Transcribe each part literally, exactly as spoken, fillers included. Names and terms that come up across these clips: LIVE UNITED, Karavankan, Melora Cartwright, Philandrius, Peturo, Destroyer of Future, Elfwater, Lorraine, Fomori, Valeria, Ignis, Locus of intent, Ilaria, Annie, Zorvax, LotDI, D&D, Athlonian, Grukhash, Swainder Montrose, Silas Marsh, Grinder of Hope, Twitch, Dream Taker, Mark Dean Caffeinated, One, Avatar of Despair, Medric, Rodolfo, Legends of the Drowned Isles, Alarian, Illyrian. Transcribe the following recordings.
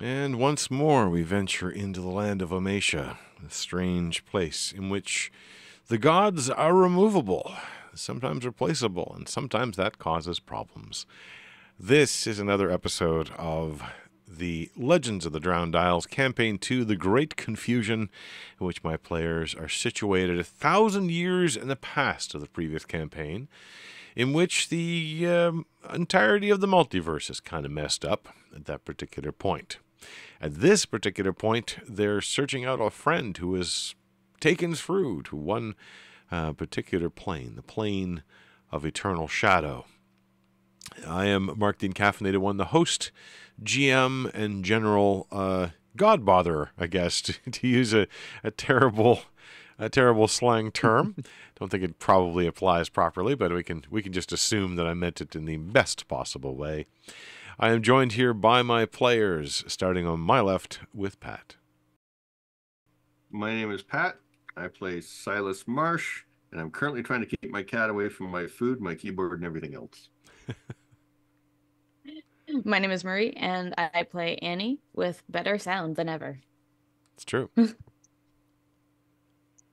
And once more we venture into the land of Omasia, a strange place in which the gods are removable, sometimes replaceable, and sometimes that causes problems. This is another episode of the Legends of the Drowned Isles, Campaign two, The Great Confusion, in which my players are situated a thousand years in the past of the previous campaign, in which the um, entirety of the multiverse is kind of messed up at that particular point. At this particular point, they're searching out a friend who is taken through to one uh, particular plane, the plane of eternal shadow. I am Mark Dean Caffeinated, one the host, G M, and general uh, godfather, I guess, to, to use a, a terrible, a terrible slang term. Don't think it probably applies properly, but we can we can just assume that I meant it in the best possible way. I am joined here by my players, starting on my left with Pat. My name is Pat. I play Silas Marsh, and I'm currently trying to keep my cat away from my food, my keyboard, and everything else. My name is Marie, and I play Annie with better sound than ever. It's true.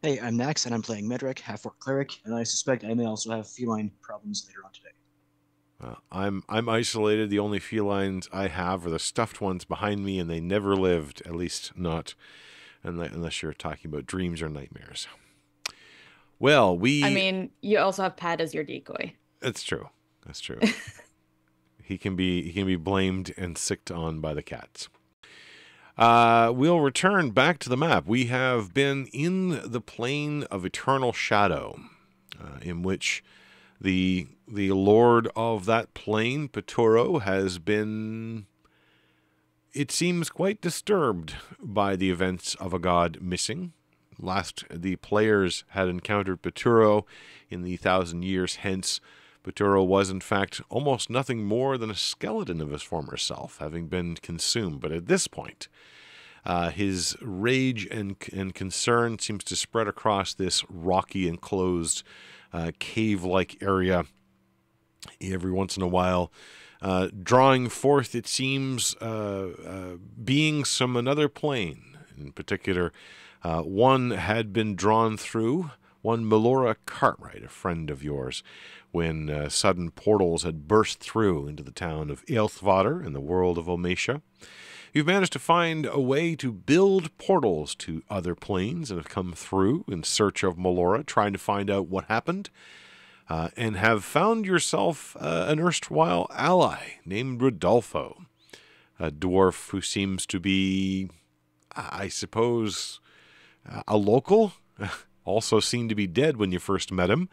Hey, I'm Nax, and I'm playing Medric, half-orc cleric, and I suspect I may also have feline problems later on today. Uh, I'm I'm isolated. The only felines I have are the stuffed ones behind me, and they never lived, at least not unless you're talking about dreams or nightmares. Well, we... I mean, you also have Pat as your decoy. That's true. That's true. He can be he can be blamed and sicked on by the cats. Uh, we'll return back to the map. We have been in the plane of eternal shadow, uh, in which the the lord of that plane, Peturo, has been, it seems, quite disturbed by the events of a god missing. Last the players had encountered Peturo in the thousand years hence. Peturo was, in fact, almost nothing more than a skeleton of his former self, having been consumed. But at this point, uh, his rage and, and concern seems to spread across this rocky, enclosed, uh, cave-like area. Every once in a while, uh, drawing forth, it seems, uh, uh, beings from another plane. In particular, uh, one had been drawn through, one Melora Cartwright, a friend of yours, when uh, sudden portals had burst through into the town of Elfwater in the world of Omasia. You've managed to find a way to build portals to other planes and have come through in search of Melora, trying to find out what happened, uh, and have found yourself uh, an erstwhile ally named Rodolfo, a dwarf who seems to be, I suppose, uh, a local, also seemed to be dead when you first met him,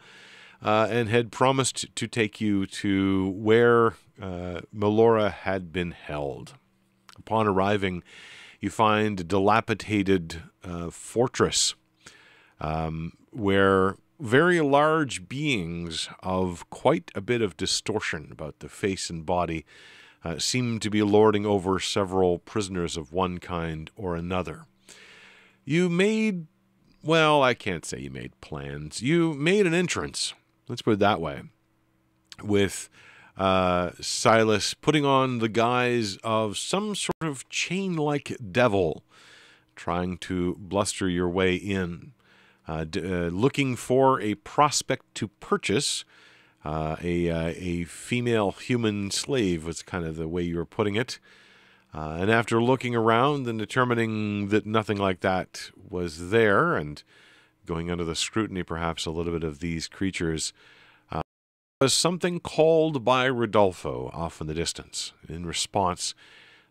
Uh, and had promised to take you to where uh, Melora had been held. Upon arriving, you find a dilapidated uh, fortress um, where very large beings of quite a bit of distortion about the face and body uh, seem to be lording over several prisoners of one kind or another. You made, well, I can't say you made plans. You made an entrance. Let's put it that way, with uh, Silas putting on the guise of some sort of chain-like devil, trying to bluster your way in, uh, d uh, looking for a prospect to purchase, uh, a, uh, a female human slave was kind of the way you were putting it. Uh, and after looking around and determining that nothing like that was there, and going under the scrutiny, perhaps, a little bit of these creatures, uh, was something called by Rodolfo off in the distance. In response,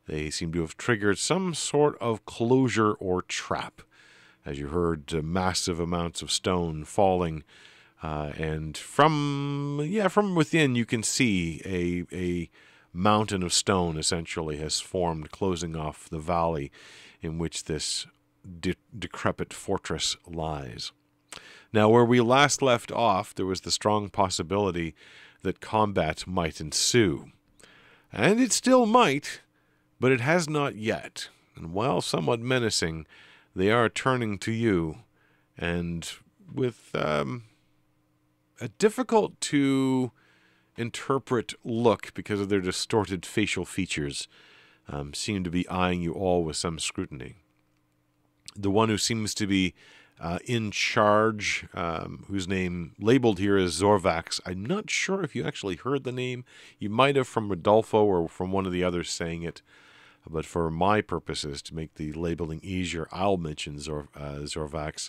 they seem to have triggered some sort of closure or trap, as you heard uh, massive amounts of stone falling, uh, and from yeah, from within you can see a a mountain of stone essentially has formed, closing off the valley in which this De decrepit fortress lies. Now, where we last left off, there was the strong possibility that combat might ensue. And it still might, but it has not yet. And while somewhat menacing, they are turning to you, and with um, a difficult to interpret look because of their distorted facial features, um, seem to be eyeing you all with some scrutiny. The one who seems to be uh, in charge, um, whose name labeled here is Zorvax. I'm not sure if you actually heard the name. You might have from Rodolfo or from one of the others saying it. But for my purposes, to make the labeling easier, I'll mention Zor, uh, Zorvax.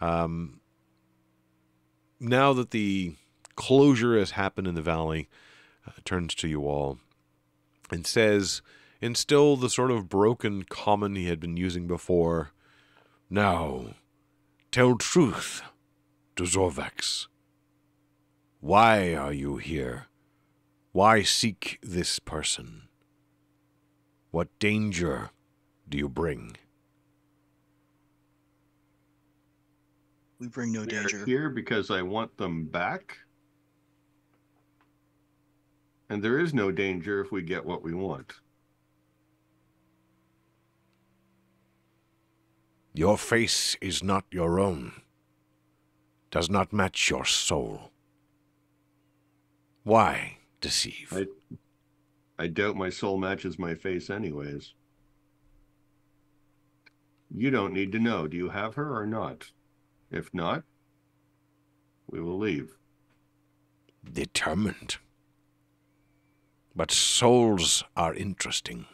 Um, now that the closure has happened in the valley, uh, turns to you all and says, in still the sort of broken common he had been using before, "Now, tell truth to Zorvax. Why are you here? Why seek this person? What danger do you bring?" We bring no danger. They're here because I want them back. And there is no danger if we get what we want. Your face is not your own. Does not match your soul. Why deceive? I... I doubt my soul matches my face anyways. You don't need to know. Do you have her or not? If not, we will leave. Determined. But souls are interesting.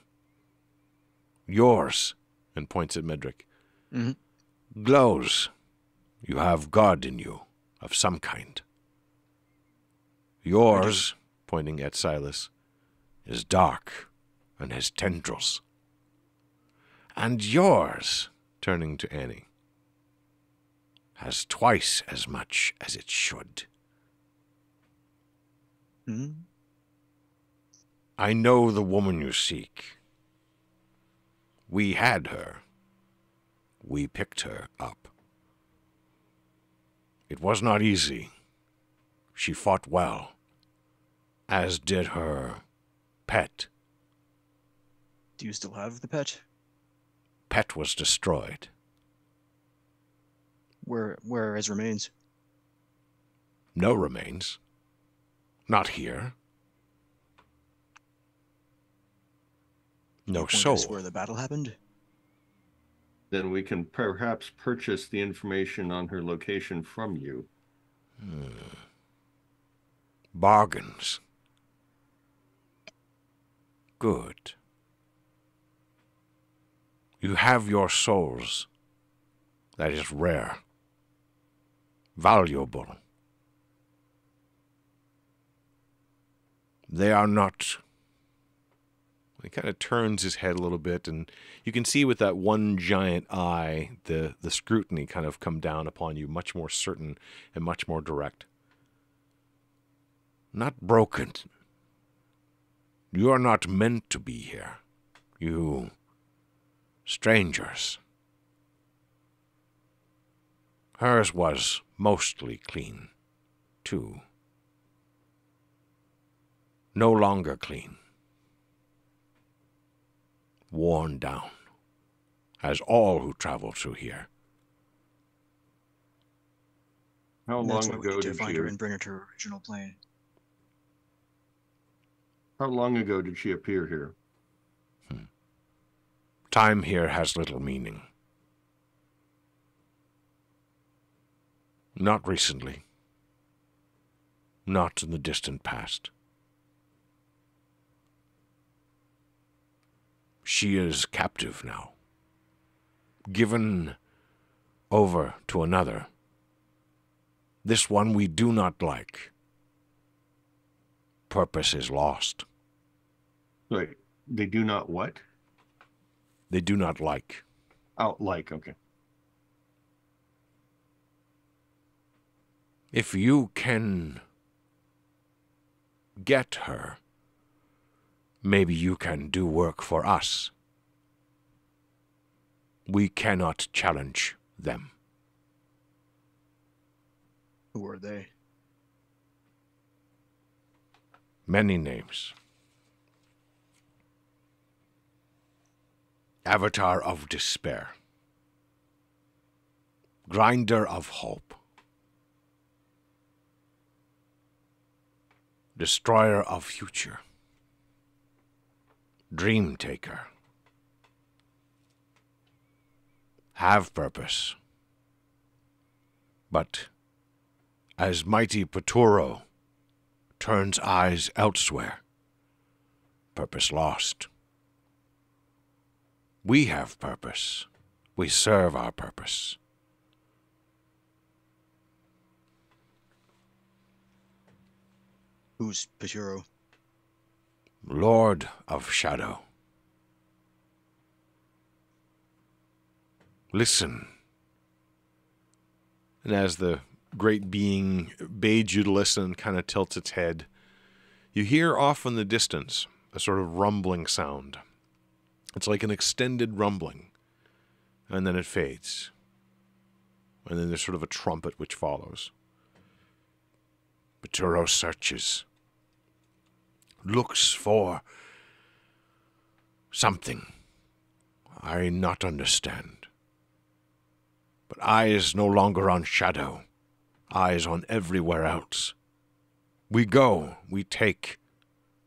Yours, and points at Medric, mm-hmm. glows. You have God in you, of some kind. Yours, pointing at Silas, is dark and has tendrils. And yours, turning to Annie, has twice as much as it should. Mm-hmm. I know the woman you seek. We had her. We picked her up. It was not easy. She fought well, as did her pet. Do you still have the pet? Pet was destroyed. Where, where are his remains? No remains. Not here. No soul. Is where the battle happened? Then we can perhaps purchase the information on her location from you. Hmm. Bargains. Good. You have your souls. That is rare. Valuable. They are not... He kind of turns his head a little bit, and you can see with that one giant eye, the, the scrutiny kind of come down upon you, much more certain and much more direct. Not broken. You are not meant to be here, you strangers. Hers was mostly clean, too. No longer clean. Worn down, as all who travel through here. How long ago did you find her and bring her to her original plane? How long ago did she appear here? Hmm. Time here has little meaning. Not recently. Not in the distant past. She is captive now. Given over to another. This one we do not like. Purpose is lost. Right. They do not what? They do not like. Oh, like, okay. If you can get her, maybe you can do work for us. We cannot challenge them. Who are they? Many names. Avatar of Despair. Grinder of Hope. Destroyer of Future. Dream Taker. Have purpose. But as mighty Peturo turns eyes elsewhere, purpose lost. We have purpose. We serve our purpose. Who's Peturo? Lord of Shadow. Listen. And as the great being bade you to listen, kind of tilts its head, you hear off in the distance a sort of rumbling sound. It's like an extended rumbling, and then it fades. And then there's sort of a trumpet which follows. Peturo searches. Looks for something I not understand. But eyes no longer on Shadow, eyes on everywhere else. We go, we take,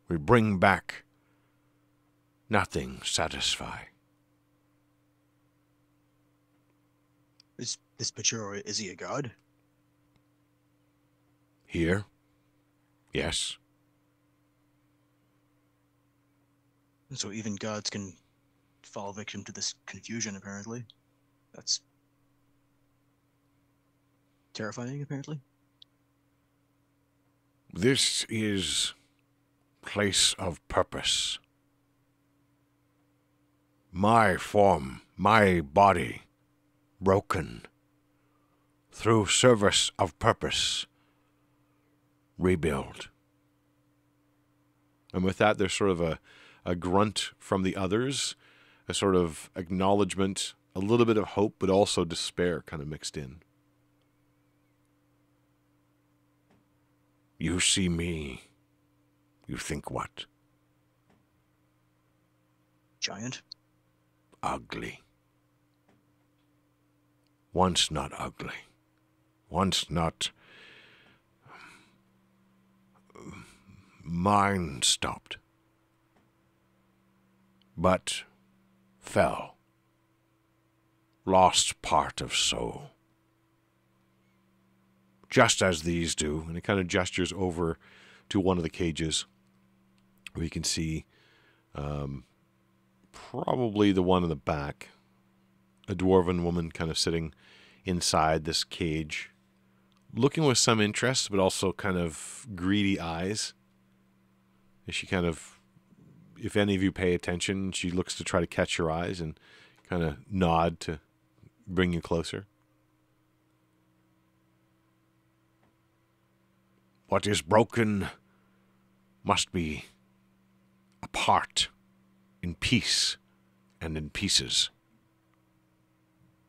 we bring back. Nothing satisfy. Is this Peturo, is he a god? Here? Yes. So even gods can fall victim to this confusion, apparently. That's terrifying, apparently. This is place of purpose. My form, my body, broken. Through service of purpose, rebuild. And with that, there's sort of a a grunt from the others, a sort of acknowledgement, a little bit of hope, but also despair kind of mixed in. You see me, you think what? Giant? Ugly. Once not ugly. Once not... Mine stopped. But fell, lost part of soul. Just as these do, and it kind of gestures over to one of the cages. We can see um, probably the one in the back, a dwarven woman kind of sitting inside this cage, looking with some interest, but also kind of greedy eyes. As she kind of... If any of you pay attention, she looks to try to catch your eyes and kind of nod to bring you closer. What is broken must be apart in peace and in pieces.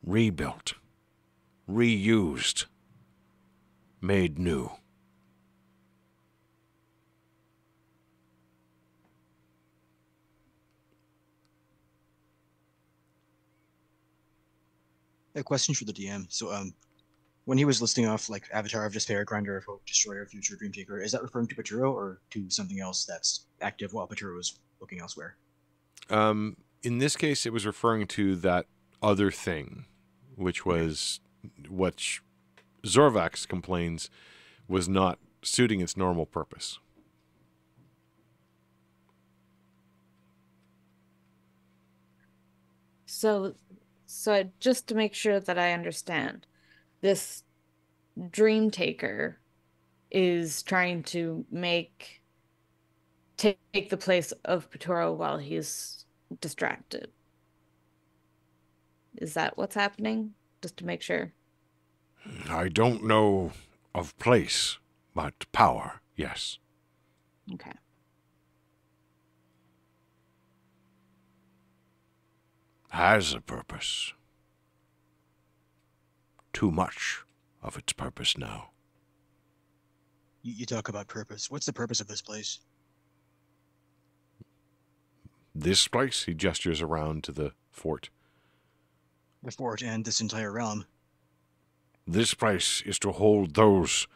Rebuilt, reused, made new. A question for the D M. So, um, when he was listing off, like, Avatar of Despair, Grinder of Hope, Destroyer of Future, Dream Taker, is that referring to Peturo or to something else that's active while Peturo is looking elsewhere? Um, in this case, it was referring to that other thing, which was what Zorvax complains was not suiting its normal purpose. So... So just to make sure that I understand, this Dream Taker is trying to make take the place of Peturo while he's distracted. Is that what's happening? Just to make sure. I don't know of place, but power, yes. Okay. Has a purpose. Too much of its purpose now. You talk about purpose. What's the purpose of this place? This place? He gestures around to the fort. The fort and this entire realm. This place is to hold those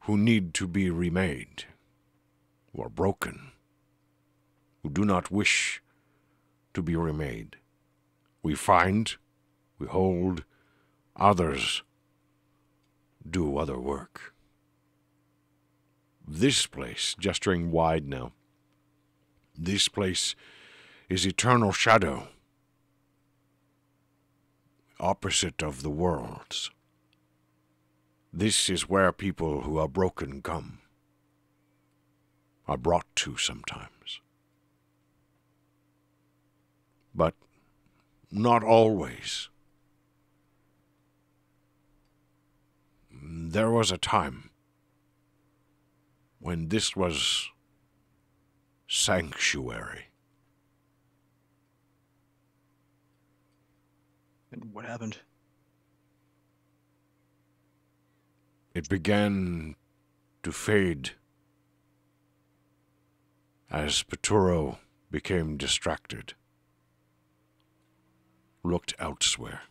who need to be remade, who are broken, who do not wish to be remade. We find, we hold, others do other work. This place, gesturing wide now, this place is eternal shadow, opposite of the worlds. This is where people who are broken come, are brought to sometimes. But not always. There was a time when this was sanctuary. And what happened? It began to fade as Peturo became distracted, looked elsewhere.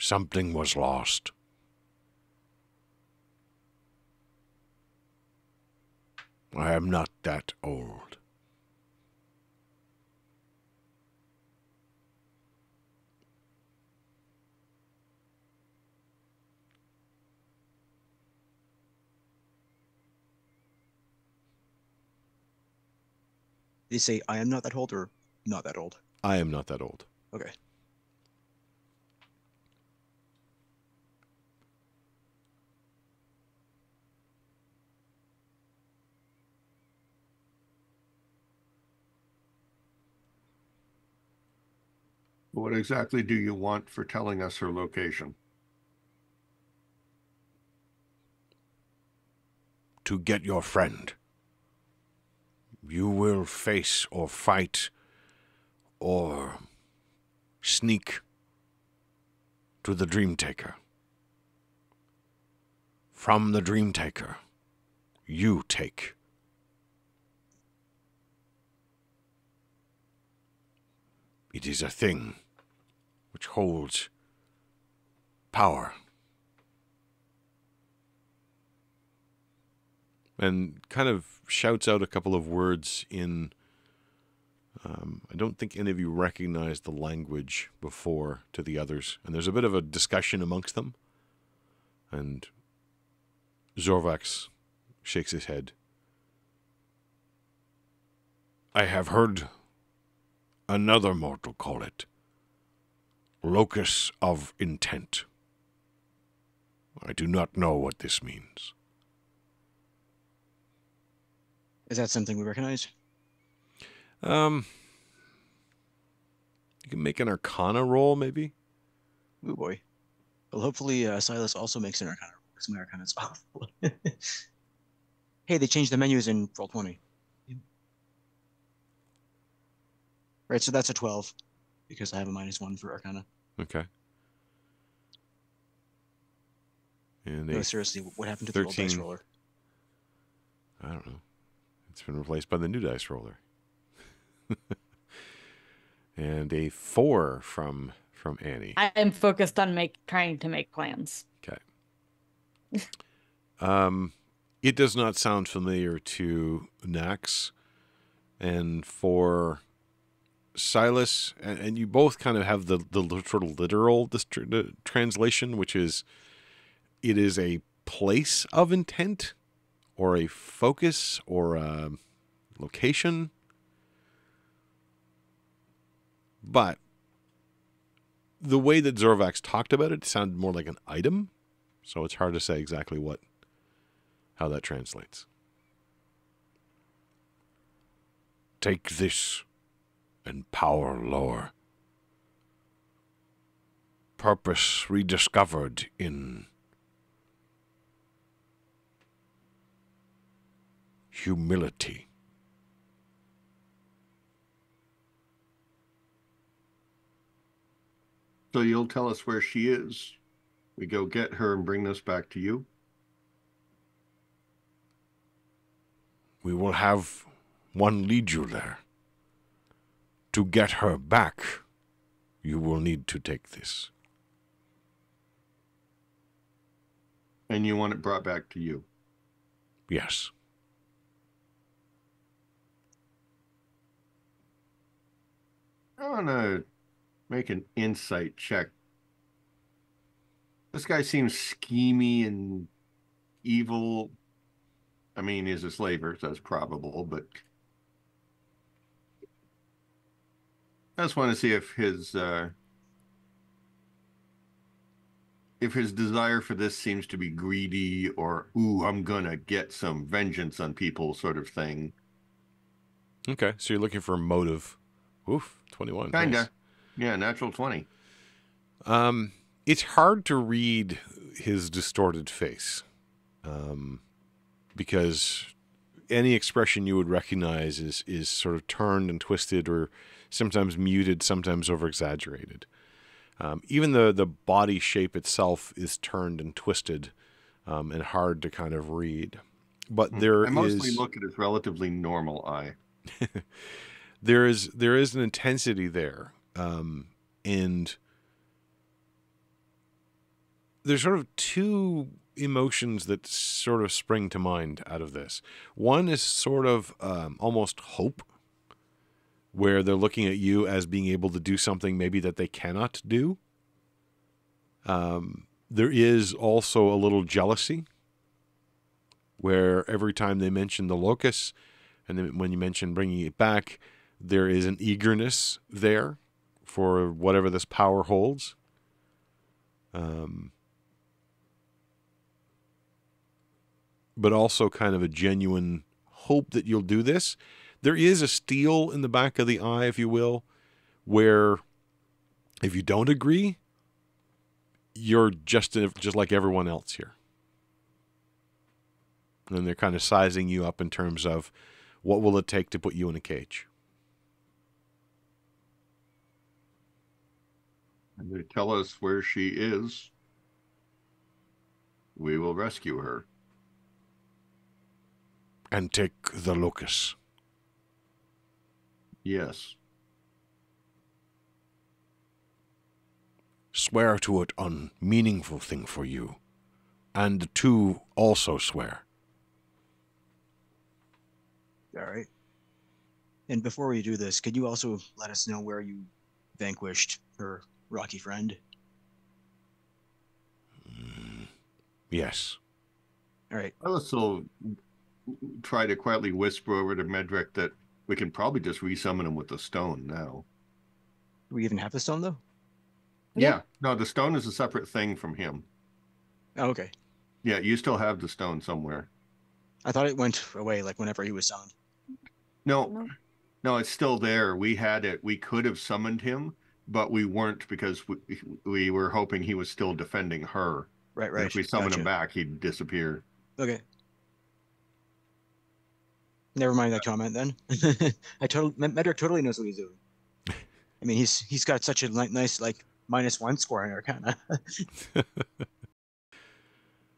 Something was lost. I am not that old. They say, I am not that old, or not that old? I am not that old. Okay. What exactly do you want for telling us her location? To get your friend. You will face or fight or sneak to the Dream Taker. From the Dream Taker, you take. It is a thing which holds power. And kind of shouts out a couple of words in, um, I don't think any of you recognized the language before to the others. And there's a bit of a discussion amongst them. And Zorvax shakes his head. I have heard another mortal call it Locus of intent. I do not know what this means. Is that something we recognize? Um, you can make an Arcana roll, maybe? Oh boy. Well, hopefully uh, Silas also makes an Arcana roll, because my Arcana's awful. Hey, they changed the menus in roll twenty. Right, so that's a twelve, because I have a minus one for Arcana. Okay. And no, seriously, what happened to thirteen. The old dice roller? I don't know. It's been replaced by the new dice roller. And a four from from Annie. I am focused on make trying to make plans. Okay. um, it does not sound familiar to Nax, and for Silas, and, and you both kind of have the, the literal, literal the translation, which is, it is a place of intent, or a focus, or a location. But the way that Zorvax talked about it, it sounded more like an item, so it's hard to say exactly what, how that translates. Take this and power lore. Purpose rediscovered in humility. So you'll tell us where she is. We go get her and bring this back to you. We will have one lead you there. To get her back, you will need to take this. And you want it brought back to you? Yes. I want to make an insight check. This guy seems schemy and evil. I mean, he's a slaver, so that's probable, but I just want to see if his uh, if his desire for this seems to be greedy or, ooh, I'm going to get some vengeance on people sort of thing. Okay, so you're looking for a motive. Oof, twenty-one. Kinda. Nice. Yeah, natural twenty. Um, it's hard to read his distorted face. Um, because any expression you would recognize is, is sort of turned and twisted or sometimes muted, sometimes over-exaggerated. Um, even the, the body shape itself is turned and twisted um, and hard to kind of read. But there I mostly is... look at his relatively normal eye. There is there is an intensity there, um, and there's sort of two emotions that sort of spring to mind out of this. One is sort of um, almost hope, where they're looking at you as being able to do something maybe that they cannot do. Um, there is also a little jealousy, where every time they mention the locus, and then when you mention bringing it back, there is an eagerness there for whatever this power holds. Um, but also kind of a genuine hope that you'll do this. There is a steel in the back of the eye, if you will, where if you don't agree, you're just, just like everyone else here. And they're kind of sizing you up in terms of what will it take to put you in a cage. And they tell us where she is. We will rescue her. And take the locus. Yes. Swear to it on meaningful thing for you. And the two also swear. All right. And before we do this, could you also let us know where you vanquished her rocky friend? Mm, yes. All right. I'll also try to quietly whisper over to Medric that we can probably just resummon him with the stone now. Do we even have the stone, though? Yeah. yeah. No, the stone is a separate thing from him. Oh, okay. Yeah, you still have the stone somewhere. I thought it went away, like, whenever he was summoned. No. No. No, it's still there. We had it. We could have summoned him, but we weren't because we, we were hoping he was still defending her. Right, right. And if we summoned gotcha. him back, he'd disappear. Okay. Never mind that comment, then. I totally, Medric totally knows what he's doing. I mean, he's he's got such a nice, like, minus one score in Arcana.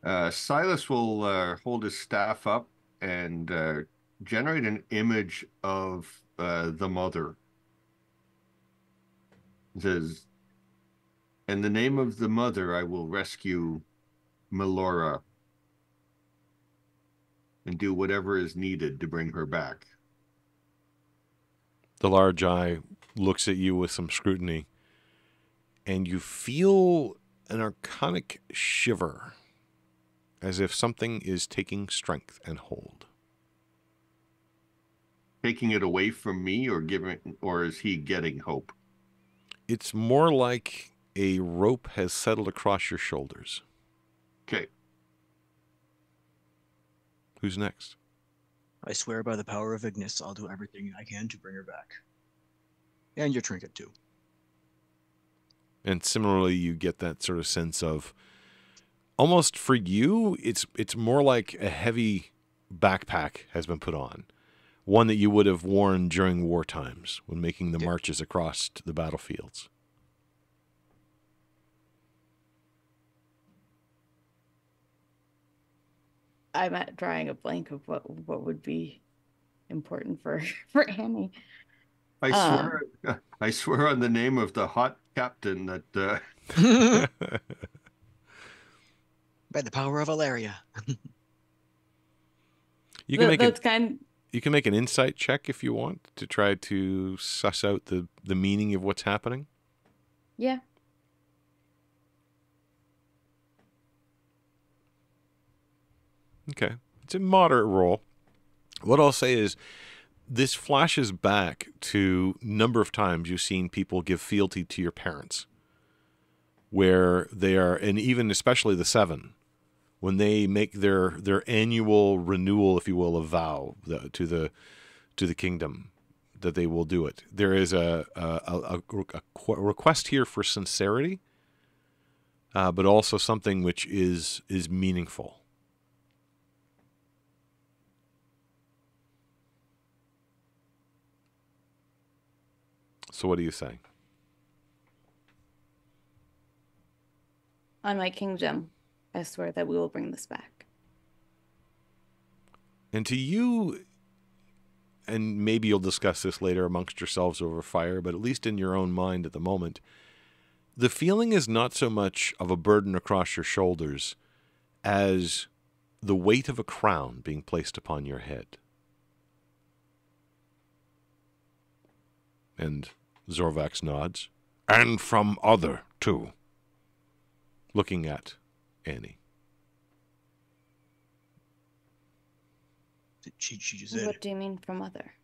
Uh, Silas will uh, hold his staff up and uh, generate an image of uh, the mother. It says, "In the name of the mother, I will rescue Melora and do whatever is needed to bring her back." The large eye looks at you with some scrutiny, and you feel an arcanic shiver, as if something is taking strength and hold. Taking it away from me, or giving, or is he getting hope? It's more like a rope has settled across your shoulders. Okay. Who's next? I swear by the power of Ignis, I'll do everything I can to bring her back. And your trinket, too. And similarly, you get that sort of sense of, almost for you, it's it's more like a heavy backpack has been put on. One that you would have worn during war times when making the marches across the battlefields. I'm at drawing a blank of what, what would be important for, for Annie. I swear, um, I swear on the name of the hot captain that... Uh... By the power of Valeria. You can Th make that's an, kind. You can make an insight check if you want to try to suss out the the meaning of what's happening. Yeah. Okay, it's a moderate roll. What I'll say is, this flashes back to number of times you've seen people give fealty to your parents, where they are, and even especially the seven, when they make their their annual renewal, if you will, a vow the, to the to the kingdom that they will do it. There is a a, a, a request here for sincerity, uh, but also something which is is meaningful. So what are you saying? On my kingdom, I swear that we will bring this back. And to you, and maybe you'll discuss this later amongst yourselves over fire, but at least in your own mind at the moment, the feeling is not so much of a burden across your shoulders as the weight of a crown being placed upon your head. And Zorvax nods. And from other, too. Looking at Annie. She, she just said, what do you mean from other?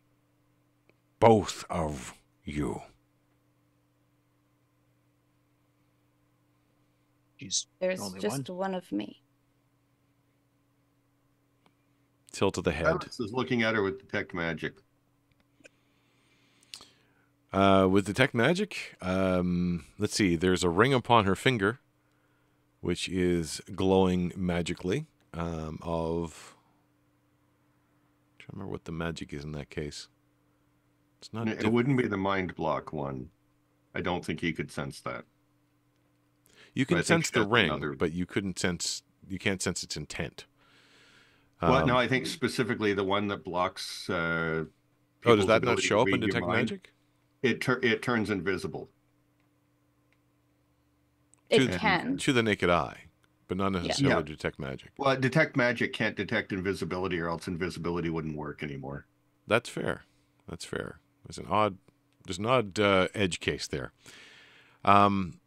Both of you. She's There's the only just one. one of me. Tilt of the head. Alex is looking at her with detect magic. Uh, with detect magic, um, let's see, there's a ring upon her finger, which is glowing magically, um, of, I don't remember what the magic is in that case. It's not. It wouldn't be the mind block one. I don't think he could sense that. You can sense the ring, another... but you couldn't sense, you can't sense its intent. Well, um, no, I think specifically the one that blocks, uh, oh, does that not show up in detect magic? It, tur it turns invisible. It to, can. To the naked eye, but not necessarily yeah. detect magic. Well, detect magic can't detect invisibility, or else invisibility wouldn't work anymore. That's fair. That's fair. There's an odd, there's an odd uh, edge case there. Um,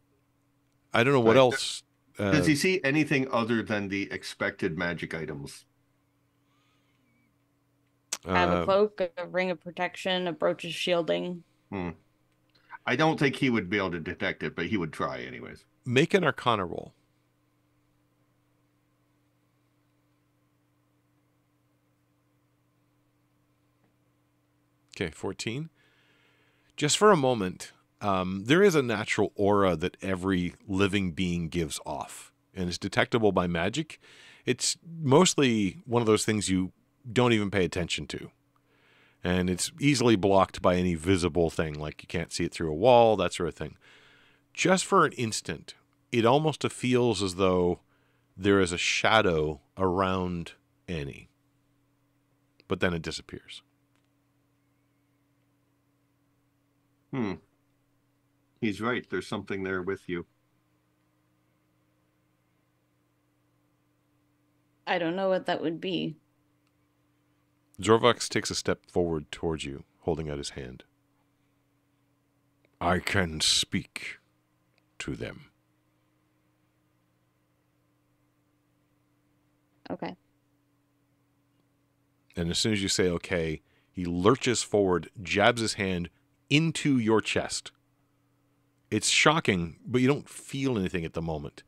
I don't know what but else. Uh, does he see anything other than the expected magic items? I have a cloak, a ring of protection, a brooch of shielding. Hmm. I don't think he would be able to detect it, but he would try anyways. Make an Arcana roll. Okay, fourteen. Just for a moment, um, there is a natural aura that every living being gives off, and it's detectable by magic. It's mostly one of those things you don't even pay attention to. And it's easily blocked by any visible thing, like you can't see it through a wall, that sort of thing. Just for an instant, it almost feels as though there is a shadow around Annie. But then it disappears. Hmm. He's right. There's something there with you. I don't know what that would be. Zorvax takes a step forward towards you, holding out his hand. I can speak to them. Okay. And as soon as you say okay, he lurches forward, jabs his hand into your chest. It's shocking, but you don't feel anything at the moment.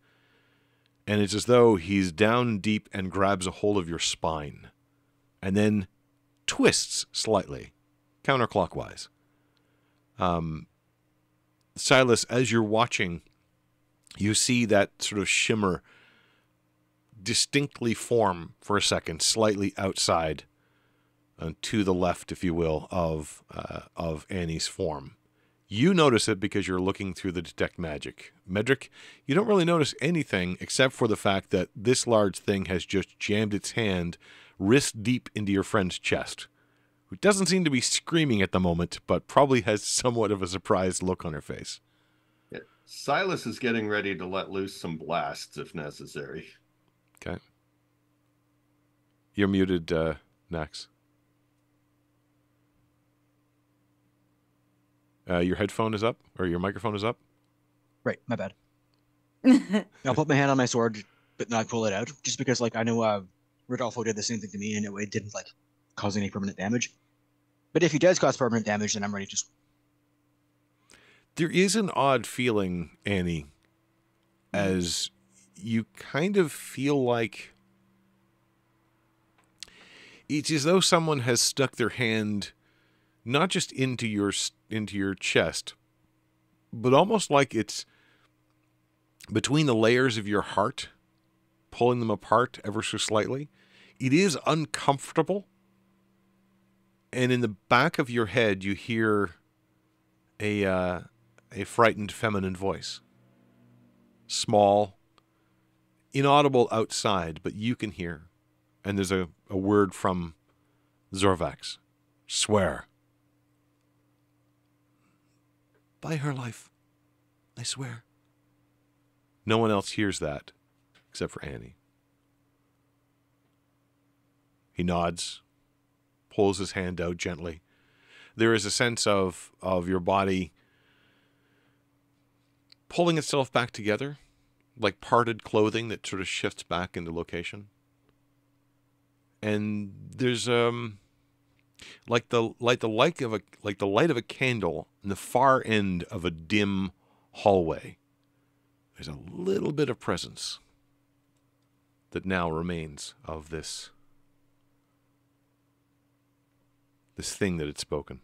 And it's as though he's down deep and grabs a hold of your spine. And then twists slightly, counterclockwise. Um, Silas, as you're watching, you see that sort of shimmer distinctly form for a second, slightly outside and uh, to the left, if you will, of, uh, of Annie's form. You notice it because you're looking through the detect magic. Medric, you don't really notice anything except for the fact that this large thing has just jammed its hand wrist deep into your friend's chest, who doesn't seem to be screaming at the moment, but probably has somewhat of a surprised look on her face. Yeah. Silas is getting ready to let loose some blasts if necessary. Okay. You're muted, uh, Next. Uh, your headphone is up, or your microphone is up. Right, my bad. I'll put my hand on my sword, but not pull it out, just because, like, I know uh, Rodolfo did the same thing to me, and it, it didn't, like, cause any permanent damage. But if he does cause permanent damage, then I'm ready to... There is an odd feeling, Annie, as you kind of feel like... It's as though someone has stuck their hand... not just into your into your chest, but almost like it's between the layers of your heart, pulling them apart ever so slightly. It is uncomfortable. And in the back of your head, you hear a, uh, a frightened feminine voice. Small, inaudible outside, but you can hear. And there's a, a word from Zorvax. Swear. By her life, I swear. No one else hears that, except for Annie. He nods, pulls his hand out gently. There is a sense of, of your body pulling itself back together, like parted clothing that sort of shifts back into location. And there's um. Like the like the light of a like the light of a candle in the far end of a dim hallway, there's a little bit of presence that now remains of this this thing that had spoken.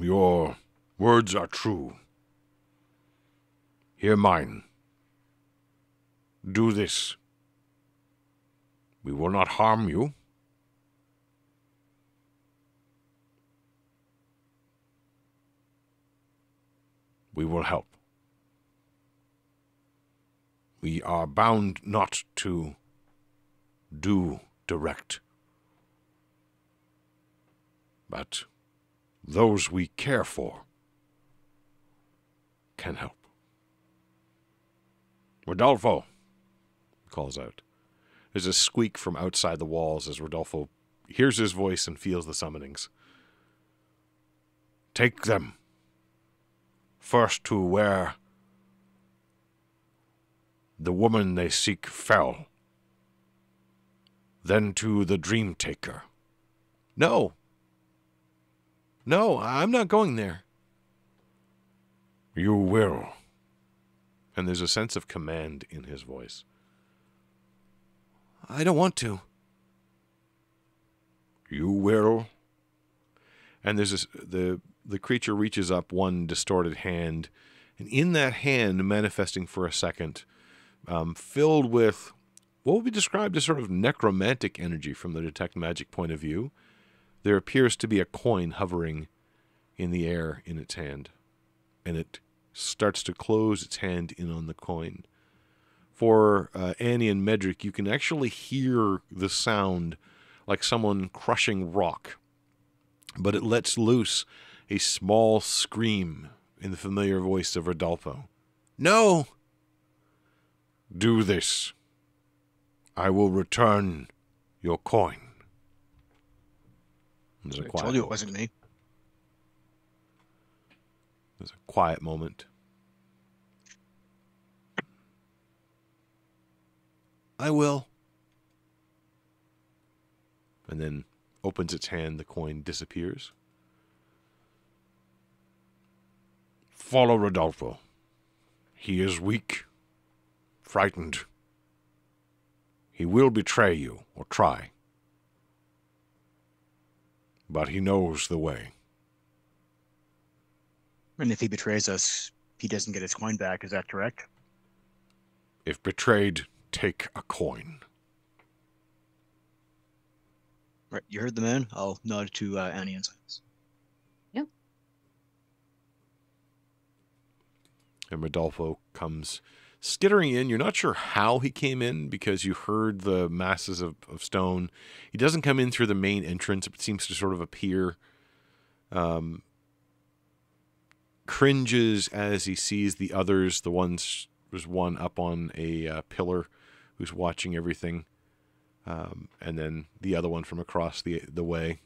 Your words are true. Hear mine. Do this. We will not harm you. We will help. We are bound not to do direct, but those we care for can help. Rodolfo, he calls out. There's a squeak from outside the walls as Rodolfo hears his voice and feels the summonings. Take them. First to where the woman they seek fell. Then to the Dream Taker. No. No, I'm not going there. You will. And there's a sense of command in his voice. I don't want to. You will. And there's this, the the creature reaches up one distorted hand, and in that hand, manifesting for a second, um, filled with what would be described as sort of necromantic energy from the detect magic point of view, there appears to be a coin hovering in the air in its hand, and it starts to close its hand in on the coin. For uh, Annie and Medric, you can actually hear the sound like someone crushing rock, but it lets loose a small scream in the familiar voice of Rodolfo. No! Do this. I will return your coin. There's a I quiet told you it wasn't me. There's a quiet moment. I will. And then opens its hand, the coin disappears. Follow Rodolfo. He is weak, frightened. He will betray you, or try. But he knows the way. And if he betrays us, he doesn't get his coin back, is that correct? If betrayed... take a coin. Right, you heard the man. I'll nod to uh, Annie and Silas. Yep. And Rodolfo comes skittering in. You're not sure how he came in because you heard the masses of, of stone. He doesn't come in through the main entrance. It seems to sort of appear. Um, cringes as he sees the others. The ones, there's one up on a uh, pillar. who's watching everything, um, and then the other one from across the the way,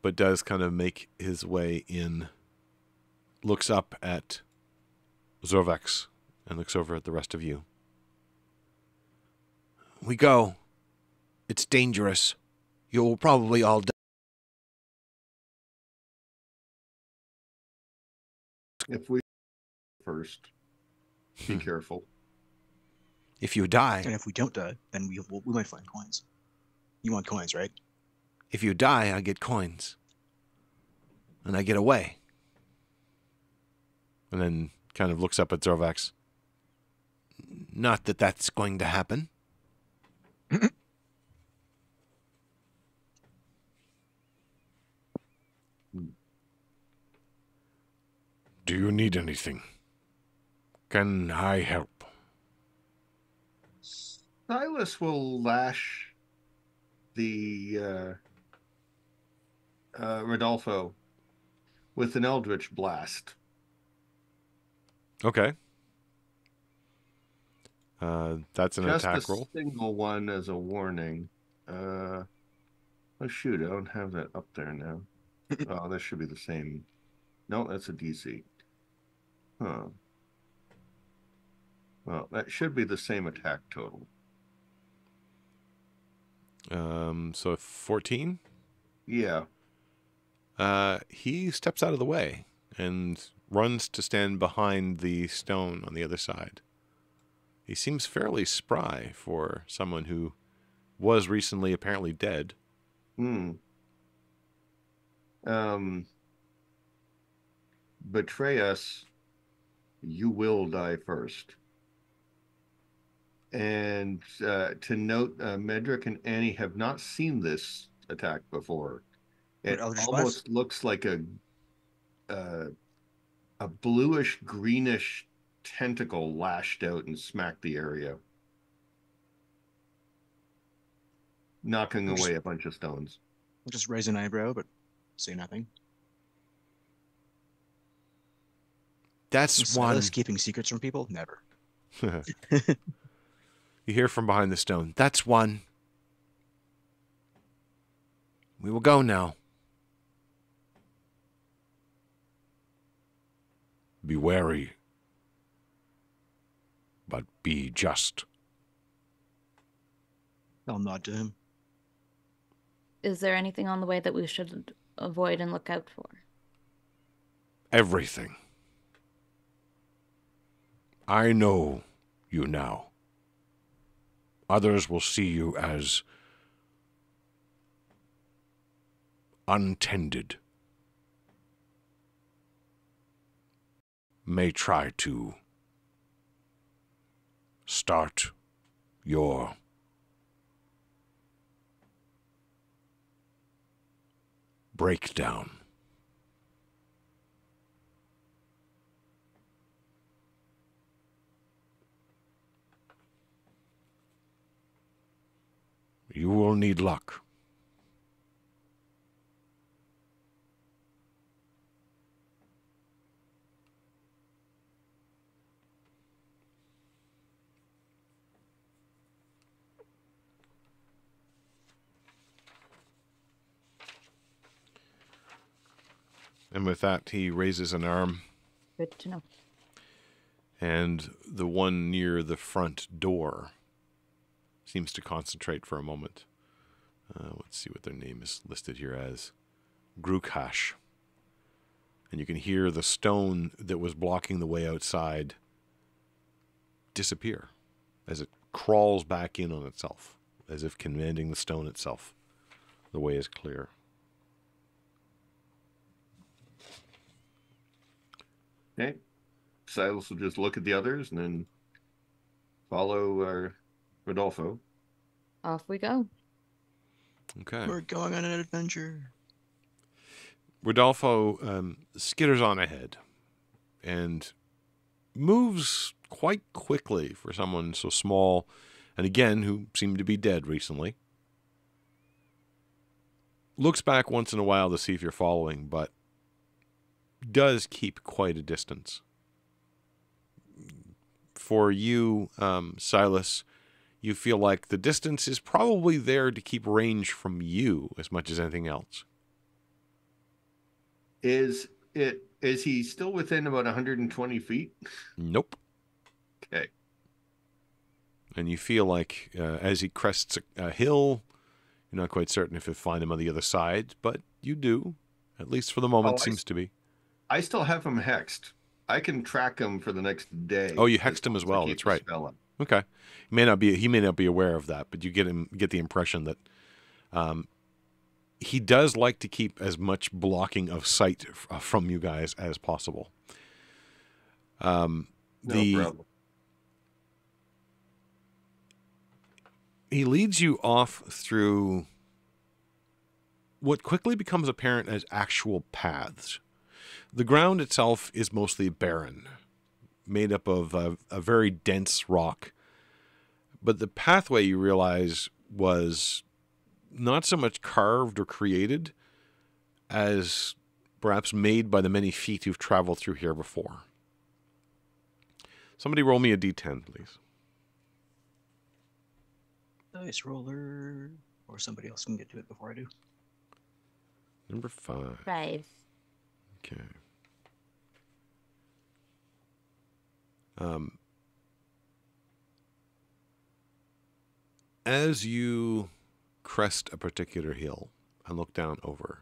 but does kind of make his way in, looks up at Zorvax, and looks over at the rest of you. We go. It's dangerous. You'll probably all die. If we first, be careful. If you die, and if we don't die, then we we'll, we might find coins. You want coins, right? If you die, I get coins, and I get away. And then kind of looks up at Zorvax. Not that that's going to happen. Do you need anything? Can I help? Silas will lash the uh, uh, Rodolfo with an Eldritch Blast. Okay. Uh, that's an Just attack roll. Just a single one as a warning. Uh, oh, shoot. I don't have that up there now. Oh, that should be the same. No, that's a D C. Huh. Well, that should be the same attack total. Um, so fourteen? Yeah. Uh, he steps out of the way and runs to stand behind the stone on the other side. He seems fairly spry for someone who was recently apparently dead. Hmm. Um... Betray us, you will die first. And uh, to note, uh, Medric and Annie have not seen this attack before. It almost looks like a uh, a bluish greenish tentacle lashed out and smacked the area, knocking I'll away just, a bunch of stones. I'll just raise an eyebrow, but say nothing. That's one. Silas keeping secrets from people? Never. You hear from behind the stone. That's one. We will go now. Be wary, but be just. I'll nod to him. Is there anything on the way that we should avoid and look out for? Everything. I know you now. Others will see you as untended. May try to start your breakdown. You will need luck. And with that, he raises an arm. Good to know. And the one near the front door seems to concentrate for a moment. Uh, let's see what their name is listed here as. Grukhash. And you can hear the stone that was blocking the way outside disappear as it crawls back in on itself, as if commanding the stone itself. The way is clear. Okay. Silas will just look at the others and then follow our Rodolfo. Off we go. Okay. We're going on an adventure. Rodolfo um, skitters on ahead and moves quite quickly for someone so small and, again, who seemed to be dead recently. Looks back once in a while to see if you're following, but does keep quite a distance. for you, um, Silas, you feel like the distance is probably there to keep range from you as much as anything else. Is it? Is he still within about one hundred twenty feet? Nope. Okay. And you feel like uh, as he crests a, a hill, you're not quite certain if you'll find him on the other side, but you do. At least for the moment, oh, seems I, to be. I still have him hexed. I can track him for the next day. Oh, you hexed him as well. That's right. Okay. He may not be. He may not be aware of that, but you get him. Get the impression that um, he does like to keep as much blocking of sight f from you guys as possible. Um, no the, problem. He leads you off through what quickly becomes apparent as actual paths. The ground itself is mostly barren, made up of a, a very dense rock. But the pathway, you realize, was not so much carved or created as perhaps made by the many feet you've traveled through here before. Somebody roll me a D ten, please. Nice roller. Or somebody else can get to it before I do. Number five. Five. Okay. Um, as you crest a particular hill and look down over,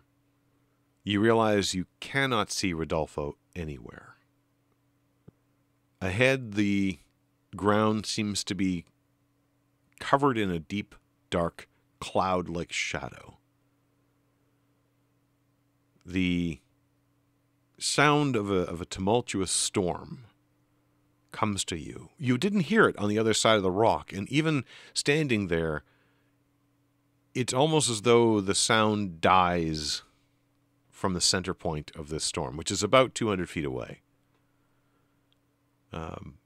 you realize you cannot see Rodolfo anywhere. Ahead, the ground seems to be covered in a deep, dark, cloud-like shadow. The sound of a, of a tumultuous storm comes to you. You didn't hear it on the other side of the rock, and even standing there, it's almost as though the sound dies from the center point of this storm, which is about two hundred feet away. Um,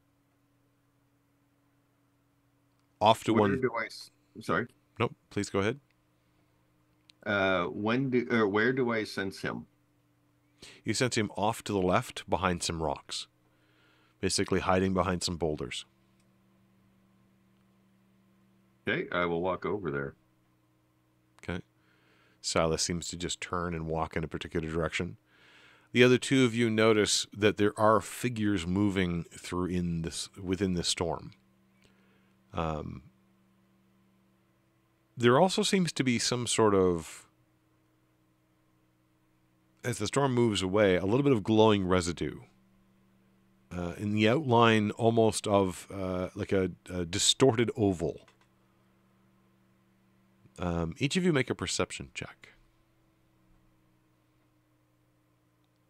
off to one... Do I, sorry? Nope, please go ahead. Uh, when do, or where do I sense him? You sense him off to the left behind some rocks, basically hiding behind some boulders. Okay, I will walk over there. Okay. Silas seems to just turn and walk in a particular direction. The other two of you notice that there are figures moving through in this within the storm. Um, there also seems to be some sort of, as the storm moves away, a little bit of glowing residue uh, in the outline almost of uh, like a, a distorted oval. Um, each of you make a perception check.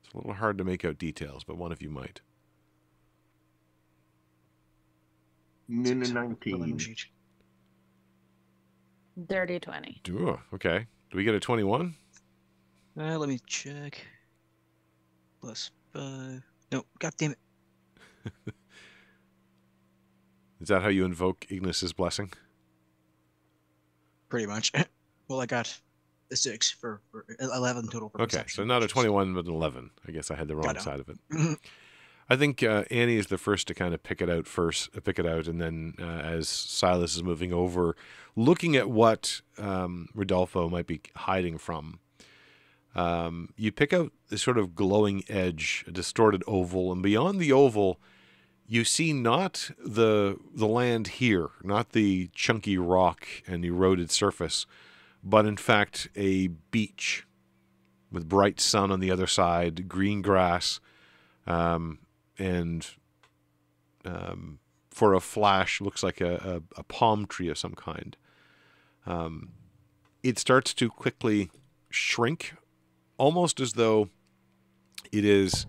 It's a little hard to make out details, but one of you might. nineteen. Dirty twenty. Ooh, okay. Do we get a twenty-one? Uh, let me check. Plus five. No, God damn it. Is that how you invoke Ignis's blessing? Pretty much. Well, I got a six for, for eleven total. For okay, so not a twenty-one, but an eleven. I guess I had the wrong side of it. I think uh, Annie is the first to kind of pick it out first, uh, pick it out, and then uh, as Silas is moving over, looking at what um, Rodolfo might be hiding from, um, you pick out this sort of glowing edge, a distorted oval, and beyond the oval, you see not the the land here, not the chunky rock and eroded surface, but in fact a beach with bright sun on the other side, green grass, um. And um, for a flash, looks like a, a, a palm tree of some kind. Um, it starts to quickly shrink, almost as though it is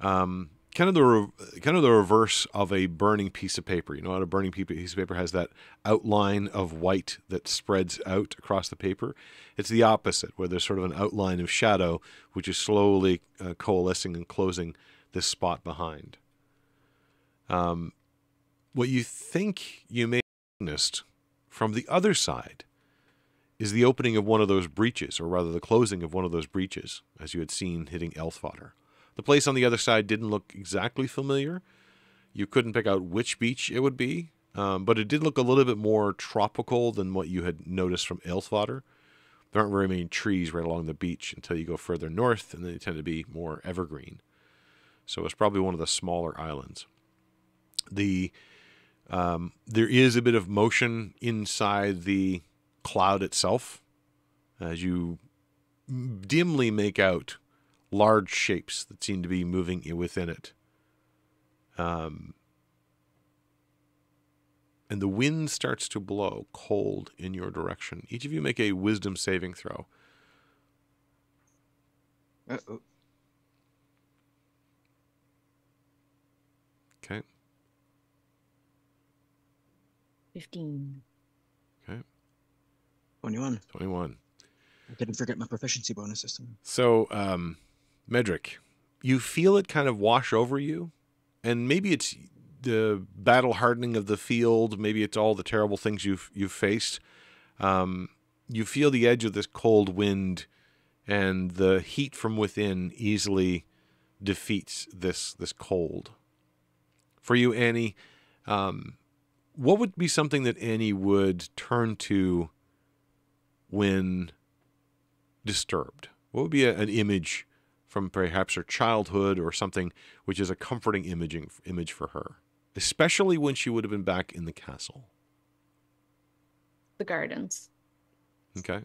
um, kind of the re kind of the reverse of a burning piece of paper. You know how a burning piece of paper has that outline of white that spreads out across the paper? It's the opposite, where there's sort of an outline of shadow, which is slowly uh, coalescing and closing this spot behind. Um, what you think you may have witnessed from the other side is the opening of one of those breaches, or rather the closing of one of those breaches, as you had seen hitting Elfwater. The place on the other side didn't look exactly familiar. You couldn't pick out which beach it would be, um, but it did look a little bit more tropical than what you had noticed from Elfwater. There aren't very many trees right along the beach until you go further north, and they tend to be more evergreen. So it's probably one of the smaller islands. The um, there is a bit of motion inside the cloud itself, as you dimly make out large shapes that seem to be moving within it. Um, and the wind starts to blow cold in your direction. Each of you make a wisdom saving throw. Uh-oh. Okay. fifteen. Okay. twenty-one. twenty-one. I didn't forget my proficiency bonus system. So, um, Medric, you feel it kind of wash over you. And maybe it's the battle hardening of the field. Maybe it's all the terrible things you've you've faced. Um, you feel the edge of this cold wind, and the heat from within easily defeats this this cold. For you, Annie, um, what would be something that Annie would turn to when disturbed? What would be a, an image from perhaps her childhood or something, which is a comforting imaging, image for her, especially when she would have been back in the castle? The gardens. Okay.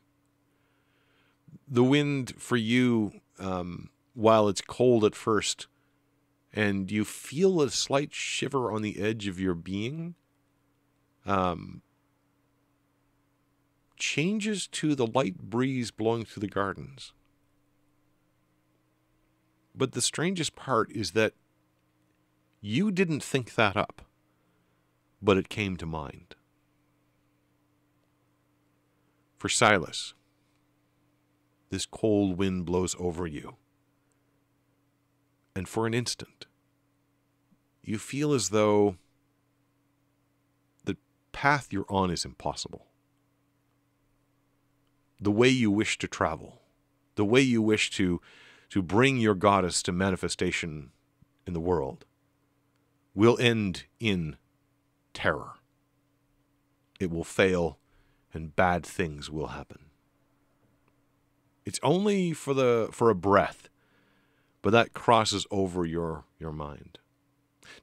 The wind for you, um, while it's cold at first, and you feel a slight shiver on the edge of your being, um, changes to the light breeze blowing through the gardens. But the strangest part is that you didn't think that up, but it came to mind. For Silas, this cold wind blows over you. And for an instant, you feel as though the path you're on is impossible. The way you wish to travel, the way you wish to to bring your goddess to manifestation in the world, will end in terror. It will fail, and bad things will happen. It's only for the for a breath, but that crosses over your, your mind.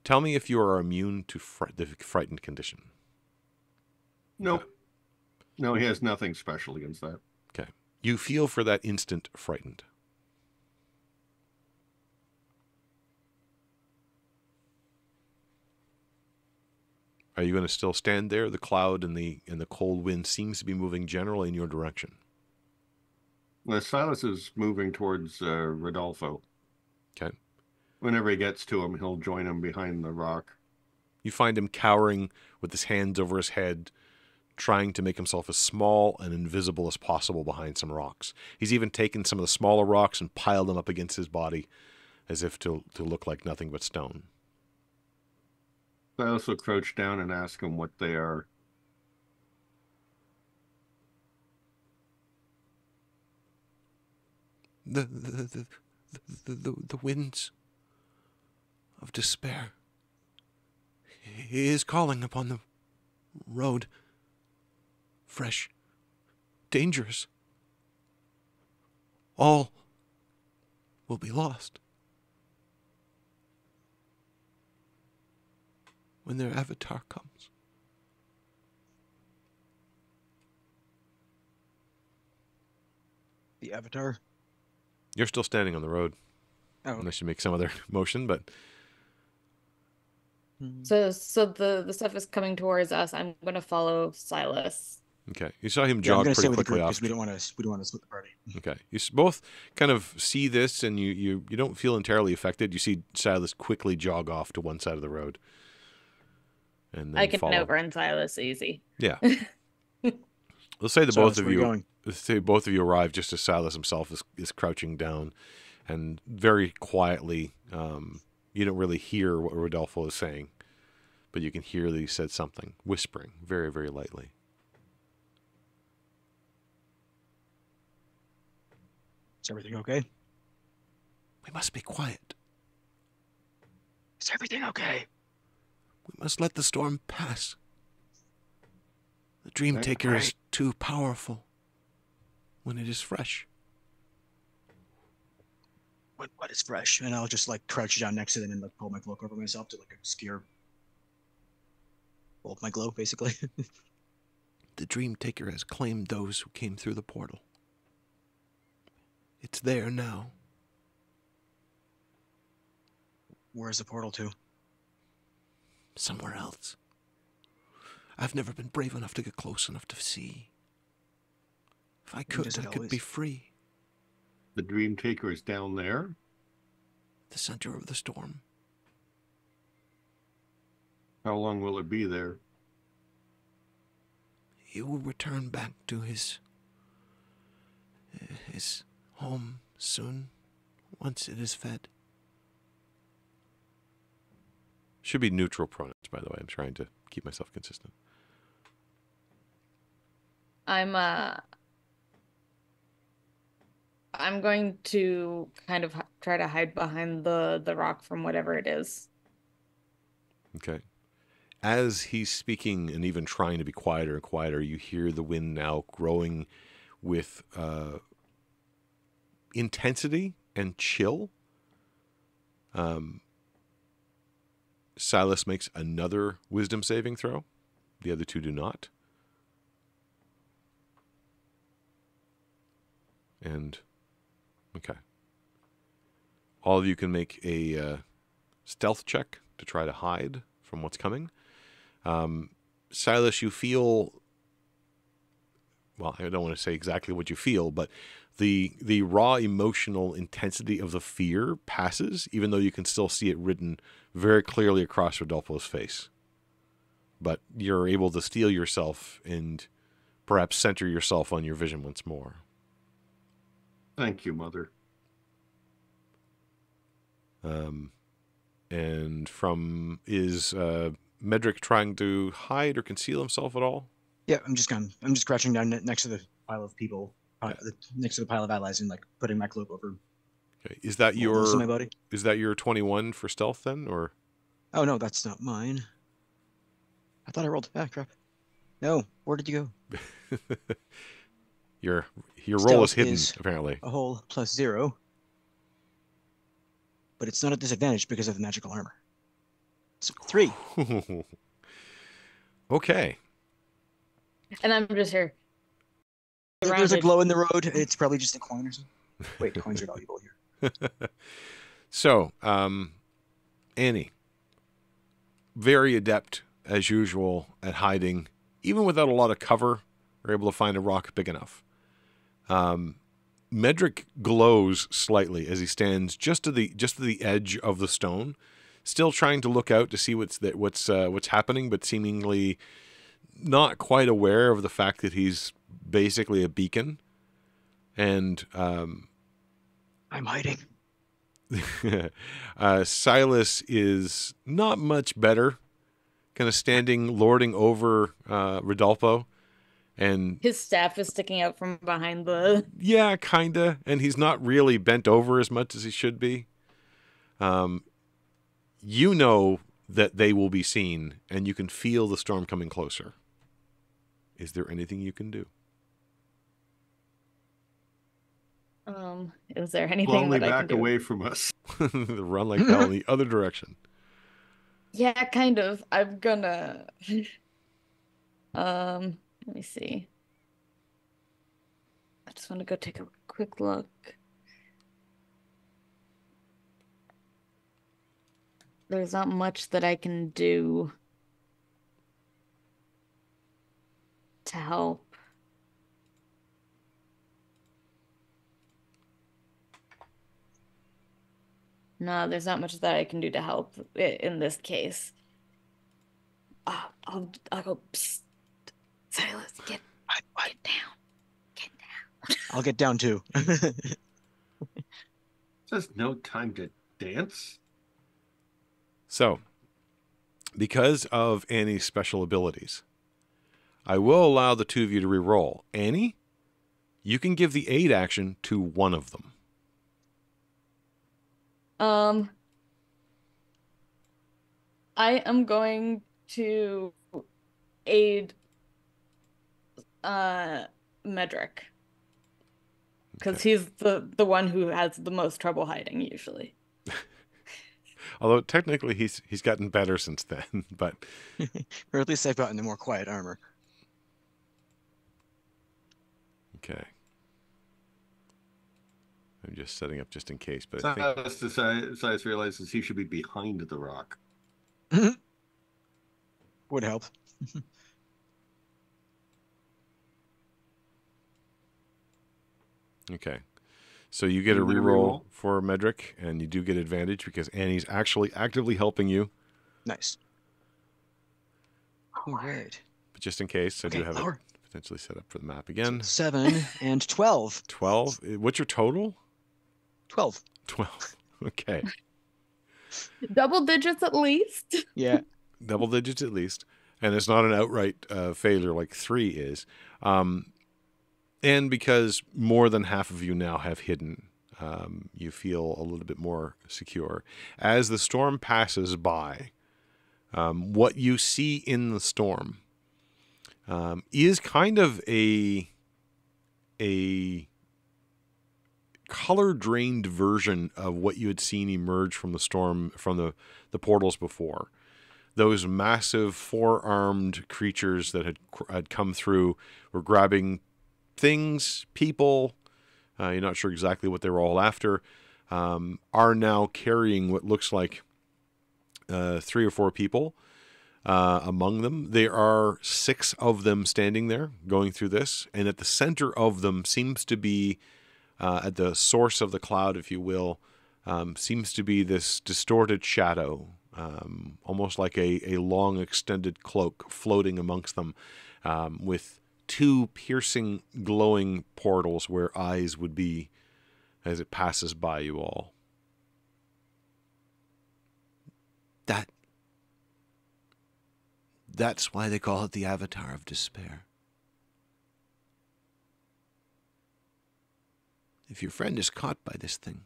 Tell me if you are immune to fr the frightened condition. No. Nope. No, he has nothing special against that. Okay. You feel for that instant frightened. Are you going to still stand there? The cloud and the and the cold wind seems to be moving generally in your direction. Well, Silas is moving towards uh, Rodolfo. Okay. Whenever he gets to him, he'll join him behind the rock. You find him cowering with his hands over his head, trying to make himself as small and invisible as possible behind some rocks. He's even taken some of the smaller rocks and piled them up against his body as if to, to look like nothing but stone. I also crouch down and ask them what they are. The the, the, the, the, the winds of despair. He is calling upon the road. Fresh. Dangerous. All will be lost. When their avatar comes. The avatar? You're still standing on the road. Oh. Unless you make some other motion, but... So so the, the stuff is coming towards us. I'm going to follow Silas. Okay. You saw him jog yeah, pretty quickly with the group, off. We don't want to, we don't want to split the party. Okay. You both kind of see this, and you, you, you don't feel entirely affected. You see Silas quickly jog off to one side of the road. And I can follow. Overrun Silas easy. Yeah. Let's say the Silas, both of you. Going? Let's say both of you arrive just as Silas himself is, is crouching down, and very quietly. Um, you don't really hear what Rodolfo is saying, but you can hear that he said something, whispering very, very lightly. Is everything okay? We must be quiet. Is everything okay? We must let the storm pass. The Dream Taker is too powerful when it is fresh. What, what is fresh? And I'll just like crouch down next to them and like pull my cloak over myself to like obscure both my glow, basically. The Dream Taker has claimed those who came through the portal. It's there now. Where's the portal to? Somewhere else. I've never been brave enough to get close enough to see. If I could, I could be free. The Dream Taker is down there? The center of the storm. How long will it be there? He will return back to his... his home soon, once it is fed. Should be neutral pronouns, by the way. I'm trying to keep myself consistent. I'm uh I'm going to kind of try to hide behind the the rock from whatever it is. Okay. As he's speaking and even trying to be quieter and quieter, you hear the wind now growing with uh intensity and chill. Um Silas makes another wisdom saving throw. The other two do not. And, okay. All of you can make a uh, stealth check to try to hide from what's coming. Um, Silas, you feel, well, I don't want to say exactly what you feel, but the the raw emotional intensity of the fear passes, even though you can still see it written very clearly across Rodolfo's face. But you're able to steel yourself and perhaps center yourself on your vision once more. Thank you, Mother. Um, and from, is uh, Medric trying to hide or conceal himself at all? Yeah, I'm just gone. I'm just crouching down next to the pile of people. Uh, the, next to the pile of allies and like putting my cloak over. Okay. Is that your is that your twenty-one for stealth then, or? Oh no, that's not mine. I thought I rolled. Ah, crap. No, where did you go? your your stealth roll is hidden is apparently. A whole plus zero. But it's not a disadvantage because of the magical armor. So three. Okay. And I'm just here. There's a glow in the road. It's probably just a coin or something. Wait, coins are valuable here. So, um, Annie, very adept as usual at hiding, even without a lot of cover, you're able to find a rock big enough. Um, Medric glows slightly as he stands just to the just to the edge of the stone, still trying to look out to see what's that what's uh, what's happening, but seemingly not quite aware of the fact that he's basically a beacon. And um I'm hiding. uh Silas is not much better, kind of standing lording over uh Rodolfo, and his staff is sticking out from behind the yeah kinda, and he's not really bent over as much as he should be. Um you know that they will be seen, and you can feel the storm coming closer. Is there anything you can do? Um, is there anything Lonely that I can do? Back away from us. The run like hell in the other direction. Yeah, kind of. I'm gonna... um, let me see. I just want to go take a quick look. There's not much that I can do to help. No, there's not much that I can do to help in this case. Oh, I'll, I'll go, psst. Silas, get, get down. Get down. I'll get down too. Just no time to dance. So, because of Annie's special abilities, I will allow the two of you to reroll. Annie, you can give the aid action to one of them. Um, I am going to aid uh, Medric. Because okay. he's the, the one who has the most trouble hiding, usually. Although, technically, he's he's gotten better since then. But or at least I've gotten the more quiet armor. Okay. I'm just setting up just in case. But Silas I think... uh, Silas realizes he should be behind the rock. Would help. Okay. So you get a reroll for Medric, and you do get advantage because Annie's actually actively helping you. Nice. All right. But just in case, I okay, do have lower. it potentially set up for the map again. Seven and twelve. Twelve. What's your total? Twelve. Twelve. Okay. Double digits at least. Yeah. Double digits at least. And it's not an outright uh, failure like three is. Um, and because more than half of you now have hidden, um, you feel a little bit more secure. As the storm passes by, um, what you see in the storm um, is kind of a, a color-drained version of what you had seen emerge from the storm, from the, the portals before. Those massive four-armed creatures that had, had come through were grabbing things, people, uh, you're not sure exactly what they were all after, um, are now carrying what looks like uh, three or four people uh, among them. There are six of them standing there going through this, and at the center of them seems to be, uh, at the source of the cloud, if you will, um, seems to be this distorted shadow. Um, almost like a, a long extended cloak floating amongst them um, with two piercing glowing portals where eyes would be as it passes by you all. That, that's why they call it the Avatar of Despair. If your friend is caught by this thing,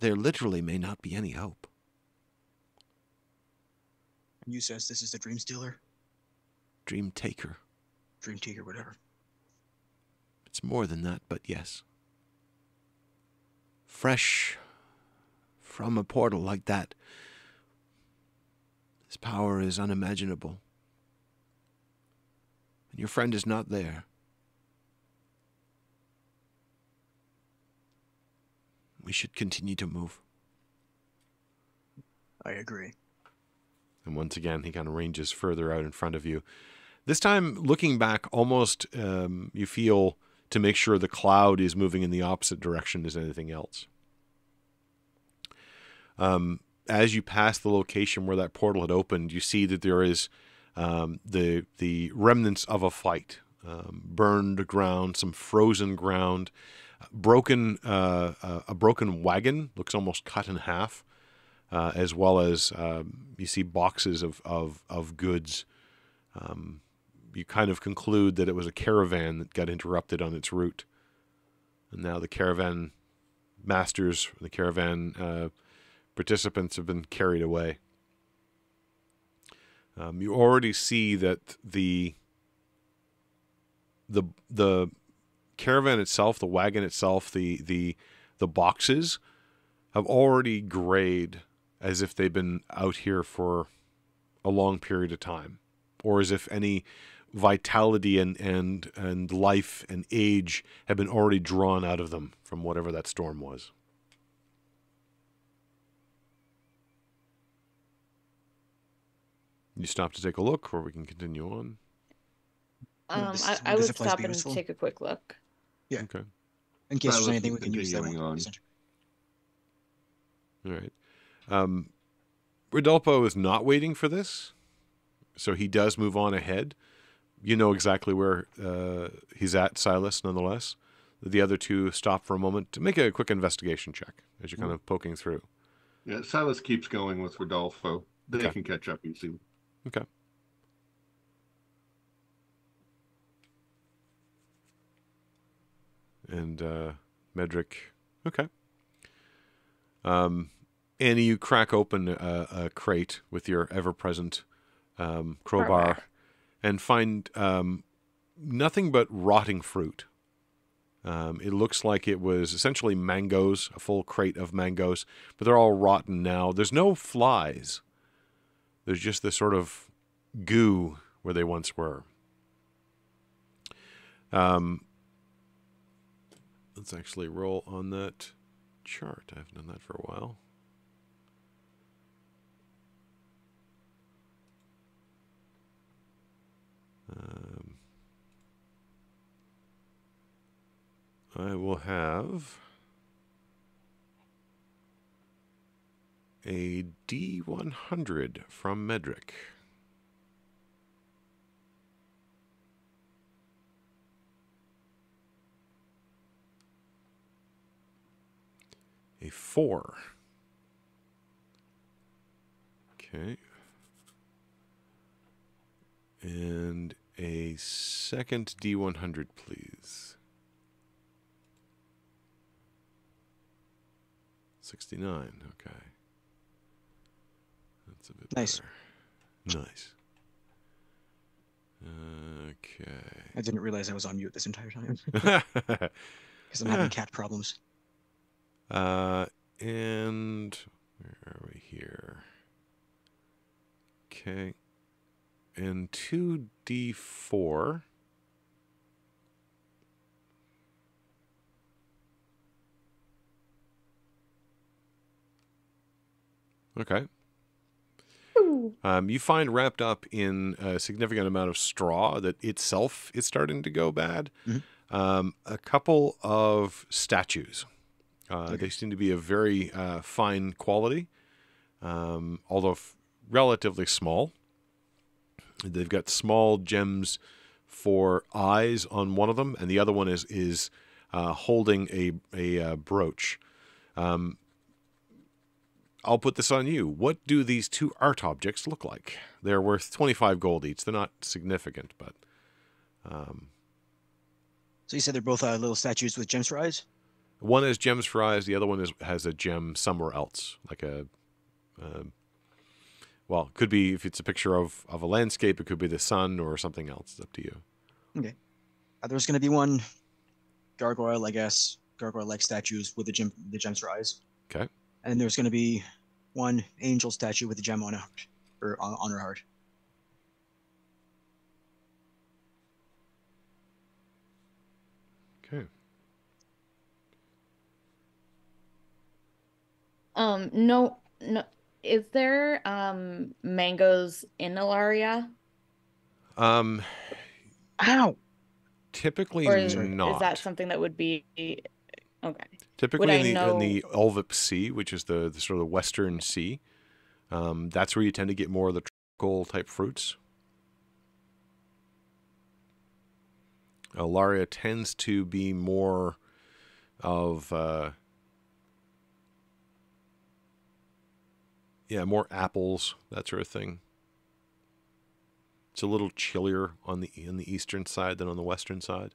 there literally may not be any hope. And you says this is the Dream Stealer? Dream Taker. Dream Taker, whatever. It's more than that, but yes. Fresh from a portal like that, his power is unimaginable. And your friend is not there. We should continue to move. I agree. And once again, he kind of ranges further out in front of you. This time, looking back, almost um, you feel to make sure the cloud is moving in the opposite direction as anything else. Um, as you pass the location where that portal had opened, you see that there is um, the, the remnants of a fight. Um, burned ground, some frozen ground. Broken, uh, uh, a broken wagon looks almost cut in half, uh, as well as um, you see boxes of of, of goods. Um, you kind of conclude that it was a caravan that got interrupted on its route, and now the caravan masters, the caravan uh, participants have been carried away. Um, you already see that the the the. caravan itself, the wagon itself, the the the boxes have already grayed as if they've been out here for a long period of time, or as if any vitality and and and life and age have been already drawn out of them from whatever that storm was. You stop to take a look, or we can continue on. Um, this, I, I would stop and take a quick look. Yeah. Okay. In case there's anything we can use that way. On. All right. Um, Rodolfo is not waiting for this, so he does move on ahead. You know exactly where uh, he's at, Silas, nonetheless. The other two stop for a moment to make a quick investigation check as you're mm-hmm. kind of poking through. Yeah, Silas keeps going with Rodolfo. They okay. can catch up easily. Okay. And uh, Medric, okay. Um, Annie, you crack open a, a crate with your ever-present um, crowbar, crowbar and find um, nothing but rotting fruit. Um, it looks like it was essentially mangoes, a full crate of mangoes, but they're all rotten now. There's no flies. There's just this sort of goo where they once were. Um, let's actually roll on that chart. I haven't done that for a while. Um, I will have a D one hundred from Medric. A four. Okay. And a second D one hundred, please. sixty-nine, okay. That's a bit nice. Better. Nice. Okay. I didn't realize I was on mute this entire time. Because I'm having cat problems. Uh, and where are we here? Okay. And two D four. Okay. Um, you find wrapped up in a significant amount of straw that itself is starting to go bad. Mm-hmm. Um, a couple of statues. Uh, okay. They seem to be of very uh, fine quality, um, although f relatively small. They've got small gems for eyes on one of them, and the other one is is uh, holding a a uh, brooch. Um, I'll put this on you. What do these two art objects look like? They're worth twenty-five gold each. They're not significant, but. Um, so you said they're both uh, little statues with gems for eyes. One is gems for eyes. The other one is has a gem somewhere else, like a. Uh, Well, it could be if it's a picture of, of a landscape, it could be the sun or something else. It's up to you. Okay. Uh, there's going to be one gargoyle, I guess, gargoyle-like statues with the, gem, the gems for eyes. Okay. And there's going to be one angel statue with a gem on, a, or on, on her heart. Okay. Um, no, no. Is there um, mangoes in Ilaria? Um, Ow! Typically or is, not. Is that something that would be... Okay. Typically in the, know... in the Elvic Sea, which is the, the sort of Western Sea, um, that's where you tend to get more of the tropical-type fruits. Ilaria tends to be more of... Uh, Yeah, more apples, that sort of thing. It's a little chillier on the on the eastern side than on the western side.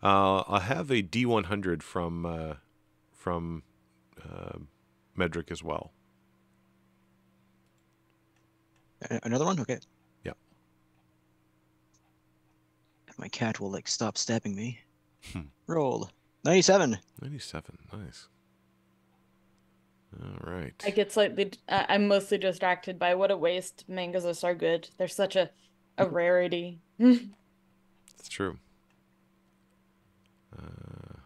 Uh, I have a D one hundred from uh, from uh, Medric as well. Another one, okay. Yeah. My cat will like stop stabbing me. Hmm. Roll ninety-seven. ninety-seven, nice. All right. I get slightly. Uh, I'm mostly distracted by what a waste. Mangoes are so good. They're such a, a rarity. It's true. Uh,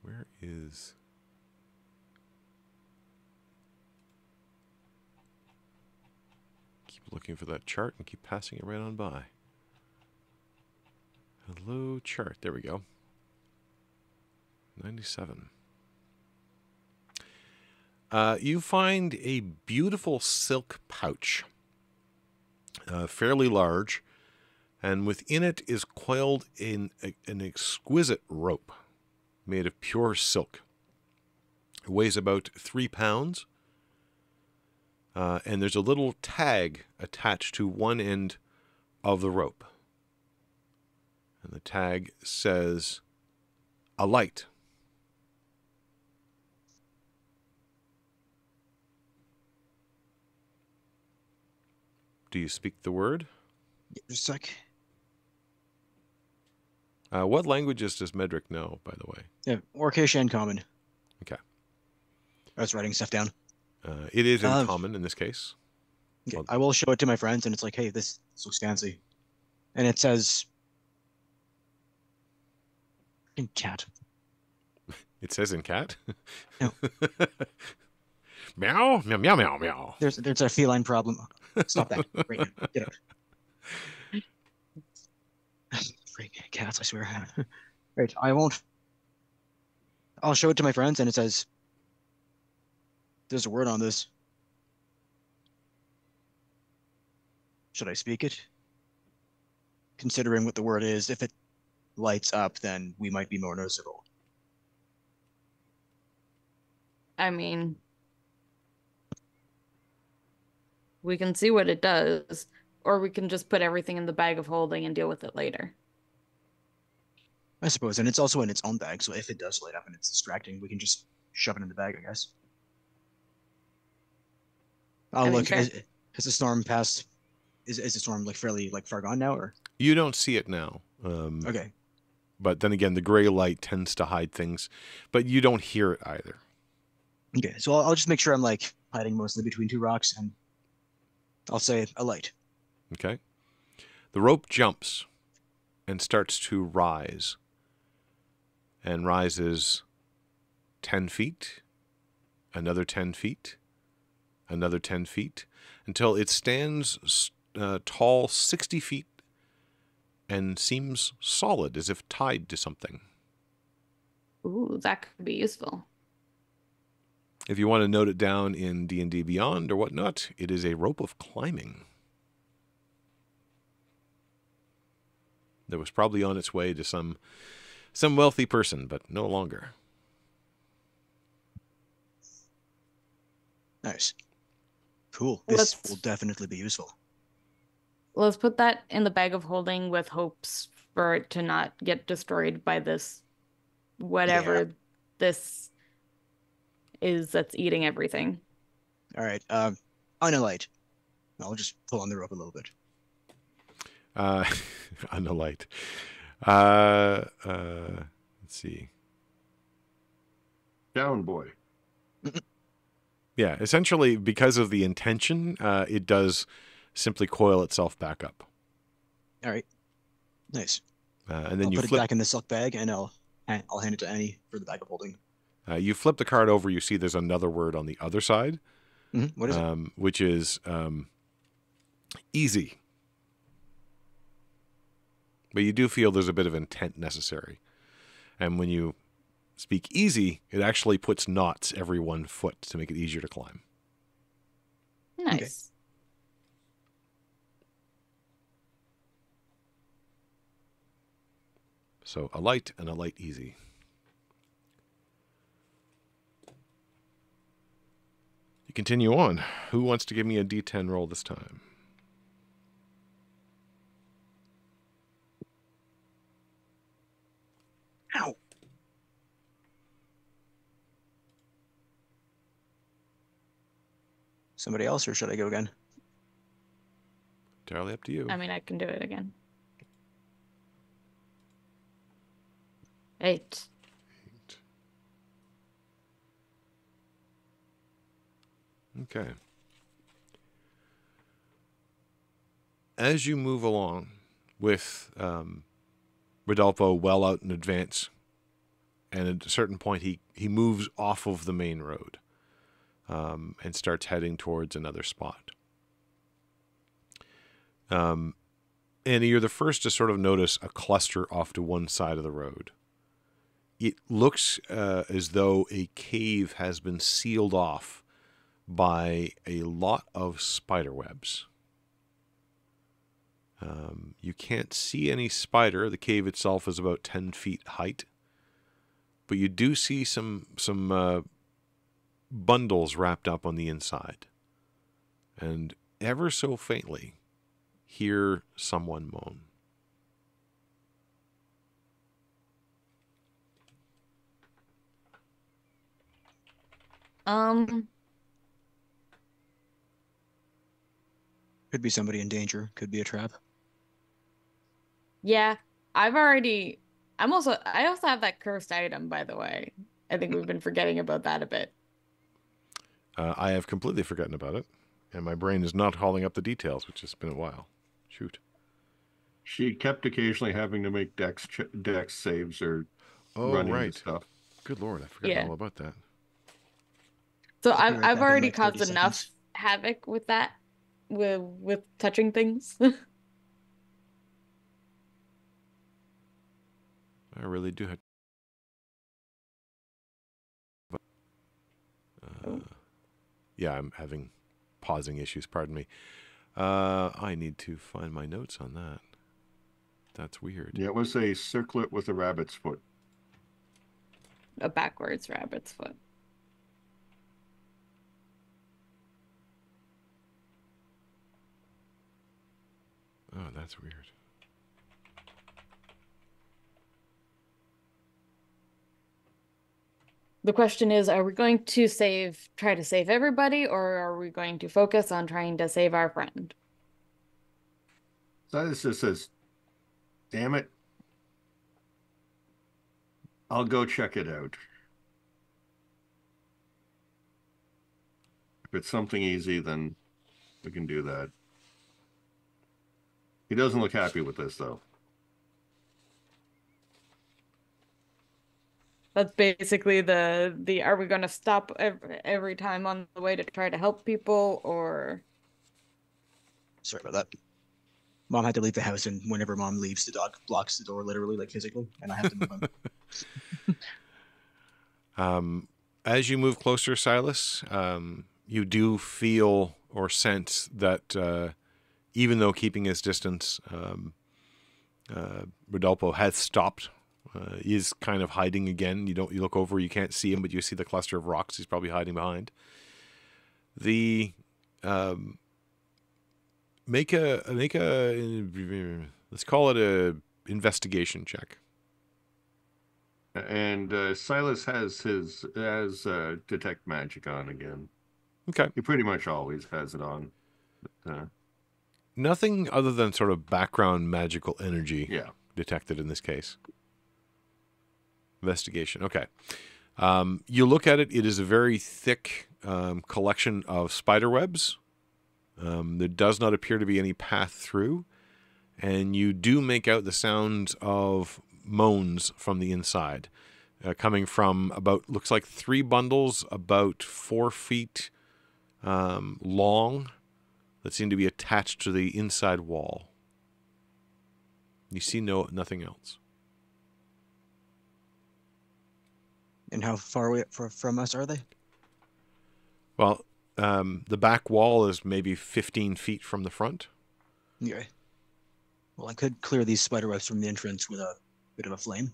where is? Keep looking for that chart and keep passing it right on by. Hello, chart. There we go. ninety-seven. Uh, you find a beautiful silk pouch, uh, fairly large, and within it is coiled in a, an exquisite rope made of pure silk. It weighs about three pounds, uh, and there's a little tag attached to one end of the rope. And the tag says, "A light." Do you speak the word? Just a sec. Uh, what languages does Medric know, by the way? Yeah, Orcish and Common. Okay. I was writing stuff down. Uh, it is in uh, Common in this case. Okay. Well, I will show it to my friends, and it's like, hey, this, this looks fancy. And it says... In cat. It says in cat? No. Meow, meow, meow, meow, meow. There's, there's a feline problem. Stop that. Right now. Get out. Freaking cats, I swear. Right, I won't. I'll show it to my friends, and it says... There's a word on this. Should I speak it? Considering what the word is, if it lights up, then we might be more noticeable. I mean... We can see what it does, or we can just put everything in the bag of holding and deal with it later. I suppose, and it's also in its own bag, so if it does light up and it's distracting, we can just shove it in the bag, I guess. Oh, I mean, look, sure. has, has the storm passed? Is, is the storm like fairly like far gone now, or? You don't see it now. Um, okay. But then again, the gray light tends to hide things, but you don't hear it either. Okay, so I'll, I'll just make sure I'm like hiding mostly between two rocks, and I'll say a light. Okay. The rope jumps and starts to rise, and rises ten feet, another ten feet, another ten feet, until it stands uh, tall sixty feet and seems solid, as if tied to something. Ooh, that could be useful. If you want to note it down in D and D Beyond or whatnot, it is a rope of climbing. That was probably on its way to some some wealthy person, but no longer. Nice. Cool. This let's, will definitely be useful. Let's put that in the bag of holding with hopes for it to not get destroyed by this whatever yeah. this is that's eating everything. All right. Um, on a light. I'll just pull on the rope a little bit. Uh, on a light. Uh, uh, let's see. Down boy. Yeah, essentially, because of the intention, uh, it does simply coil itself back up. All right, nice. Uh, and then I'll you put flip... it back in the silk bag, and I'll I'll hand it to Annie for the bag of holding. Uh, you flip the card over. You see, there's another word on the other side. Mm-hmm. What is um, it? Which is um, easy. But you do feel there's a bit of intent necessary, and when you speak easy, it actually puts knots every one foot to make it easier to climb. Nice. Okay. So a light and a light easy. You continue on. Who wants to give me a D ten roll this time? Ow. Somebody else, or should I go again? Entirely up to you. I mean, I can do it again. Eight. Eight. Okay. As you move along with um, Rodolfo well out in advance, and at a certain point he, he moves off of the main road. Um, and starts heading towards another spot. Um, and you're the first to sort of notice a cluster off to one side of the road. It looks uh, as though a cave has been sealed off by a lot of spider webs. Um, you can't see any spider. The cave itself is about ten feet height. But you do see some... some uh, bundles wrapped up on the inside, and ever so faintly hear someone moan. Um Could be somebody in danger. Could be a trap. Yeah, I've already... I'm also... I also have that cursed item, by the way. I think we've been forgetting about that a bit. Uh, I have completely forgotten about it. And my brain is not hauling up the details, which has been a while. Shoot. She kept occasionally having to make dex, ch dex saves or oh, running right. stuff. Good lord, I forgot yeah. all about that. So I've, right I've already caused seconds. enough havoc with that, with, with touching things. I really do have to... Uh, yeah, I'm having pausing issues, pardon me. Uh, I need to find my notes on that. That's weird. Yeah, it was a circlet with a rabbit's foot. A backwards rabbit's foot. Oh, that's weird. The question is, are we going to save, try to save everybody, or are we going to focus on trying to save our friend? Silas just says, damn it. I'll go check it out. If it's something easy, then we can do that. He doesn't look happy with this, though. That's basically the, the are we going to stop every, every time on the way to try to help people, or... Sorry about that. Mom had to leave the house, and whenever Mom leaves, the dog blocks the door, literally, like physically, and I have to move him. um, as you move closer, Silas, um, you do feel or sense that uh, even though keeping his distance, um, uh, Rodolfo has stopped. Uh, he is kind of hiding again. You don't. You look over, you can't see him, but you see the cluster of rocks he's probably hiding behind. The... Um, Make a make a let's call it a investigation check. And uh, Silas has his has uh, detect magic on again. Okay, he pretty much always has it on. But, uh, nothing other than sort of background magical energy. Yeah. Detected in this case. Investigation. Okay, um, you look at it. It is a very thick um, collection of spider webs. Um, there does not appear to be any path through, and you do make out the sounds of moans from the inside, uh, coming from about, looks like three bundles, about four feet um, long, that seem to be attached to the inside wall. You see no nothing else. And how far away from us are they? Well... Um, the back wall is maybe fifteen feet from the front. Okay. Well, I could clear these spider webs from the entrance with a bit of a flame.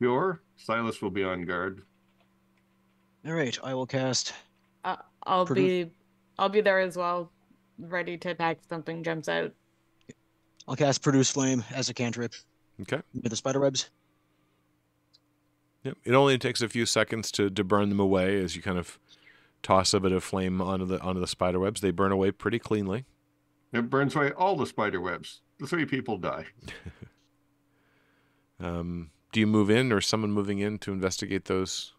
Sure. Silas will be on guard. All right. I will cast. Uh, I'll Produ be, I'll be there as well, ready to attack if something jumps out. I'll cast Produce Flame as a cantrip. Okay. With the spider webs. Yep. It only takes a few seconds to, to burn them away as you kind of toss a bit of flame onto the onto the spider webs. They burn away pretty cleanly. It burns away all the spider webs. The three people die. um, do you move in, or is someone moving in to investigate those?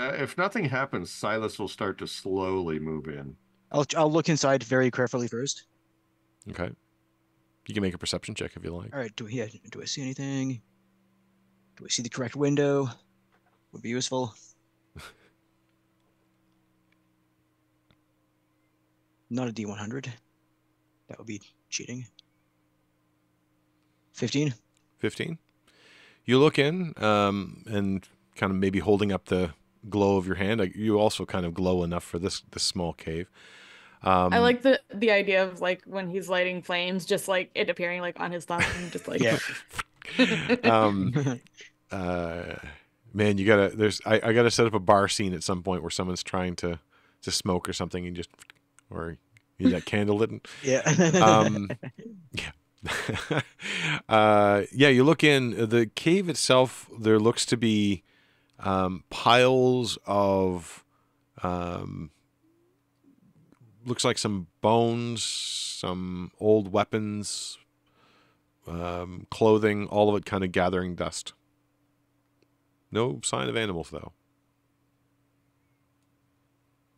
Uh, if nothing happens, Silas will start to slowly move in. I'll I'll look inside very carefully first. Okay. You can make a perception check if you like. All right. Do yeah, do I see anything? Do we see the correct window? Would be useful. Not a D one hundred. That would be cheating. fifteen? fifteen. You look in um, and kind of maybe holding up the glow of your hand. You also kind of glow enough for this, this small cave. Um, I like the, the idea of like when he's lighting flames, just like it appearing like on his thumb. Just like... Yeah. um, uh, man, you gotta. There's. I, I gotta set up a bar scene at some point where someone's trying to, to smoke or something, and just or you that candle lit. Yeah. um, yeah. uh, yeah. You look in the cave itself. There looks to be um, piles of um, looks like some bones, some old weapons, um, clothing, all of it kind of gathering dust. No sign of animals, though.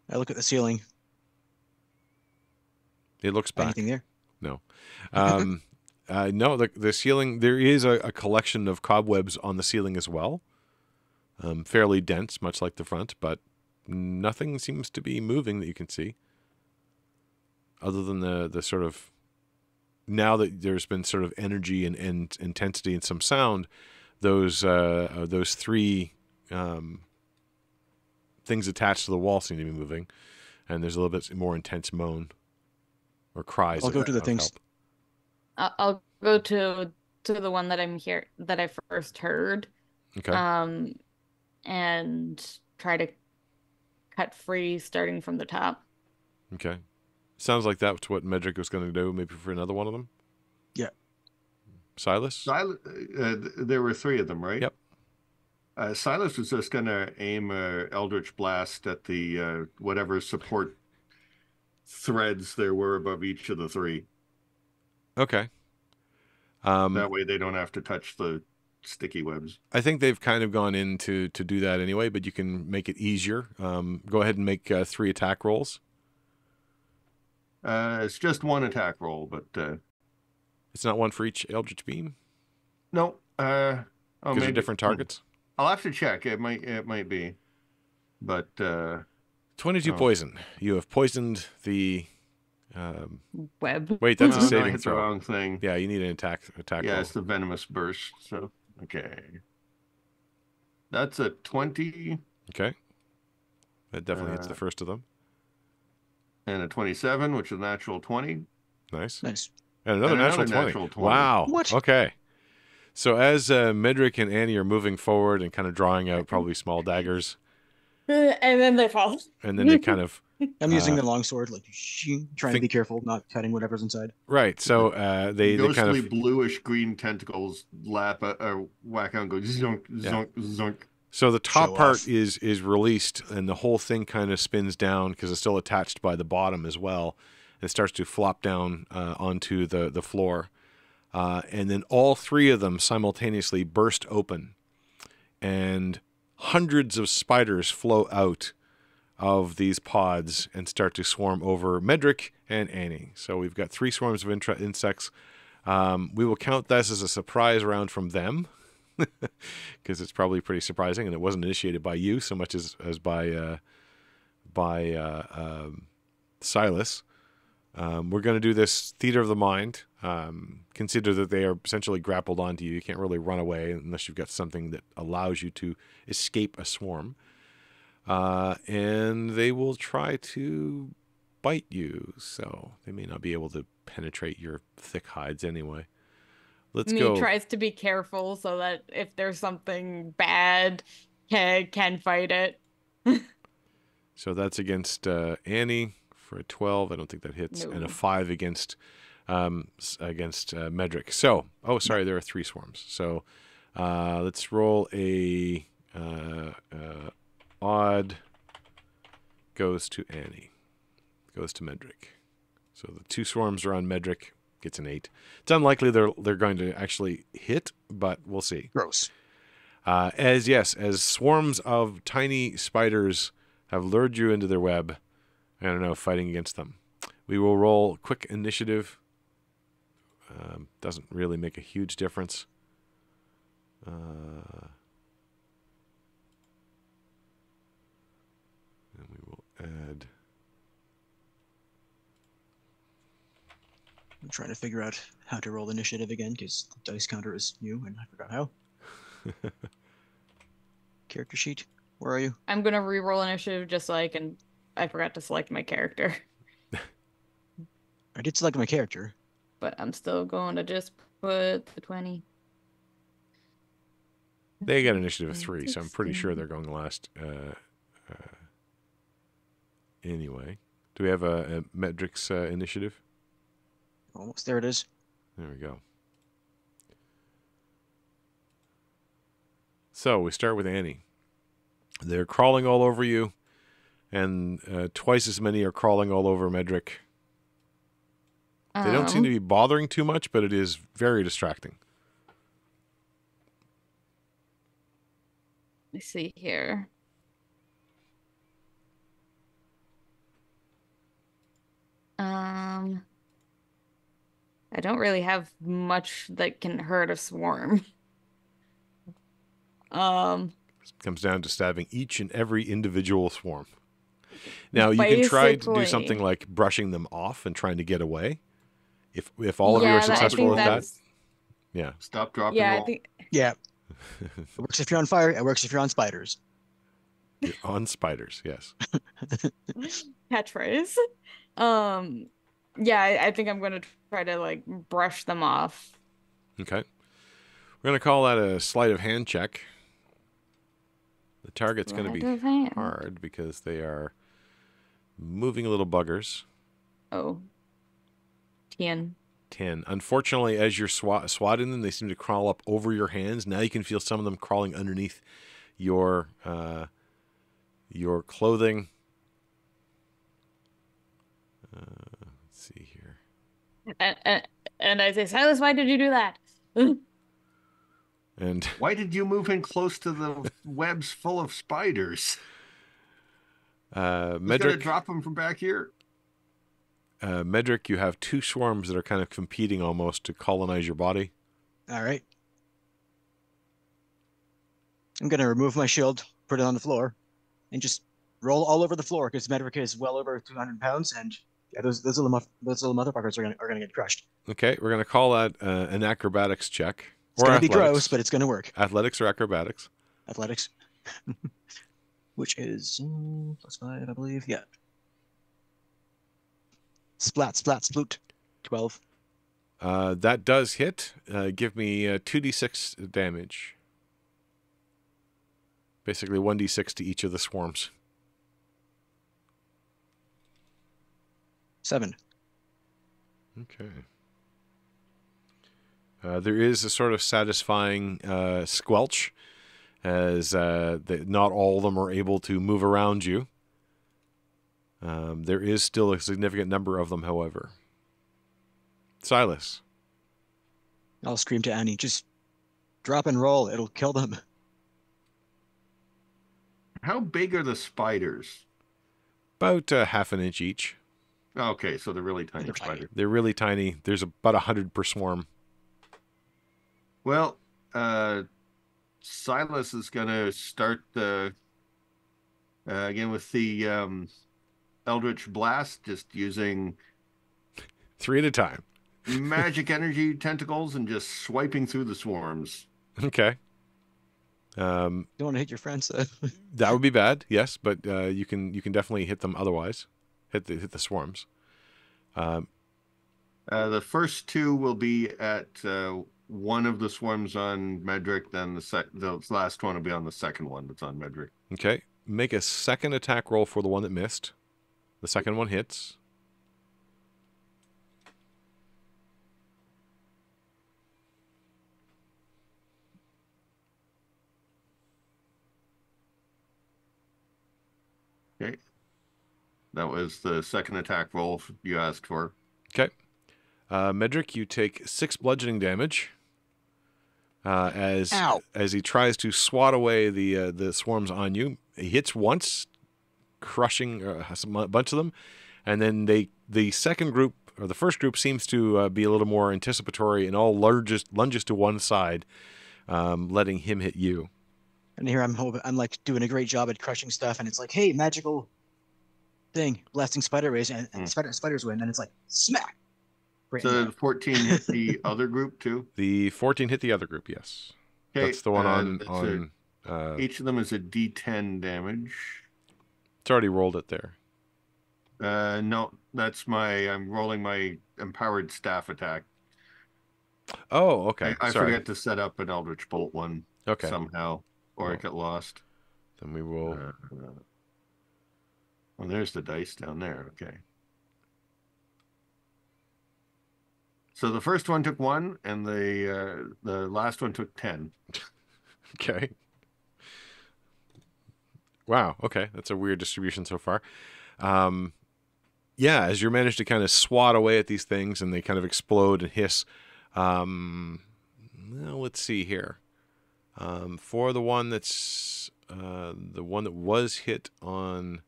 I look at the ceiling. It looks back. Anything there? No. Um, uh, no, the, the ceiling, there is a, a collection of cobwebs on the ceiling as well. Um, fairly dense, much like the front, but nothing seems to be moving that you can see. Other than the, the sort of, now that there's been sort of energy and, and intensity and some sound, those uh, those three um, things attached to the wall seem to be moving. And there's a little bit more intense moan. Or cries. I'll go to the things. Help. I'll go to to the one that I'm here that I first heard. Okay. Um, and try to cut free, starting from the top. Okay. Sounds like that's what Medric was going to do. Maybe for another one of them. Yeah. Silas. Silas. Uh, there were three of them, right? Yep. Uh, Silas was just going to aim a Eldritch Blast at the uh, whatever support threads there were above each of the three. Okay. Um, that way they don't have to touch the sticky webs. I think they've kind of gone in to, to do that anyway, but you can make it easier. Um, go ahead and make uh, three attack rolls. Uh, it's just one attack roll, but... Uh, it's not one for each Eldritch Beam? No. Uh, oh, maybe. They're different targets? I'll have to check. It might, it might be. But... Uh, twenty-two oh. Poison. You have poisoned the um, web. Wait, that's no, a saving no, I hit throw. The wrong thing. Yeah, you need an attack. Attack. Yeah, roll. It's the venomous burst. So okay, that's a twenty. Okay, that definitely uh, hits the first of them. And a twenty-seven, which is a natural twenty. Nice. Nice. And another, and natural, another twenty. Natural twenty. Wow. What? Okay. So as uh, Medric and Annie are moving forward and kind of drawing out probably small daggers. And then they fall. And then they kind of... I'm using uh, the long sword, like, shing, trying think, to be careful, not cutting whatever's inside. Right, so uh, they, they kind of... bluish-green tentacles lap, uh, uh, whack out and go zonk, yeah. zonk, zonk. So the top Show part off. is is released, and the whole thing kind of spins down, because it's still attached by the bottom as well. It starts to flop down uh, onto the, the floor. Uh, and then all three of them simultaneously burst open. And... hundreds of spiders flow out of these pods and start to swarm over Medric and Annie. So we've got three swarms of intra insects. Um, we will count this as a surprise round from them because it's probably pretty surprising, and it wasn't initiated by you so much as, as by uh, by uh, um, Silas. Um, we're going to do this theater of the mind. Um, consider that they are essentially grappled onto you. You can't really run away unless you've got something that allows you to escape a swarm. Uh, and they will try to bite you, so they may not be able to penetrate your thick hides anyway. Let's Me go. He tries to be careful so that if there's something bad, he can fight it. So that's against uh, Annie for a twelve. I don't think that hits. No. And a five against... Um, against uh, Medric. So, oh, sorry, there are three swarms. So, uh, let's roll a uh, uh, odd goes to Annie, goes to Medric. So the two swarms are on Medric. Gets an eight. It's unlikely they're they're going to actually hit, but we'll see. Gross. Uh, as yes, as swarms of tiny spiders have lured you into their web. I don't know, fighting against them. We will roll quick initiative. Um, doesn't really make a huge difference. Uh, and we will add. I'm trying to figure out how to roll initiative again because the dice counter is new and I forgot how. Character sheet, where are you? I'm going to re-roll initiative just so I can. I forgot to select my character. I did select my character. But I'm still going to just put the twenty. They got initiative of three, so I'm pretty sure they're going last. Uh, uh, anyway, do we have a, a Medric's uh, initiative? Almost there it is. There we go. So we start with Annie. They're crawling all over you. and uh, twice as many are crawling all over Medric. Um. They don't seem to be bothering too much, but it is very distracting. Let me see here. Um, I don't really have much that can hurt a swarm. Um, it comes down to stabbing each and every individual swarm. Now, you can try to do something like brushing them off and trying to get away. If if all of yeah, you are successful with that, yeah. Stop, drop, yeah, and roll. Think... Yeah. It works if you're on fire. It works if you're on spiders. You're on spiders, yes. Catchphrase. Um, yeah, I, I think I'm going to try to, like, brush them off. Okay. We're going to call that a sleight of hand check. The target's going to be hard because they are moving little buggers. Oh. Ten. Ten. Unfortunately, as you're swa swatting them, they seem to crawl up over your hands. Now you can feel some of them crawling underneath your, uh, your clothing. Uh, let's see here. And, and, and I say, Silas, why did you do that? And why did you move in close to the webs full of spiders? Uh, Medric, gonna drop them from back here. Uh, Medric, you have two swarms that are kind of competing almost to colonize your body. All right. I'm going to remove my shield, put it on the floor, and just roll all over the floor because Medric is well over two hundred pounds and... Yeah, those, those, little, those little motherfuckers are going are gonna get crushed. Okay, we're going to call that uh, an acrobatics check. It's going to be gross, but it's going to work. Athletics or acrobatics? Athletics. Which is um, plus five, I believe. Yeah. Splat, splat, sploot. twelve. Uh, that does hit. Uh, give me uh, two d six damage. Basically one d six to each of the swarms. Seven. Okay. Uh, there is a sort of satisfying uh, squelch as uh, the, not all of them are able to move around you. Um, there is still a significant number of them, however. Silas. I'll scream to Annie, just drop and roll. It'll kill them. How big are the spiders? About uh, half an inch each. Okay, so they're really tiny. They're spider. Tiny. They're really tiny. There's about a hundred per swarm. Well, uh, Silas is going to start the, uh, again with the um, Eldritch Blast, just using... Three at a time. Magic energy tentacles and just swiping through the swarms. Okay. Um, you don't want to hit your friends, though. That would be bad, yes, but uh, you can you can definitely hit them otherwise. Hit the, hit the swarms. Um, uh, the first two will be at uh, one of the swarms on Medric. Then the sec the last one will be on the second one that's on Medric. Okay. Make a second attack roll for the one that missed. The second one hits. Okay. That was the second attack roll you asked for. Okay. Uh, Medric, you take six bludgeoning damage uh, as Ow. as he tries to swat away the uh, the swarms on you. He hits once, crushing uh, a bunch of them, and then they the second group or the first group seems to uh, be a little more anticipatory and all lunges lunges to one side, um, letting him hit you. And here I'm hoping, I'm like doing a great job at crushing stuff, and it's like, hey, magical thing, blasting spider rays, and, and mm. spider, spiders win, and it's like, smack! Right so the fourteen hit the other group, too? The fourteen hit the other group, yes. Okay. That's the one uh, on... on a, uh, each of them is a d ten damage. It's already rolled it there. Uh, no, that's my... I'm rolling my empowered staff attack. Oh, okay. I, I forgot to set up an Eldritch Bolt one okay. somehow, or oh. I get lost. Then we will... Uh, Well, there's the dice down there. Okay. So the first one took one, and the uh, the last one took ten. Okay. Wow, okay, that's a weird distribution so far. Um, yeah, as you manage to kind of swat away at these things and they kind of explode and hiss. Um, well, let's see here. Um, for the one that's uh, the one that was hit on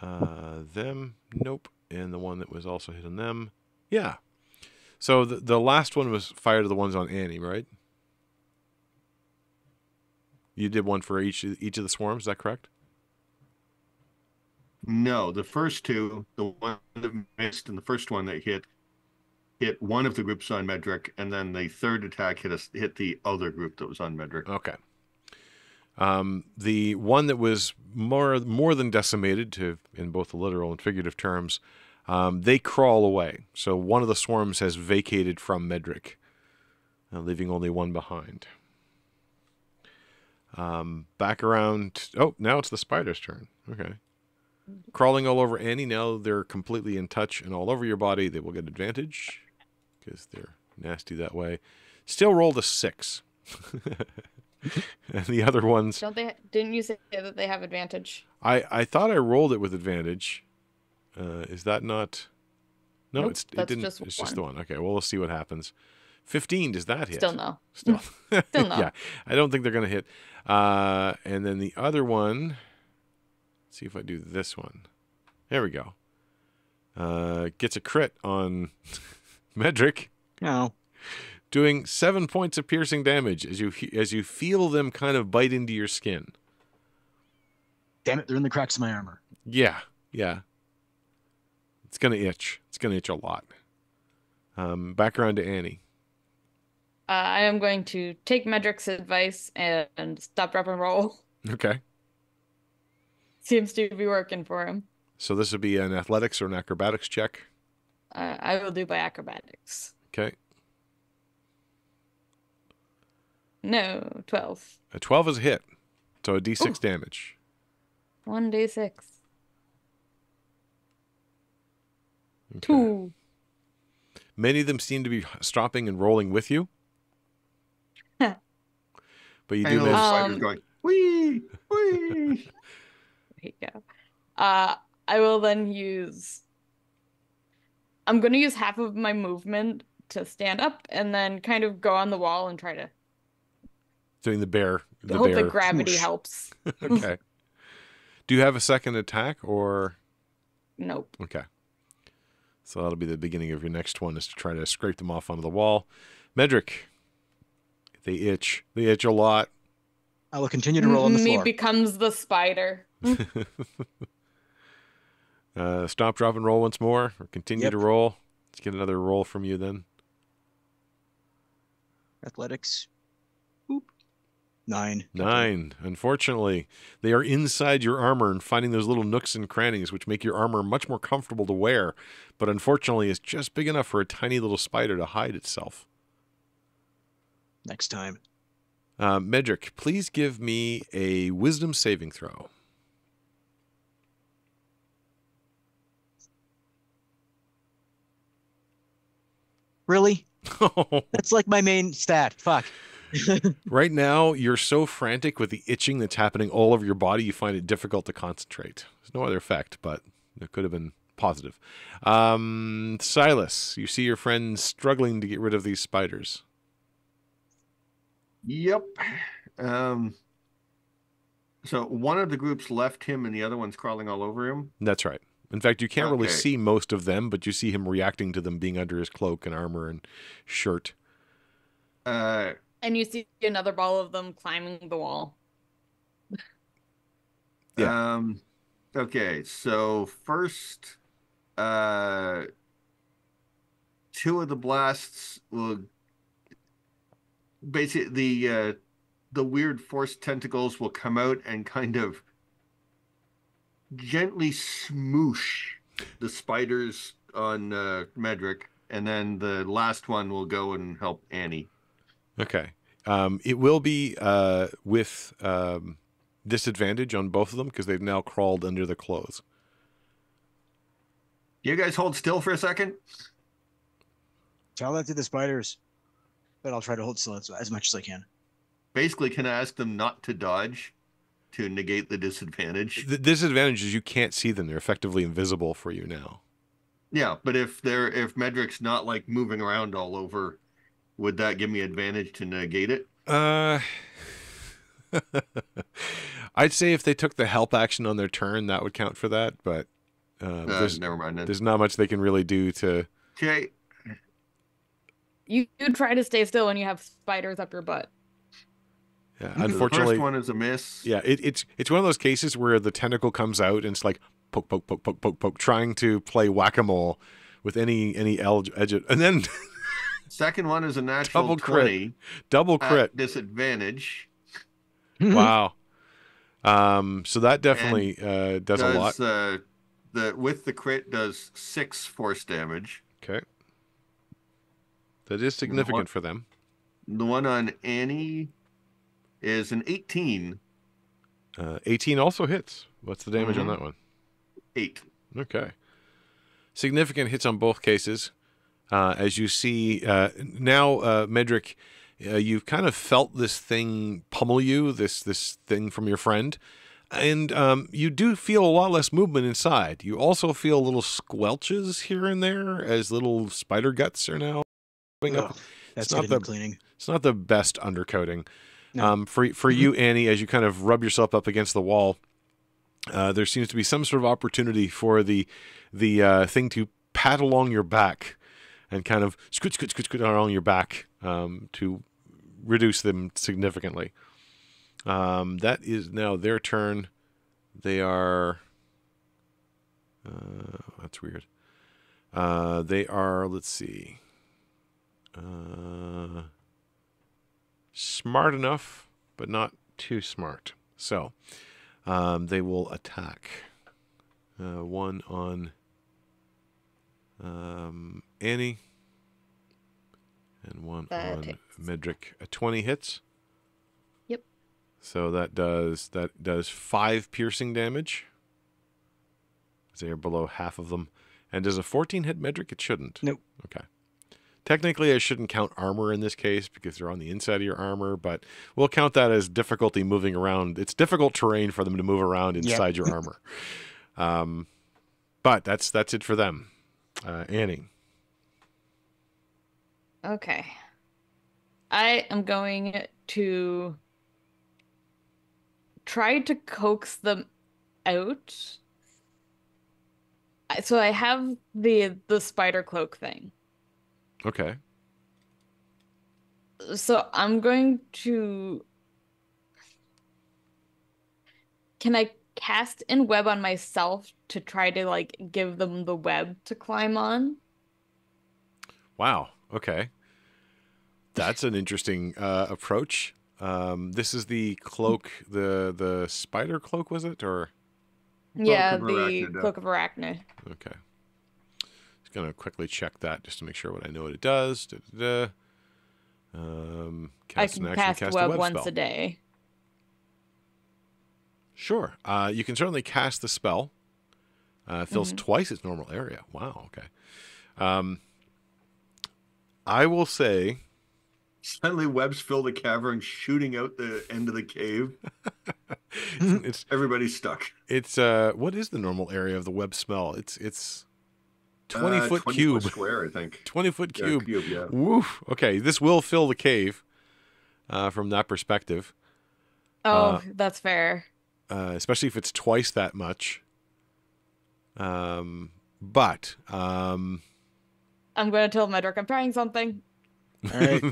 uh, them, nope, and the one that was also hit on them, yeah. So the the last one was fired at the ones on Annie, right? You did one for each each of the swarms, is that correct? No, the first two, the one that missed and the first one that hit, hit one of the groups on Medric, and then the third attack hit us, hit the other group that was on Medric. Okay. Um, the one that was more more than decimated, to in both the literal and figurative terms, um, they crawl away. So one of the swarms has vacated from Medric, uh, leaving only one behind. Um, back around. Oh, now it's the spider's turn. Okay. Crawling all over Annie. Now they're completely in touch and all over your body. They will get advantage because they're nasty that way. Still rolled a six. And the other ones. Don't they? Didn't you say that they have advantage? I I thought I rolled it with advantage. Uh, is that not? No, nope, it's it didn't. Just it's one. Just the one. Okay. Well, we'll see what happens. fifteen, does that hit? Still no. Still, Still no. Yeah, I don't think they're going to hit. Uh, and then the other one, let's see if I do this one. There we go. Uh, gets a crit on Medric. No. Doing seven points of piercing damage as you as you feel them kind of bite into your skin. Damn it, they're in the cracks of my armor. Yeah, yeah. It's going to itch. It's going to itch a lot. Um, back around to Annie. Uh, I am going to take Medric's advice and, and stop, drop, and roll. Okay. Seems to be working for him. So this would be an athletics or an acrobatics check? Uh, I will do by acrobatics. Okay. No, twelve. A twelve is a hit, so a d six Ooh. Damage. one d six. Okay. Two. Many of them seem to be stopping and rolling with you. But you do miss. Um, going, wee, wee. There you go. Uh, I will then use... I'm going to use half of my movement to stand up and then kind of go on the wall and try to... Doing the bear. The I hope bear. The gravity Whoosh. Helps. Okay. Do you have a second attack or... Nope. Okay. So that'll be the beginning of your next one, is to try to scrape them off onto the wall. Medric. They itch. They itch a lot. I will continue to roll on the floor. Me becomes the spider. uh, stop, drop, and roll once more, or continue yep. to roll. Let's get another roll from you then. Athletics. Oop. Nine. Nine. Unfortunately, they are inside your armor and finding those little nooks and crannies, which make your armor much more comfortable to wear. But unfortunately, it's just big enough for a tiny little spider to hide itself. Next time. Uh, Medric, please give me a wisdom saving throw. Really? That's like my main stat. Fuck. Right now, you're so frantic with the itching that's happening all over your body, you find it difficult to concentrate. There's no other effect, but it could have been positive. Um, Silas, you see your friend struggling to get rid of these spiders. Yep. Um, so one of the groups left him and the other one's crawling all over him? That's right. In fact, you can't okay. really see most of them, but you see him reacting to them being under his cloak and armor and shirt. Uh, and you see another ball of them climbing the wall. Yeah. Um, okay, so first, uh, two of the blasts will... Basically, the uh, the weird force tentacles will come out and kind of gently smoosh the spiders on uh, Medric, and then the last one will go and help Annie. Okay. Um, it will be uh, with um, disadvantage on both of them because they've now crawled under the clothes. You guys hold still for a second? Tell that to the spiders. But I'll try to hold still as much as I can. Basically, can I ask them not to dodge? to negate the disadvantage. The disadvantage is you can't see them. They're effectively invisible for you now. Yeah, but if they're if Medric's not like moving around all over, would that give me advantage to negate it? Uh, I'd say if they took the help action on their turn, that would count for that. But uh, uh, there's, never mind. Then. There's not much they can really do to. Okay. You you try to stay still when you have spiders up your butt. Yeah, unfortunately, the first one is a miss. Yeah, it, it's it's one of those cases where the tentacle comes out and it's like poke, poke, poke, poke, poke, poke, trying to play whack-a-mole with any any edge, and then second one is a natural double crit, twenty double crit at disadvantage. Wow, um, so that definitely uh, does, does a lot. Uh, the with the crit does six force damage. Okay, that is significant the one, for them. The one on Annie is an eighteen. Uh, eighteen also hits. What's the damage mm-hmm. on that one? Eight. Okay. Significant hits on both cases. Uh, as you see uh, now, uh, Medric, uh, you've kind of felt this thing pummel you, this this thing from your friend, and um, you do feel a lot less movement inside. You also feel little squelches here and there as little spider guts are now coming oh, up. That's it's not the cleaning. It's not the best undercoating. No. Um, for for mm-hmm. you, Annie, as you kind of rub yourself up against the wall, uh, there seems to be some sort of opportunity for the the uh, thing to pat along your back and kind of scoot, scoot, scoot, scoot along your back um, to reduce them significantly. Um, that is now their turn. They are... Uh, that's weird. Uh, they are, let's see... Uh... smart enough, but not too smart. So um, they will attack. Uh, one on um, Annie and one that on hits. Medric. A twenty hits. Yep. So that does that does five piercing damage. They are below half of them. And does a fourteen hit Medric? It shouldn't. Nope. Okay. Technically, I shouldn't count armor in this case because they're on the inside of your armor, but we'll count that as difficulty moving around. It's difficult terrain for them to move around inside yeah. your armor. Um, but that's that's it for them. Uh, Annie. Okay. I am going to try to coax them out. So I have the the spider cloak thing. Okay. So I'm going to... Can I cast in web on myself to try to, like, give them the web to climb on? Wow. Okay. That's an interesting uh, approach. Um, this is the cloak, the the spider cloak, was it? Or yeah, the cloak of arachne. Okay. Going to quickly check that just to make sure what I know what it does. Da, da, da. Um, cast I can an action, cast, cast web, a web once spell. a day. Sure. Uh, you can certainly cast the spell. Uh, it fills mm-hmm. twice its normal area. Wow, okay. Um, I will say... Suddenly webs fill the cavern, shooting out the end of the cave. it's Everybody's stuck. It's uh, what is the normal area of the web spell? It's It's... twenty foot cube. Foot square, I think. twenty foot yeah, cube. cube yeah. Woof. Okay, this will fill the cave uh, from that perspective. Oh, uh, that's fair. Uh, especially if it's twice that much. Um, but. Um, I'm going to tell Medric I'm trying something. All right.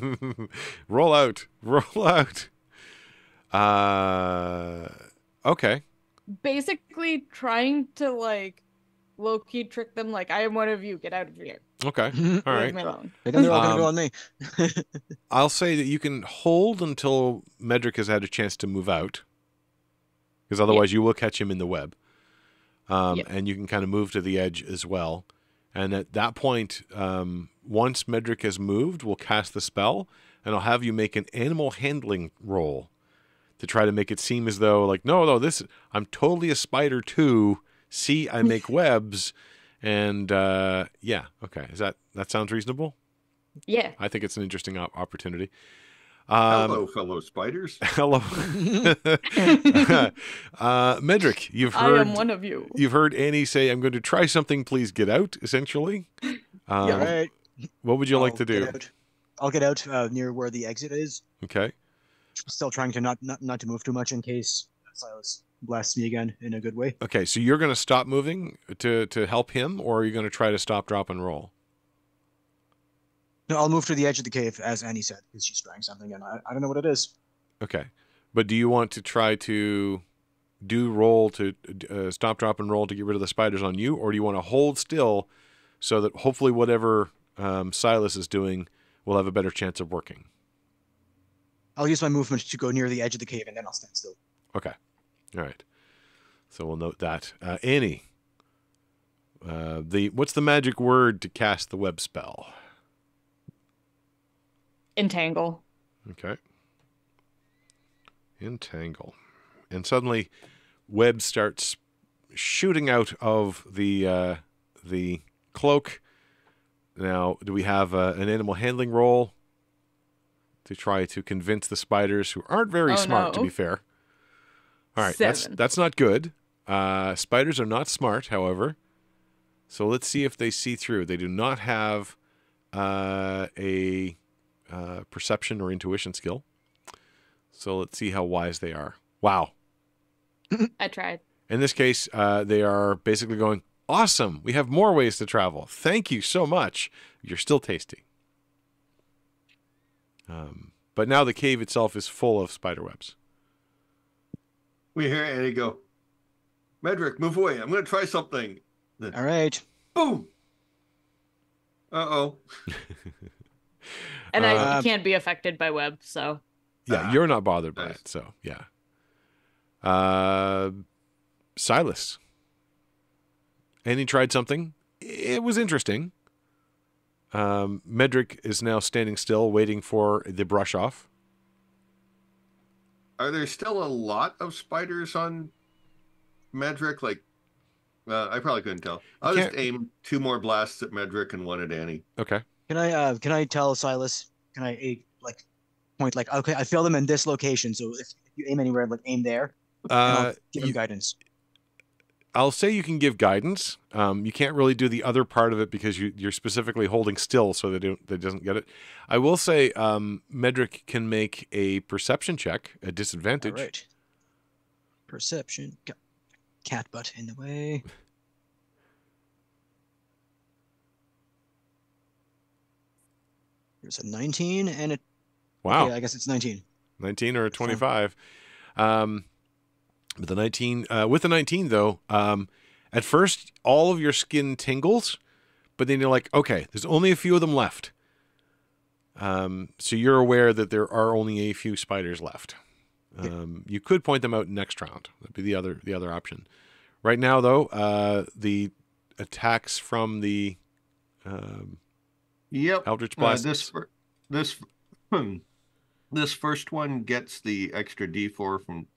Roll out. Roll out. Uh, okay. Basically trying to, like, low-key trick them like, I am one of you. Get out of here. Okay. All right. They're all going to go on me. I'll say that you can hold until Medric has had a chance to move out, because otherwise yeah. you will catch him in the web. Um, yeah. And you can kind of move to the edge as well. And at that point, um, once Medric has moved, we'll cast the spell, and I'll have you make an animal handling roll to try to make it seem as though, like, no, no, this I'm totally a spider too. See, I make webs, and uh, yeah, okay. Is that that sounds reasonable? Yeah, I think it's an interesting op opportunity. Um, hello, fellow spiders. Hello. uh, Medric, you've heard... I am one of you. You've heard Annie say, I'm going to try something, please get out, essentially. Um, yeah, right. What would you I'll like to do? Out. I'll get out uh, near where the exit is. Okay. Still trying to not, not, not to move too much in case Silas blasts me again in a good way. Okay, so you're going to stop moving to, to help him, or are you going to try to stop, drop, and roll? No, I'll move to the edge of the cave, as Annie said, because she's trying something, and I, I don't know what it is. Okay. But do you want to try to do roll to uh, stop, drop, and roll to get rid of the spiders on you, or do you want to hold still so that hopefully whatever um, Silas is doing will have a better chance of working? I'll use my movement to go near the edge of the cave, and then I'll stand still. Okay. All right. So we'll note that. Uh, Annie, uh, the what's the magic word to cast the web spell? Entangle. Okay. Entangle. And suddenly, web starts shooting out of the uh, the cloak. Now, do we have uh, an animal handling roll to try to convince the spiders, who aren't very oh, smart, no. to be fair? All right, Seven. that's that's not good. Uh, spiders are not smart, however. So let's see if they see through. They do not have uh, a... Uh, perception or intuition skill. So let's see how wise they are. Wow. I tried. In this case, uh, they are basically going, awesome, we have more ways to travel. Thank you so much. You're still tasty. Um, but now the cave itself is full of spider webs. We hear Annie go, Medric, move away. I'm going to try something. All right. Boom. Uh-oh. And I um, can't be affected by web, so. Yeah, you're not bothered by nice. it, so, yeah. Uh, Silas. Annie tried something. It was interesting. Um, Medric is now standing still, waiting for the brush off. Are there still a lot of spiders on Medric? Like, uh, I probably couldn't tell. I'll just aim two more blasts at Medric and one at Annie. Okay. Can I uh, can I tell Silas? Can I like point like okay? I feel them in this location, so if you aim anywhere, like aim there. Uh, I'll give you guidance. I'll say you can give guidance. Um, you can't really do the other part of it because you, you're specifically holding still, so they don't they doesn't get it. I will say um, Medric can make a perception check, a disadvantage. All right. Perception. Cat butt in the way. There's a nineteen and a... Wow. Okay, I guess it's nineteen. nineteen or a twenty-five. Um, but the nineteen... Uh, with the nineteen, though, um, at first, all of your skin tingles, but then you're like, okay, there's only a few of them left. Um, so you're aware that there are only a few spiders left. Um, yeah. You could point them out next round. That'd be the other, the other option. Right now, though, uh, the attacks from the... Um, Yep. Eldritch Blast. Uh, this this hmm, this first one gets the extra D four from.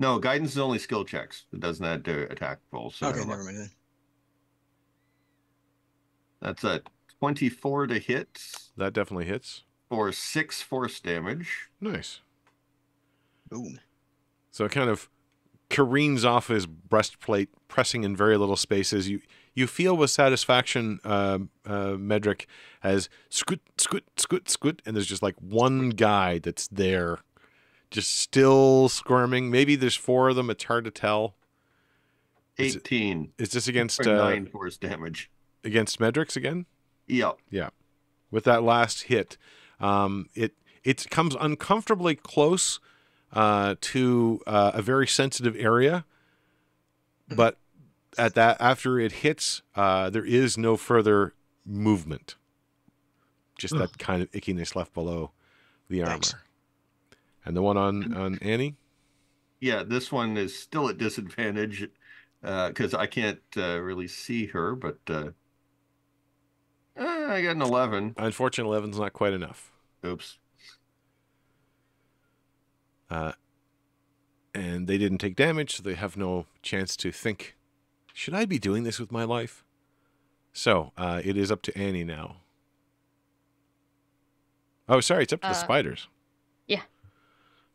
No, guidance is only skill checks. It does not do attack rolls. So okay, never mind. That's a twenty-four to hit. That definitely hits. For six force damage. Nice. Boom. So it kind of careens off his breastplate, pressing in very little spaces. You. You feel with satisfaction, uh, uh, Medric, as scoot, scoot, scoot, scoot, and there's just like one guy that's there, just still squirming. Maybe there's four of them. It's hard to tell. eighteen. Is, is this against... Uh, nine force damage. Against Medric's again? Yeah. Yeah. With that last hit, um, it, it comes uncomfortably close uh, to uh, a very sensitive area, but... At that, after it hits, uh, there is no further movement. Just Ugh. that kind of ickiness left below the armor. Thanks. And the one on, on Annie? Yeah, this one is still at disadvantage because uh, I can't uh, really see her, but uh, I got an eleven. Unfortunately, eleven's not quite enough. Oops. Uh, and they didn't take damage, so they have no chance to think. Should I be doing this with my life? So, uh, it is up to Annie now. Oh, sorry, it's up to uh, the spiders.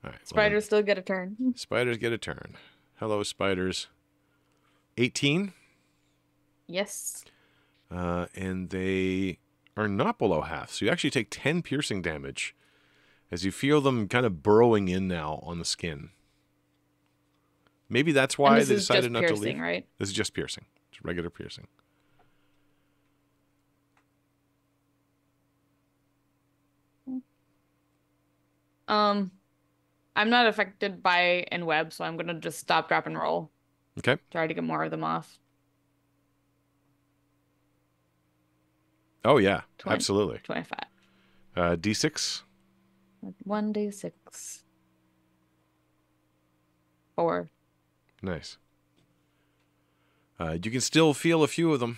All right, spiders well, still get a turn. Spiders get a turn. Hello, spiders. eighteen? Yes. Uh, and they are not below half, so you actually take ten piercing damage as you feel them kind of burrowing in now on the skin. Maybe that's why they decided not to leave. This is just piercing, right? This is just piercing. Just regular piercing. Um, I'm not affected by in web, so I'm going to just stop, drop, and roll. Okay. Try to get more of them off. Oh, yeah. twenty, absolutely. twenty-five. Uh, D six. One D six. Four. Nice. Uh, you can still feel a few of them.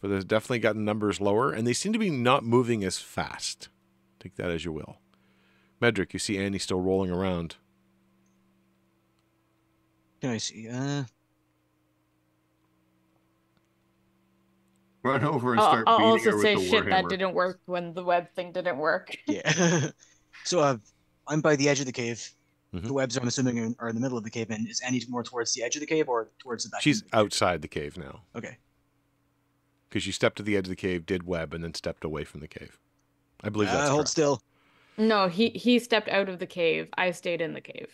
But they've definitely gotten numbers lower, and they seem to be not moving as fast. Take that as you will. Medric, you see Annie still rolling around. Can I see? Uh... Run over and start I'll, beating I'll also her with say the shit, that didn't work when the web thing didn't work. Yeah. So uh, I'm by the edge of the cave. Mm-hmm. The webs, I'm assuming, are in the middle of the cave. And is Annie more towards the edge of the cave or towards the back? She's the outside the cave now. Okay. Because you stepped to the edge of the cave, did web, and then stepped away from the cave. I believe that's uh, hold correct. Still. No, he he stepped out of the cave. I stayed in the cave.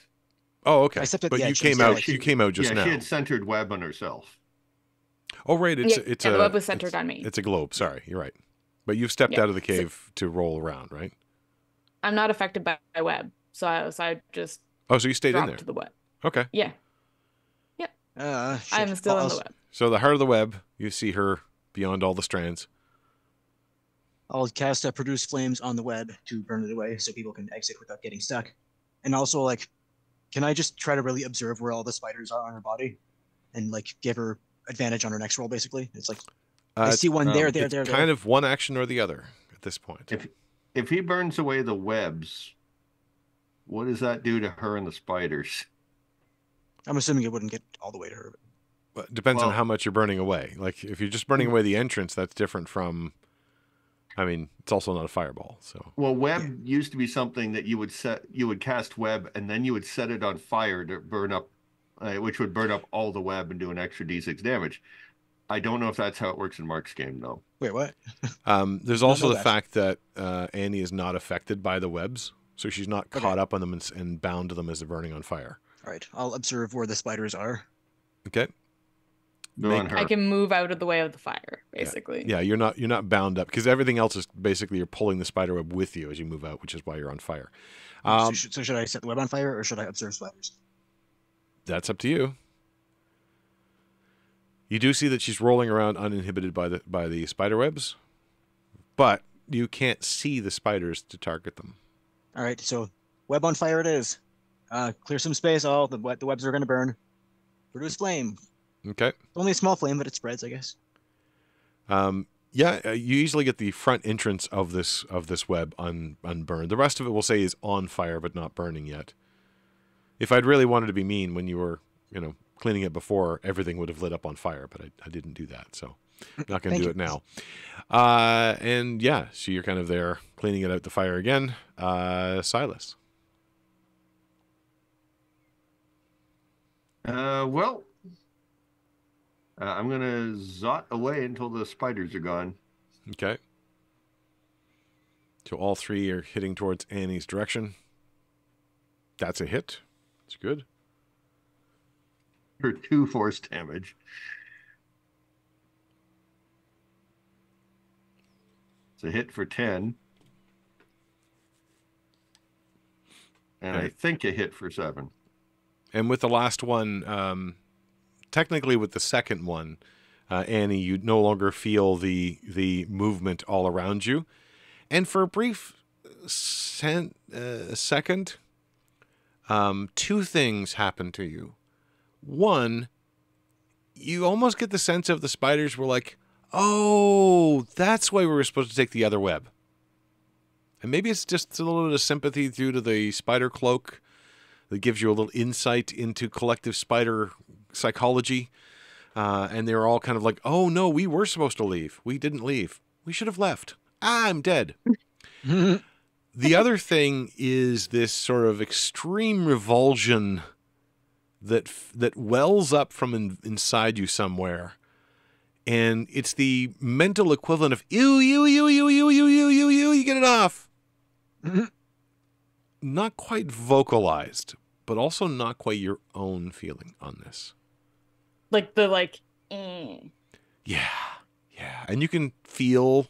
Oh, okay. I stepped at but the edge you came out. Like, you came out just yeah, now. She had centered web on herself. Oh, right. It's yeah, it's yeah, a the web was centered on me. It's a globe. Sorry, you're right. But you've stepped yeah. out of the cave so, to roll around, right? I'm not affected by web, so I so I just. Oh, so you stayed in there. To the web. Okay. Yeah. Yep. Uh, I'm still I'll, in the web. So the heart of the web. You see her beyond all the strands. I'll cast uh, Produce Flames on the web to burn it away so people can exit without getting stuck. And also, like, can I just try to really observe where all the spiders are on her body and, like, give her advantage on her next roll, basically? It's like, uh, I see one um, there, there, there, there. Kind of one action or the other at this point. If, if he burns away the webs, what does that do to her and the spiders? I'm assuming it wouldn't get all the way to her. But... Well, depends well, on how much you're burning away. Like, if you're just burning away the entrance, that's different from... I mean, it's also not a fireball, so. Well, web yeah. used to be something that you would set, you would cast web, and then you would set it on fire to burn up, uh, which would burn up all the web and do an extra D six damage. I don't know if that's how it works in Mark's game, though. Wait, what? um, there's also the that. fact that uh, Annie is not affected by the webs, so she's not caught okay. up on them and, and bound to them as they're burning on fire. All right, I'll observe where the spiders are. Okay. Make, I can move out of the way of the fire, basically. Yeah, yeah you're not you're not bound up because everything else is basically you're pulling the spider web with you as you move out, which is why you're on fire. Um, so, should, so should I set the web on fire or should I observe spiders? That's up to you. You do see that she's rolling around uninhibited by the by the spider webs, but you can't see the spiders to target them. All right, so web on fire it is. Uh, clear some space. All the the webs are going to burn. Produce flame. Okay. Only a small flame, but it spreads, I guess. Um, yeah, you usually get the front entrance of this of this web un, unburned. The rest of it, we'll say, is on fire but not burning yet. If I'd really wanted to be mean when you were, you know, cleaning it before, everything would have lit up on fire, but I, I didn't do that, so I'm not going to do you. it now. Uh, and yeah, so you're kind of there cleaning it out the fire again. Uh, Silas. Uh, well... Uh, I'm going to zot away until the spiders are gone. Okay. So all three are hitting towards Annie's direction. That's a hit. That's good. For two force damage. It's a hit for ten. And okay. I think a hit for seven. And with the last one... Um, Technically, with the second one, uh, Annie, you no longer feel the the movement all around you, and for a brief sen uh, second, um, two things happen to you. One, you almost get the sense of the spiders were like, "Oh, that's why we were supposed to take the other web," and maybe it's just a little bit of sympathy due to the spider cloak that gives you a little insight into collective spider psychology, uh, and they were all kind of like, oh no, we were supposed to leave. We didn't leave. We should have left. I'm dead. The other thing is this sort of extreme revulsion that that wells up from in, inside you somewhere, and it's the mental equivalent of ew, ew, ew, ew, ew, ew, ew, ew, ew, you get it off. Mm-hmm. Not quite vocalized, but also not quite your own feeling on this. Like the like. Mm. Yeah, yeah, and you can feel,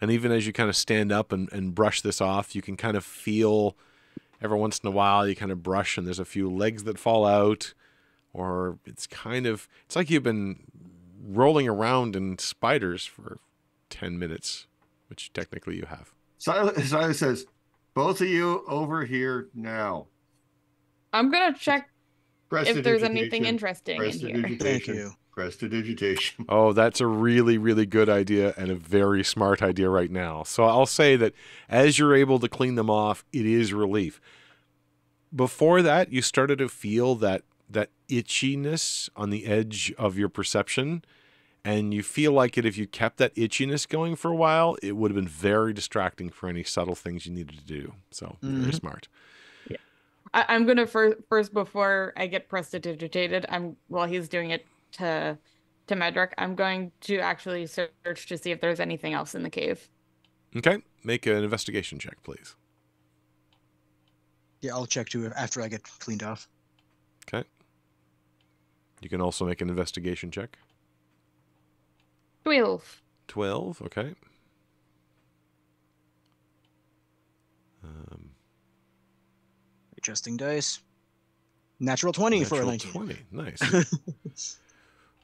and even as you kind of stand up and, and brush this off, you can kind of feel. Every once in a while, you kind of brush, and there's a few legs that fall out, or it's kind of, it's like you've been rolling around in spiders for ten minutes, which technically you have. Silas, Silas says, both of you over here now. I'm going to check if there's anything interesting in here. Thank you. Prestidigitation. Oh, that's a really, really good idea and a very smart idea right now. So I'll say that as you're able to clean them off, it is relief. Before that, you started to feel that that itchiness on the edge of your perception, and you feel like it. If you kept that itchiness going for a while, it would have been very distracting for any subtle things you needed to do. So mm-hmm. very smart. Yeah, I, I'm gonna first, first before I get prestidigitated, I'm while he's doing it. to to Medric, I'm going to actually search to see if there's anything else in the cave. Okay, make an investigation check, please. Yeah, I'll check too after I get cleaned off. Okay. You can also make an investigation check. Twelve. Twelve, okay. Um, adjusting dice. Natural twenty Natural for a nineteen. twenty, nice.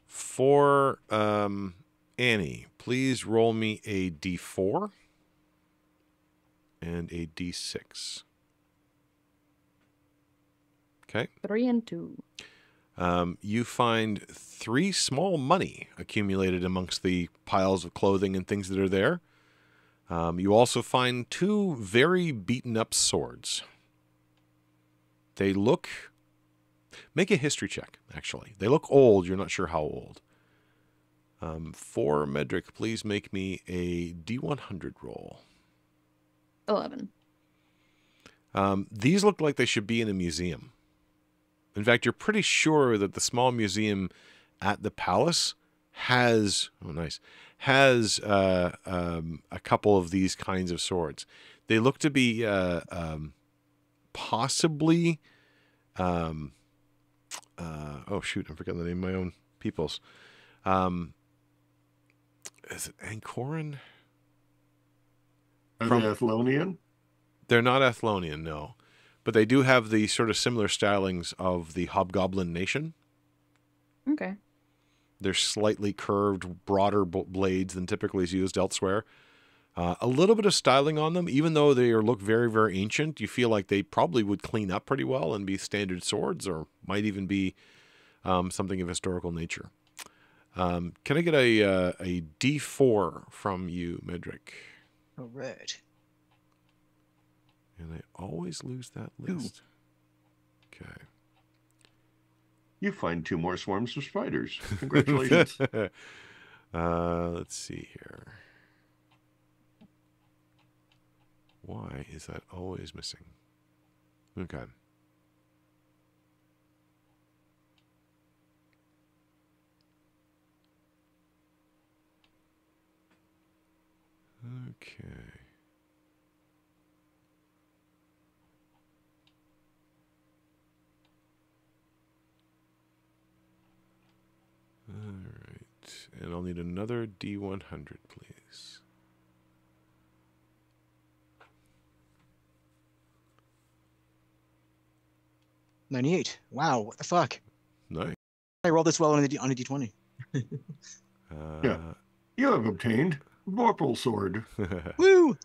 For um, Annie, please roll me a d four and a d six. Okay. Three and two. Um, you find three small money accumulated amongst the piles of clothing and things that are there. Um, you also find two very beaten up swords. They look... Make a history check, actually. They look old. You're not sure how old. Um, for Medric, please make me a d one hundred roll. eleven. Um, these look like they should be in a museum. In fact, you're pretty sure that the small museum at the palace has... Oh, nice. Has uh, um, a couple of these kinds of swords. They look to be uh, um, possibly... Um, uh, oh shoot, I'm forgetting the name of my own peoples. Um, is it Ankoran? Are From, they Athlonian? They're not Athlonian, no. But they do have the sort of similar stylings of the Hobgoblin nation. Okay. They're slightly curved, broader b blades than typically is used elsewhere. Uh, a little bit of styling on them, even though they look very, very ancient. You feel like they probably would clean up pretty well and be standard swords, or might even be um, something of historical nature. Um, can I get a, uh, a d four from you, Medric? All right. And I always lose that list. Ooh. Okay. You find two more swarms of spiders. Congratulations. uh, let's see here. Why is that always missing? Okay. Okay. All right. And I'll need another d one hundred, please. ninety-eight. Wow, what the fuck? Nice. I rolled this well on a, D, on a d twenty. uh, yeah. You have obtained Vorpal Sword. Woo!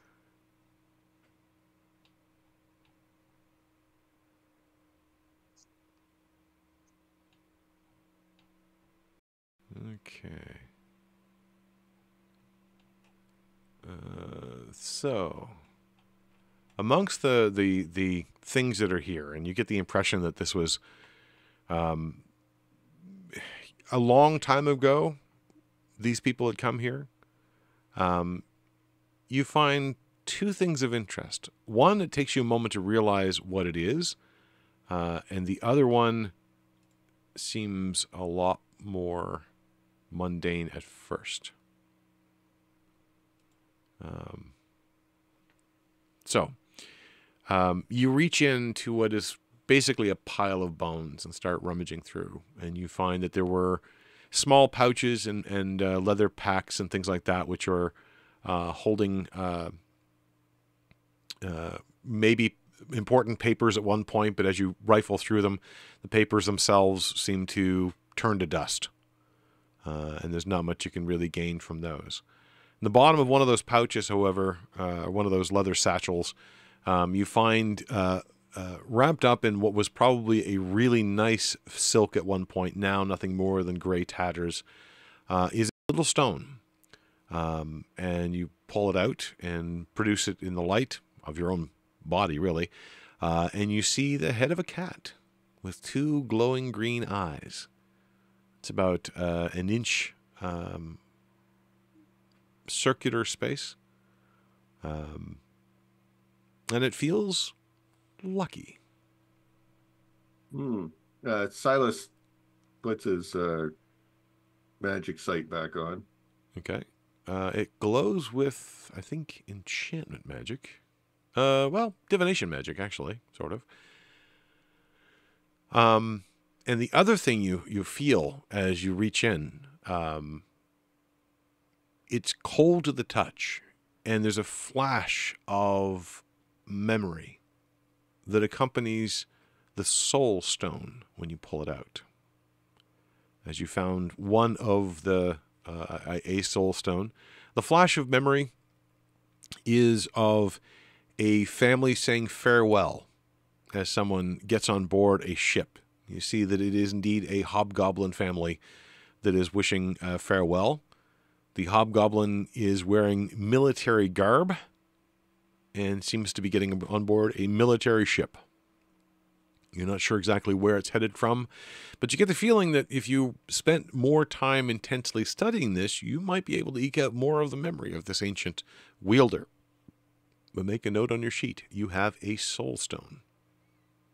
Okay. Uh, so... Amongst the, the the things that are here, and you get the impression that this was um, a long time ago, these people had come here, um, you find two things of interest. One, it takes you a moment to realize what it is. Uh, and the other one seems a lot more mundane at first. Um, so, um, you reach into what is basically a pile of bones and start rummaging through. And you find that there were small pouches and, and uh, leather packs and things like that, which are uh, holding uh, uh, maybe important papers at one point, but as you rifle through them, the papers themselves seem to turn to dust. Uh, and there's not much you can really gain from those. In the bottom of one of those pouches, however, uh, one of those leather satchels, um, you find uh, uh, wrapped up in what was probably a really nice silk at one point, now nothing more than gray tatters, uh, is a little stone. Um, and you pull it out and produce it in the light of your own body, really. Uh, and you see the head of a cat with two glowing green eyes. It's about uh, an inch um, circular space, um, and it feels lucky. Hmm. Uh, Silas puts his uh, magic sight back on. Okay. Uh, it glows with, I think, enchantment magic. Uh, well, divination magic, actually, sort of. Um, and the other thing you you feel as you reach in, um, it's cold to the touch, and there's a flash of memory that accompanies the soul stone when you pull it out. As you found one of the uh, a soul stone, the flash of memory is of a family saying farewell as someone gets on board a ship. You see that it is indeed a hobgoblin family that is wishing uh, farewell. The hobgoblin is wearing military garb and seems to be getting on board a military ship. You're not sure exactly where it's headed from, but you get the feeling that if you spent more time intensely studying this, you might be able to eke out more of the memory of this ancient wielder. But make a note on your sheet. You have a soul stone,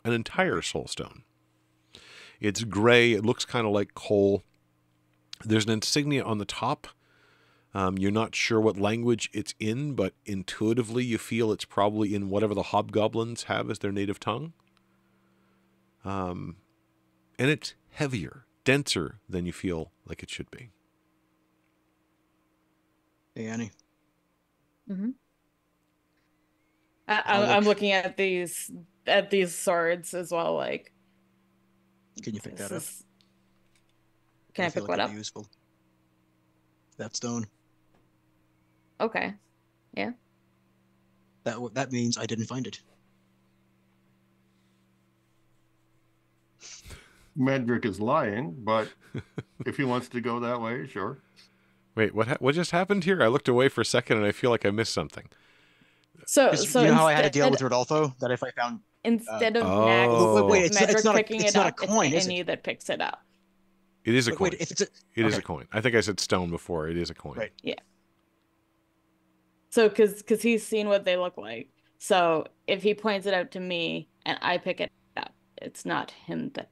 an entire soul stone. It's gray. It looks kind of like coal. There's an insignia on the top. Um, you're not sure what language it's in, but intuitively you feel it's probably in whatever the hobgoblins have as their native tongue. Um, and it's heavier, denser than you feel like it should be. Hey, Annie. Mm-hmm. I, I'm looking at these at these swords as well. Like, can you pick that up? Is... Can I, I pick what like up? Useful. That stone. Okay. Yeah. That that means I didn't find it. Medric is lying, but if he wants to go that way, sure. Wait, what? Ha what just happened here? I looked away for a second, and I feel like I missed something. So, so you know how I had to deal with Rodolfo? That if I found... Instead uh, of oh. Max, wait, wait, it's, it's not picking a, it's it not up, a coin, it's Annie it? that picks it up. It is a coin. Wait, wait, it's a, it okay. is a coin. I think I said stone before. It is a coin. Right. Yeah. So, because because he's seen what they look like. So, if he points it out to me and I pick it up, it's not him that,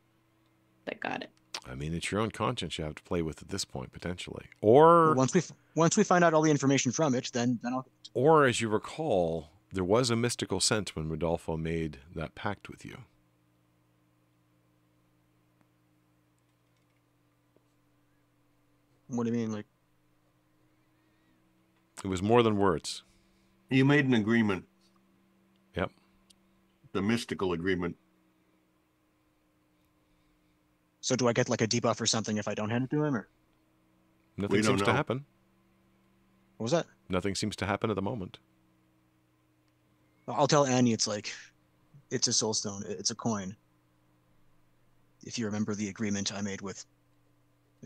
that got it. I mean, it's your own conscience you have to play with at this point, potentially. Or once we once we find out all the information from it, then then I'll. Or as you recall, there was a mystical sense when Rodolfo made that pact with you. What do you mean, like? It was more than words. You made an agreement. Yep. The mystical agreement. So do I get like a debuff or something if I don't hand it to him, or? Nothing we seems to happen. What was that? Nothing seems to happen at the moment. I'll tell Annie it's like, it's a soul stone. It's a coin. If you remember the agreement I made with,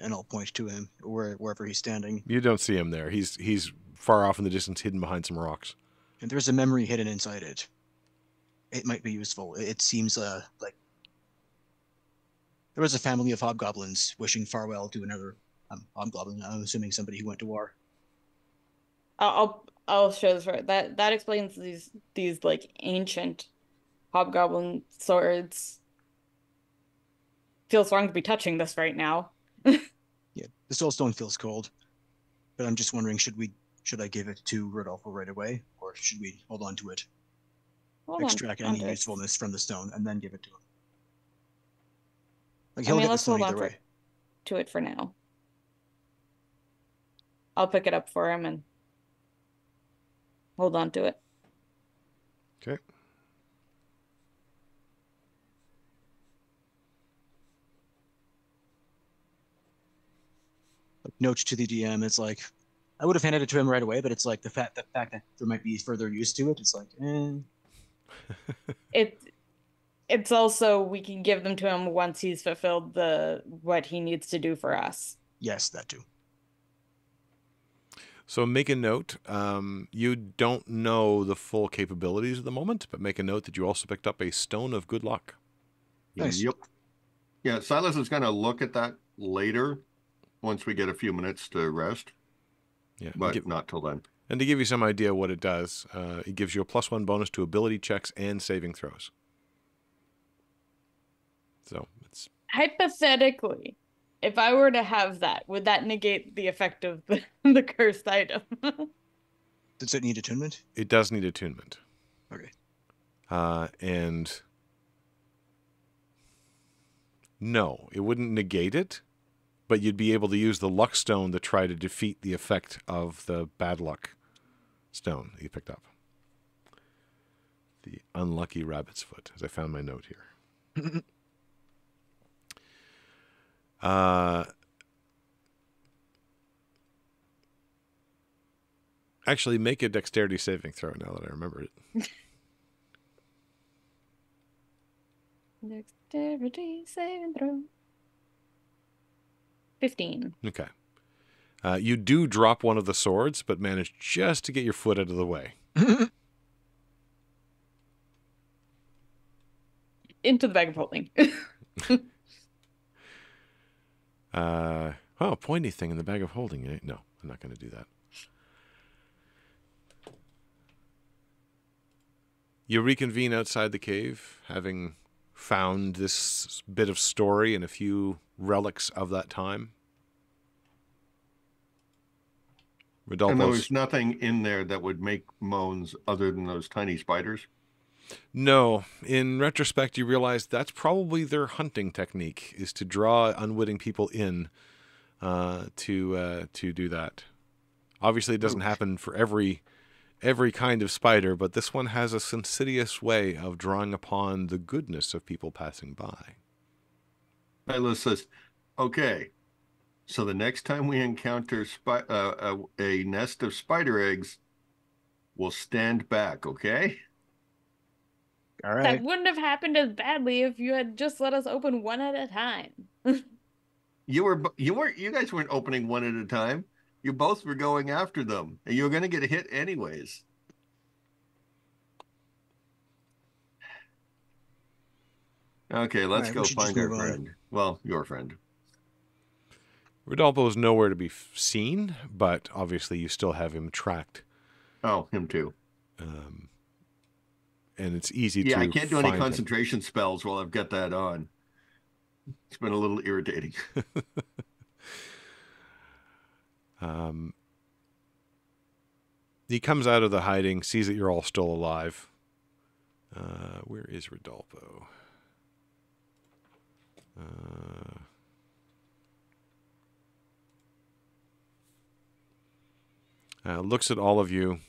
and I'll point to him where, wherever he's standing. You don't see him there. He's, he's far off in the distance, hidden behind some rocks. And there's a memory hidden inside it. It might be useful. It seems uh, like, there was a family of hobgoblins wishing farewell to another um, hobgoblin. I'm assuming somebody who went to war. I'll I'll show this right. That that explains these these like ancient hobgoblin swords. Feels wrong to be touching this right now. Yeah, the soul stone feels cold, but I'm just wondering, should we should I give it to Rodolfo right away, or should we hold on to it, hold extract on, any on usefulness it. from the stone, and then give it to him? Like, he'll I mean, get let's the stone hold either on way. For, to it for now. I'll pick it up for him and hold on to it. Okay. Note to the D M, it's like, I would have handed it to him right away, but it's like the fact, the fact that there might be further use to it, it's like, eh. It, it's also, we can give them to him once he's fulfilled the what he needs to do for us. Yes, that too. So make a note. Um, you don't know the full capabilities at the moment, but make a note that you also picked up a stone of good luck. Nice. Yep. Yeah, Silas is going to look at that later. Once we get a few minutes to rest, yeah, but give, not till then. And to give you some idea what it does, uh, it gives you a plus one bonus to ability checks and saving throws. So it's hypothetically, if I were to have that, would that negate the effect of the, the cursed item? Does it need attunement? It does need attunement. Okay. Uh, and no, it wouldn't negate it. But you'd be able to use the luck stone to try to defeat the effect of the bad luck stone that you picked up. The unlucky rabbit's foot, as I found my note here. uh, actually, make a dexterity saving throw now that I remember it. Dexterity saving throw. fifteen. Okay. Uh, you do drop one of the swords, but manage just to get your foot out of the way. Into the bag of holding. uh, oh, pointy thing in the bag of holding. No, I'm not going to do that. You reconvene outside the cave, having found this bit of story and a few relics of that time. Rodolfo, and there was nothing in there that would make moans other than those tiny spiders? No. In retrospect, you realize that's probably their hunting technique, is to draw unwitting people in uh, to uh, to do that. Obviously, it doesn't happen for every every kind of spider, but this one has a insidious way of drawing upon the goodness of people passing by. Silas says, okay, so the next time we encounter spi uh, a, a nest of spider eggs, we'll stand back, okay? All right. That wouldn't have happened as badly if you had just let us open one at a time. you were, you weren't, you guys weren't opening one at a time. You both were going after them, and you were going to get a hit anyways. Okay, let's right, go find our friend. On. Well, your friend. Rodolfo is nowhere to be seen, but obviously you still have him tracked. Oh, him too. Um, and it's easy yeah, to Yeah, I can't do any concentration him. spells while I've got that on. It's been a little irritating. um, he comes out of the hiding, sees that you're all still alive. Uh, where is Rodolfo? Uh, uh, looks at all of you.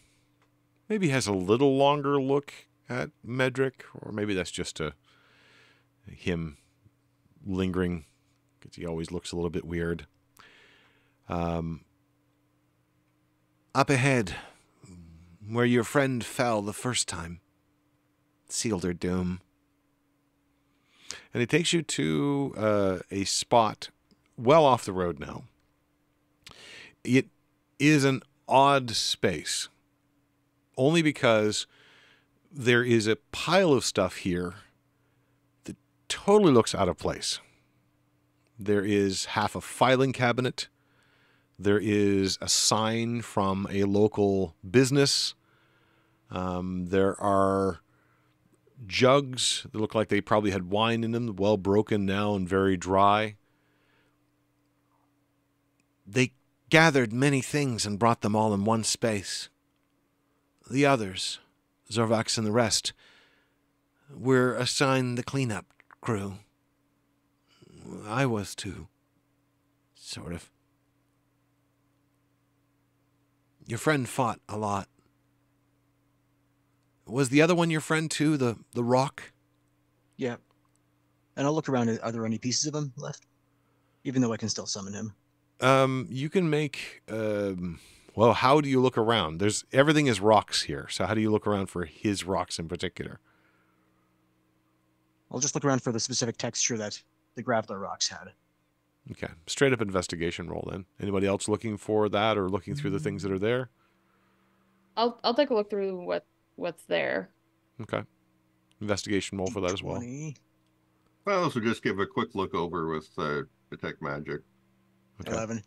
Maybe has a little longer look at Medric, or maybe that's just a, a him lingering, because he always looks a little bit weird. Um, up ahead, where your friend fell the first time, sealed her doom. And it takes you to uh, a spot well off the road now. It is an odd space, only because there is a pile of stuff here that totally looks out of place. There is half a filing cabinet. There is a sign from a local business. Um, there are jugs that look like they probably had wine in them, well broken now and very dry. They gathered many things and brought them all in one space. The others, Zorvax and the rest, were assigned the cleanup crew. I was too. Sort of. Your friend fought a lot. Was the other one your friend too, the, the rock? Yeah. And I'll look around. Are there any pieces of him left? Even though I can still summon him. Um, you can make... Um, well, how do you look around? There's everything is rocks here. So how do you look around for his rocks in particular? I'll just look around for the specific texture that the Graveler rocks had. Okay. Straight up investigation roll then. Anybody else looking for that or looking through the things that are there? I'll I'll take a look through what what's there. Okay. Investigation roll for that as well. Well, this will just give a quick look over with uh, Detect Magic. Okay. eleven.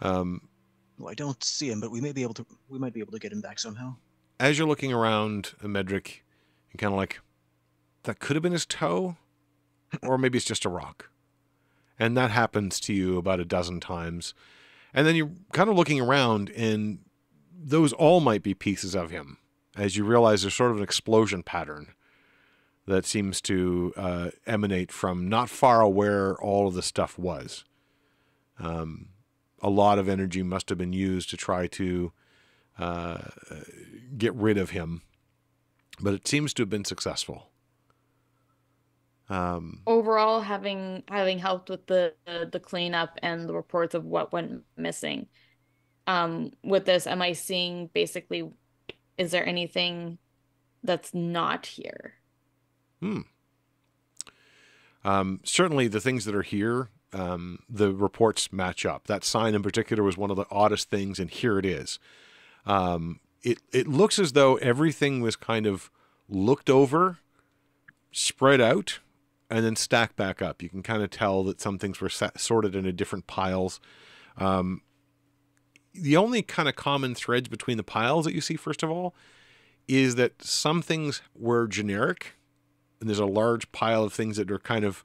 Um, well, I don't see him, but we may be able to. We might be able to get him back somehow. As you're looking around, Medric, you're kind of like, that could have been his toe, or maybe it's just a rock, and that happens to you about a dozen times. And then you're kind of looking around, and those all might be pieces of him, as you realize there's sort of an explosion pattern that seems to uh, emanate from not far where all of the stuff was. Um, a lot of energy must have been used to try to uh, get rid of him, but it seems to have been successful. Um, Overall, having having helped with the, the the cleanup and the reports of what went missing, um, with this, am I seeing basically, is there anything that's not here? Hmm. Um, certainly the things that are here, um, the reports match up. That sign in particular was one of the oddest things, and here it is. Um, it, it looks as though everything was kind of looked over, spread out, and then stacked back up. You can kind of tell that some things were set, sorted into different piles. Um, the only kind of common threads between the piles that you see, first of all, is that some things were generic. And there's a large pile of things that are kind of,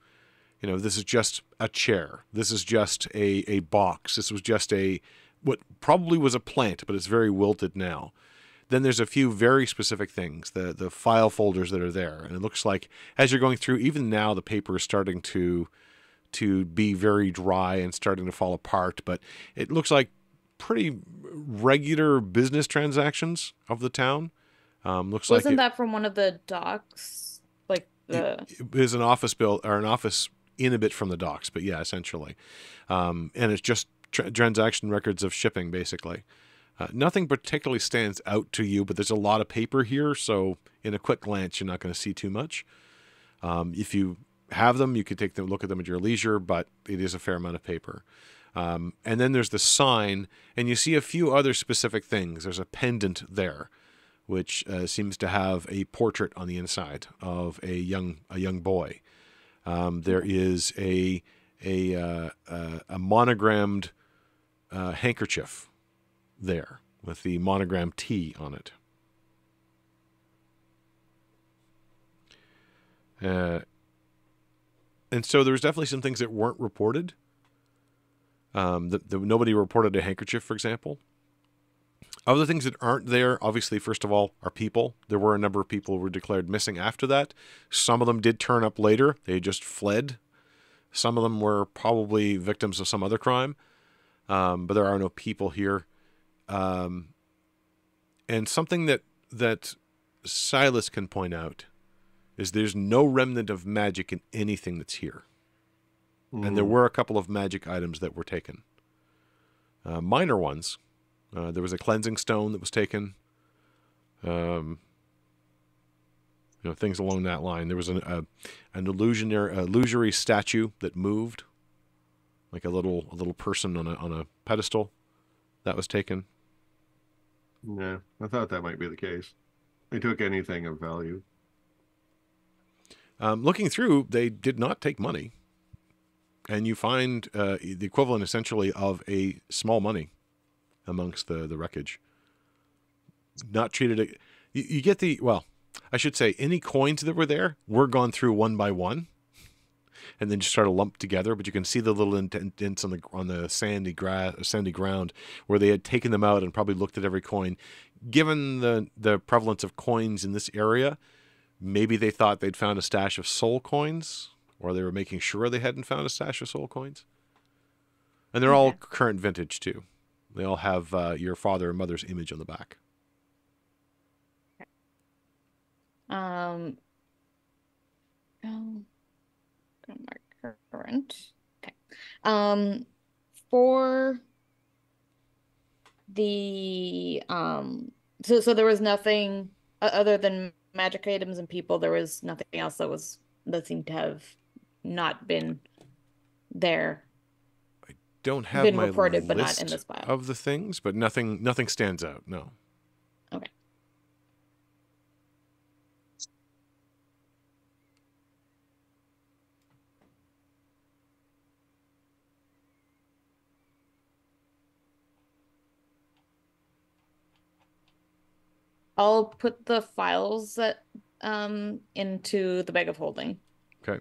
you know, this is just a chair. This is just a, a box. This was just a, what probably was a plant, but it's very wilted now. Then there's a few very specific things, the, the file folders that are there. And it looks like as you're going through, even now the paper is starting to, to be very dry and starting to fall apart. But it looks like pretty regular business transactions of the town. Um, looks like wasn't that from one of the docks? The... It is an office bill or an office in a bit from the docks, but yeah, essentially. Um, and it's just tra transaction records of shipping, basically. Uh, nothing particularly stands out to you, but there's a lot of paper here, so in a quick glance, you're not going to see too much. Um, if you have them, you could take a look at them at your leisure, but it is a fair amount of paper. Um, and then there's the sign, and you see a few other specific things. There's a pendant there, which uh, seems to have a portrait on the inside of a young a young boy. Um, there is a a uh, uh, a monogrammed uh, handkerchief there with the monogram T on it. Uh, and so there's definitely some things that weren't reported. Um, the, the, nobody reported a handkerchief, for example. Other things that aren't there, obviously, first of all, are people. There were a number of people who were declared missing after that. Some of them did turn up later. They just fled. Some of them were probably victims of some other crime. Um, but there are no people here. Um, and something that, that Silas can point out is there's no remnant of magic in anything that's here. Mm. And there were a couple of magic items that were taken. Uh, minor ones. Uh, there was a cleansing stone that was taken. Um, you know, things along that line. There was an, a, an illusionary, illusory statue that moved, like a little a little person on a on a pedestal, that was taken. Yeah, I thought that might be the case. They took anything of value. Um, looking through, they did not take money. and you find uh, the equivalent essentially of a small money amongst the, the wreckage. Not treated... You, you get the... Well, I should say, any coins that were there were gone through one by one and then just sort of lumped together, but you can see the little indents on the on the sandy, gra sandy ground where they had taken them out and probably looked at every coin. Given the, the prevalence of coins in this area, maybe they thought they'd found a stash of soul coins, or they were making sure they hadn't found a stash of soul coins. And they're okay. all current vintage, too. They all have uh, your father and mother's image on the back. Okay. Um... um... Mark current. Okay. Um, for the um, so so there was nothing other than magic items and people. There was nothing else that was that seemed to have not been there. I don't have been my reported, list but not in this file of the things, but nothing nothing stands out. No. Okay. I'll put the files that, um, into the bag of holding. Okay.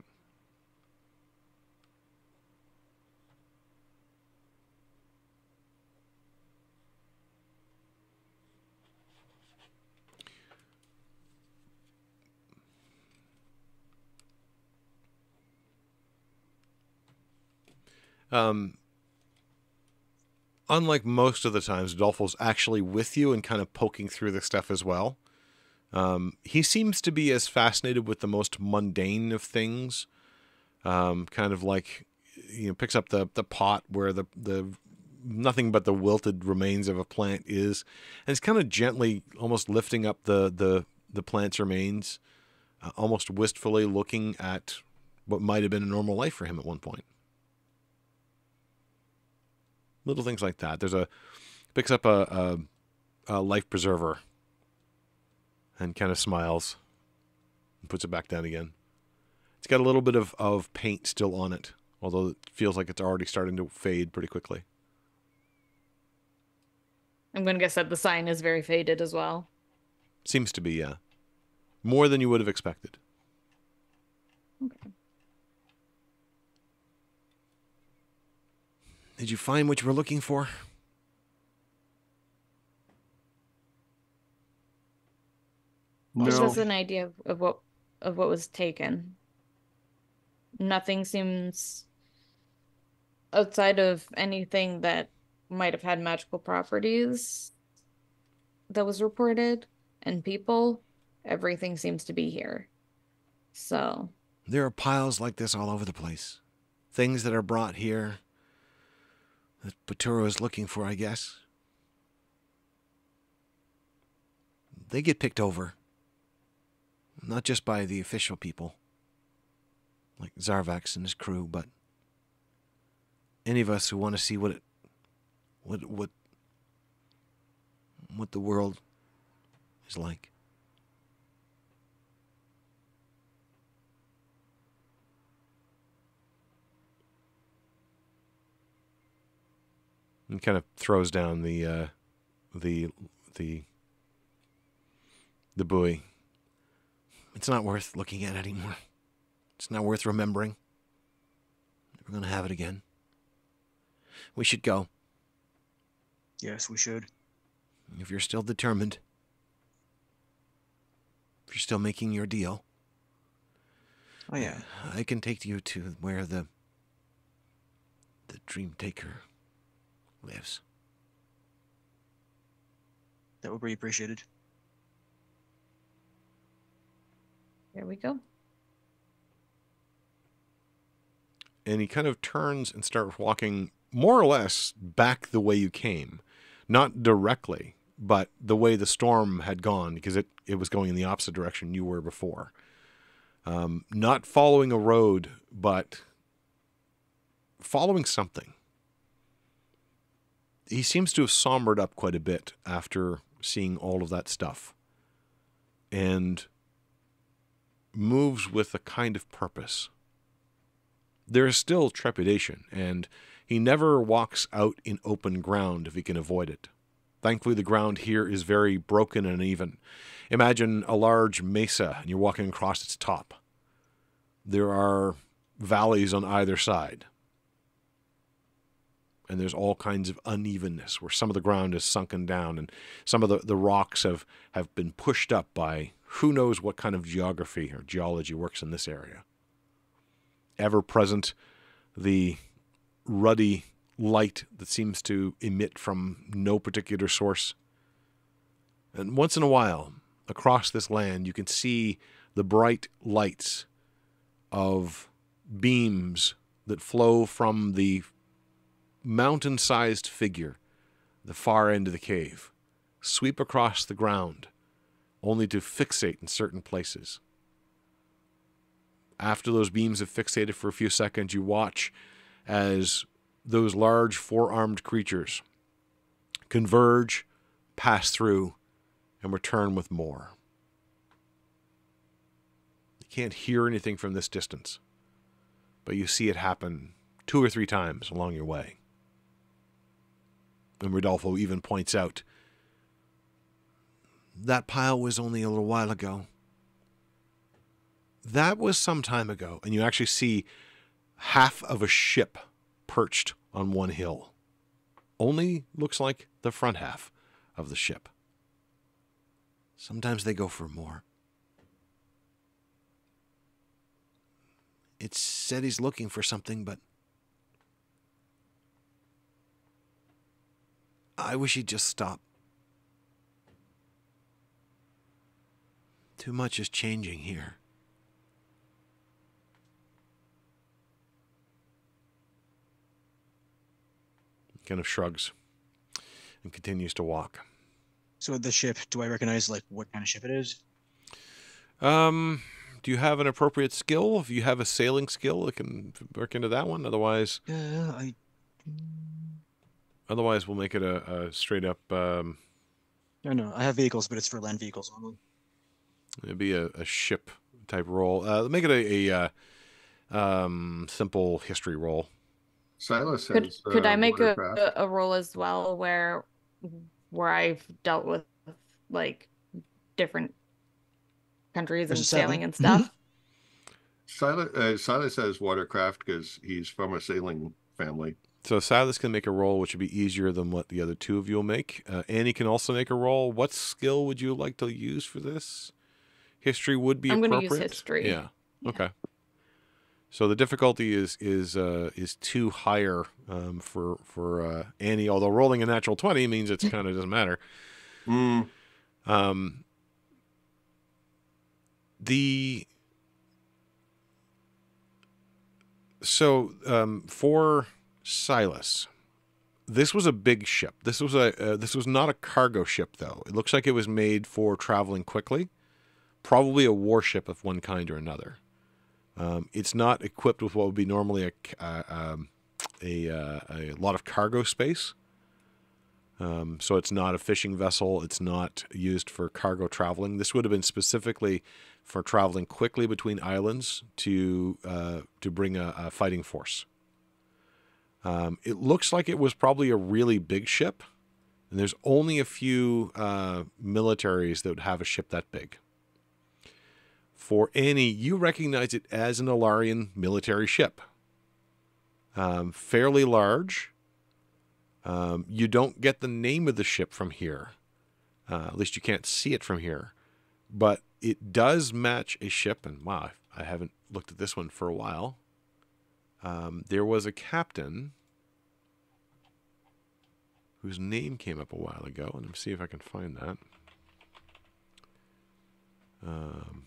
Um... Unlike most of the times, Rodolfo's actually with you and kind of poking through the stuff as well. Um, he seems to be as fascinated with the most mundane of things. Um, kind of like, you know, picks up the, the pot where the, the nothing but the wilted remains of a plant is. And it's kind of gently almost lifting up the, the, the plant's remains, uh, almost wistfully looking at what might have been a normal life for him at one point. Little things like that. There's a picks up a, a, a life preserver and kind of smiles and puts it back down again. It's got a little bit of, of paint still on it, although it feels like it's already starting to fade pretty quickly. I'm going to guess that the sign is very faded as well. Seems to be, yeah. More than you would have expected. Okay. Did you find what you were looking for? No. This is an idea of, of what of what was taken. Nothing seems outside of anything that might have had magical properties that was reported, and people, everything seems to be here. So there are piles like this all over the place. Things that are brought here that Peturo is looking for, I guess. They get picked over. Not just by the official people, like Zorvax and his crew, but any of us who want to see what it, what, what, what the world is like. And kind of throws down the, uh, the, the, the buoy. It's not worth looking at anymore. It's not worth remembering. We're going to have it again. We should go. Yes, we should. If you're still determined, if you're still making your deal. Oh, yeah. I can take you to where the, the Dream Taker lives. That would be appreciated. There we go. And he kind of turns and starts walking more or less back the way you came. Not directly, but the way the storm had gone, because it, it was going in the opposite direction you were before. Um, not following a road, but following something. He seems to have sombered up quite a bit after seeing all of that stuff and moves with a kind of purpose. there's still trepidation, and he never walks out in open ground if he can avoid it. Thankfully, the ground here is very broken and uneven. Imagine a large mesa, and you're walking across its top. There are valleys on either side. And there's all kinds of unevenness, where some of the ground is sunken down, and some of the, the rocks have, have been pushed up by who knows what kind of geography or geology works in this area. Ever present, the ruddy light that seems to emit from no particular source. And once in a while, across this land, you can see the bright lights of beams that flow from the mountain-sized figure, the far end of the cave, sweep across the ground, only to fixate in certain places. After those beams have fixated for a few seconds, you watch as those large four-armed creatures converge, pass through, and return with more. You can't hear anything from this distance, but you see it happen two or three times along your way. And Rodolfo even points out, that pile was only a little while ago. That was some time ago. And you actually see half of a ship perched on one hill. Only looks like the front half of the ship. Sometimes they go for more. It said he's looking for something, but I wish he'd just stop. Too much is changing here. Kind of shrugs and continues to walk. So the ship, do I recognize like what kind of ship it is? Um, do you have an appropriate skill? If you have a sailing skill, it can work into that one. Otherwise, uh, I... otherwise we'll make it a, a straight up. Um... No, no, I have vehicles, but it's for land vehicles only. It'd be a, a ship type roll. Uh, make it a, a uh, um, simple history roll. Silas could, has, could uh, I make a, a roll as well where where I've dealt with like different countries and sailing and stuff? Silas, uh, Silas has watercraft because he's from a sailing family. So Silas can make a roll, which would be easier than what the other two of you will make. Uh, Annie can also make a roll. What skill would you like to use for this? History would be appropriate. I'm going to use history. Yeah. yeah. Okay. So the difficulty is is uh, is too higher um, for for uh, Annie. Although rolling a natural twenty means it kind of doesn't matter. Mm. Um, the so um, for Silas, this was a big ship. This was a uh, this was not a cargo ship though. It looks like it was made for traveling quickly, probably a warship of one kind or another. Um, it's not equipped with what would be normally a, uh, um, a, uh, a lot of cargo space. Um, so it's not a fishing vessel. It's not used for cargo traveling. This would have been specifically for traveling quickly between islands to, uh, to bring a, a fighting force. Um, it looks like it was probably a really big ship. And there's only a few uh, militaries that would have a ship that big. For Annie, you recognize it as an Alarian military ship. Um, fairly large. Um, you don't get the name of the ship from here. Uh, at least you can't see it from here. But it does match a ship. And wow, I haven't looked at this one for a while. Um, there was a captain whose name came up a while ago. And let me see if I can find that. Um...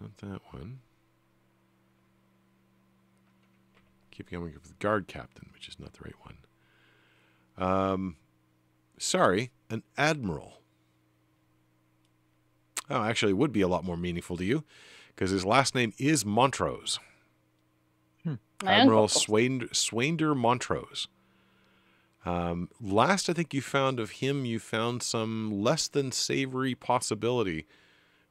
Not that one. Keep going with guard captain, which is not the right one. Um, sorry, an admiral. Oh, actually, it would be a lot more meaningful to you because his last name is Montrose. Hmm. Admiral Swainder, Swainder Montrose. Um, last I think you found of him, you found some less than savory possibility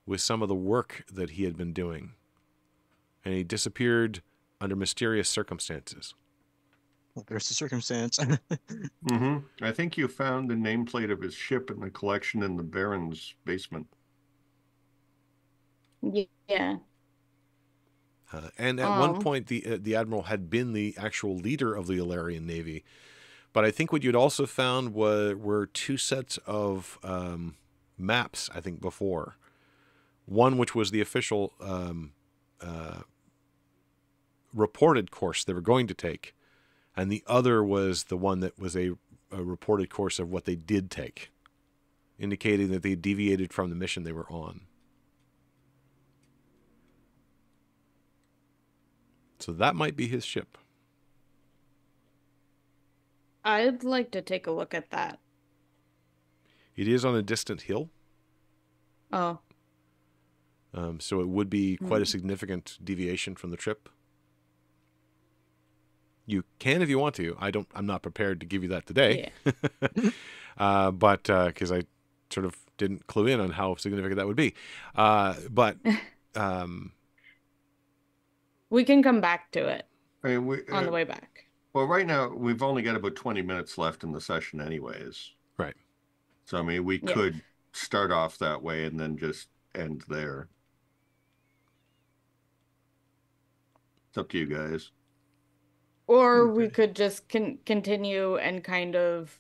with some of the work that he had been doing. And he disappeared under mysterious circumstances. Well, there's the circumstance. Mm-hmm. I think you found the nameplate of his ship in the collection in the Baron's basement. Yeah. Uh, and at oh. one point, the uh, the Admiral had been the actual leader of the Illyrian Navy. But I think what you'd also found were, were two sets of um, maps, I think, before. One which was the official um, uh, reported course they were going to take. And the other was the one that was a, a reported course of what they did take, indicating that they deviated from the mission they were on. So that might be his ship. I'd like to take a look at that. It is on a distant hill. Oh. Um, so it would be quite mm-hmm. a significant deviation from the trip. You can if you want to. I don't. I'm not prepared to give you that today. Yeah. uh, but because uh, I sort of didn't clue in on how significant that would be. Uh, but um, we can come back to it I mean, we, on uh, the way back. Well, right now we've only got about twenty minutes left in the session, anyways. Right. So I mean, we yeah. could start off that way and then just end there. It's up to you guys. Or okay. we could just con continue and kind of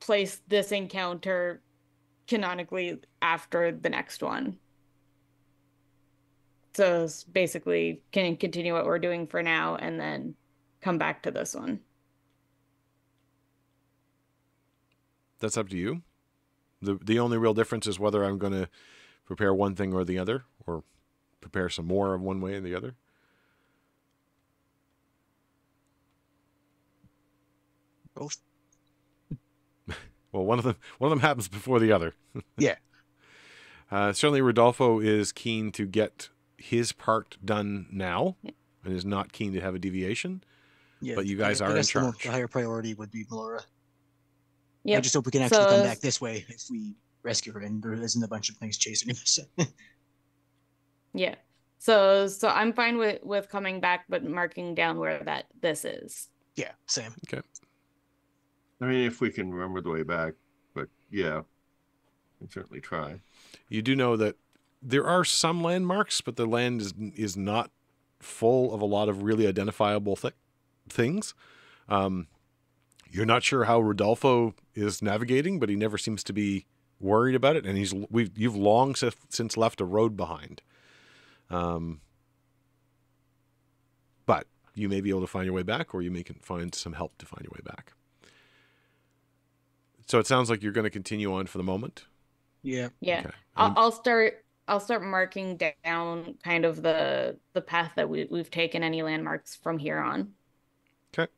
place this encounter canonically after the next one. So it's basically can continue what we're doing for now and then come back to this one. That's up to you. The, the only real difference is whether I'm going to prepare one thing or the other, or prepare some more of one way and the other. Both. Well, one of them one of them happens before the other. Yeah. Uh, certainly, Rodolfo is keen to get his part done now, yeah. and is not keen to have a deviation. Yeah, but you guys I, are I in charge. The higher priority would be Melora. Yeah. I just hope we can actually so, come back this way if we rescue her, and there isn't a bunch of things chasing us. Yeah. So, so I'm fine with with coming back, but marking down where that this is. Yeah. Same. Okay. I mean, if we can remember the way back, but yeah, we can certainly try. You do know that there are some landmarks, but the land is is not full of a lot of really identifiable th things. Um, you're not sure how Rodolfo is navigating, but he never seems to be worried about it, and he's we've you've long since left a road behind. Um, but you may be able to find your way back, or you may can find some help to find your way back. So it sounds like you're going to continue on for the moment. Yeah. Yeah. Okay. I'll, I'll start. I'll start marking down kind of the the path that we, we've taken, any landmarks from here on. Okay.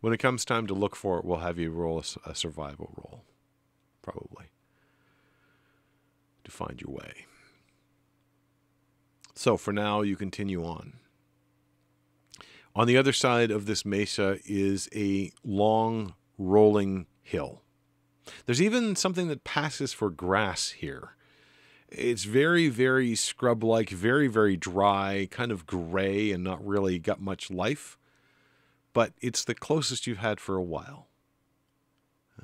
When it comes time to look for it, we'll have you roll a, a survival roll, probably, to find your way. So for now, you continue on. On the other side of this mesa is a long, rolling hill. There's even something that passes for grass here. It's very, very scrub-like, very, very dry, kind of gray, and not really got much life. But it's the closest you've had for a while.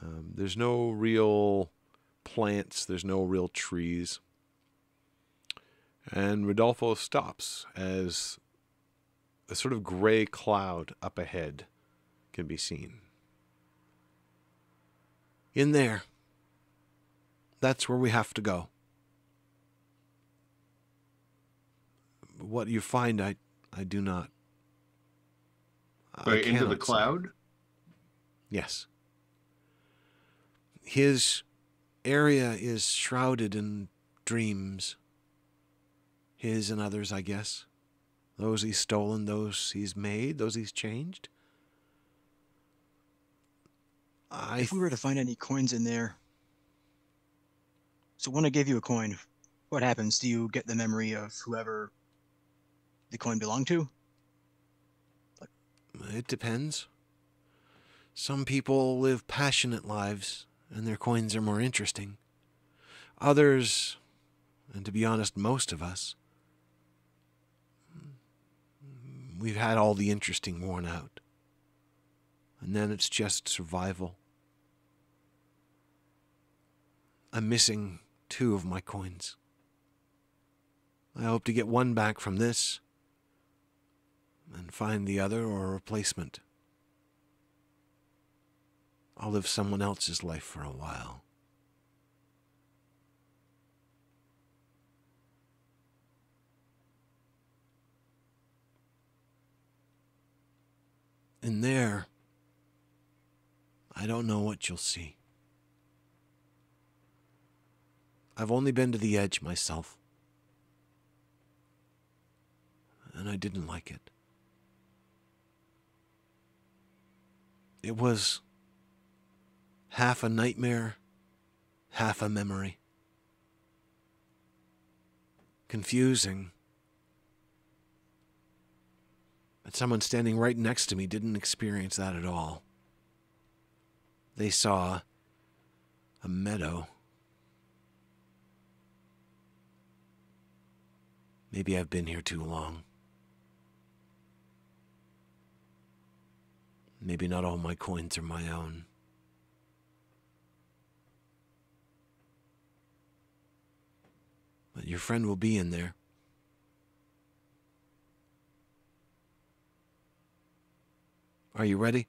Um, there's no real plants. There's no real trees. And Rodolfo stops as a sort of gray cloud up ahead can be seen. In there. That's where we have to go. What you find, I, I do not. Wait, I into the cloud? Say. Yes. His area is shrouded in dreams. His and others, I guess. Those he's stolen, those he's made, those he's changed. I if we were to find any coins in there. So when I give you a coin, what happens? Do you get the memory of whoever the coin belonged to? Like it depends. Some people live passionate lives, and their coins are more interesting. Others, and to be honest, most of us, we've had all the interesting worn out. And then it's just survival. I'm missing two of my coins. I hope to get one back from this, and find the other or a replacement. I'll live someone else's life for a while. In there, I don't know what you'll see. I've only been to the edge myself, and I didn't like it. It was half a nightmare, half a memory. Confusing. But someone standing right next to me didn't experience that at all. They saw a meadow. Maybe I've been here too long. Maybe not all my coins are my own. But your friend will be in there. Are you ready?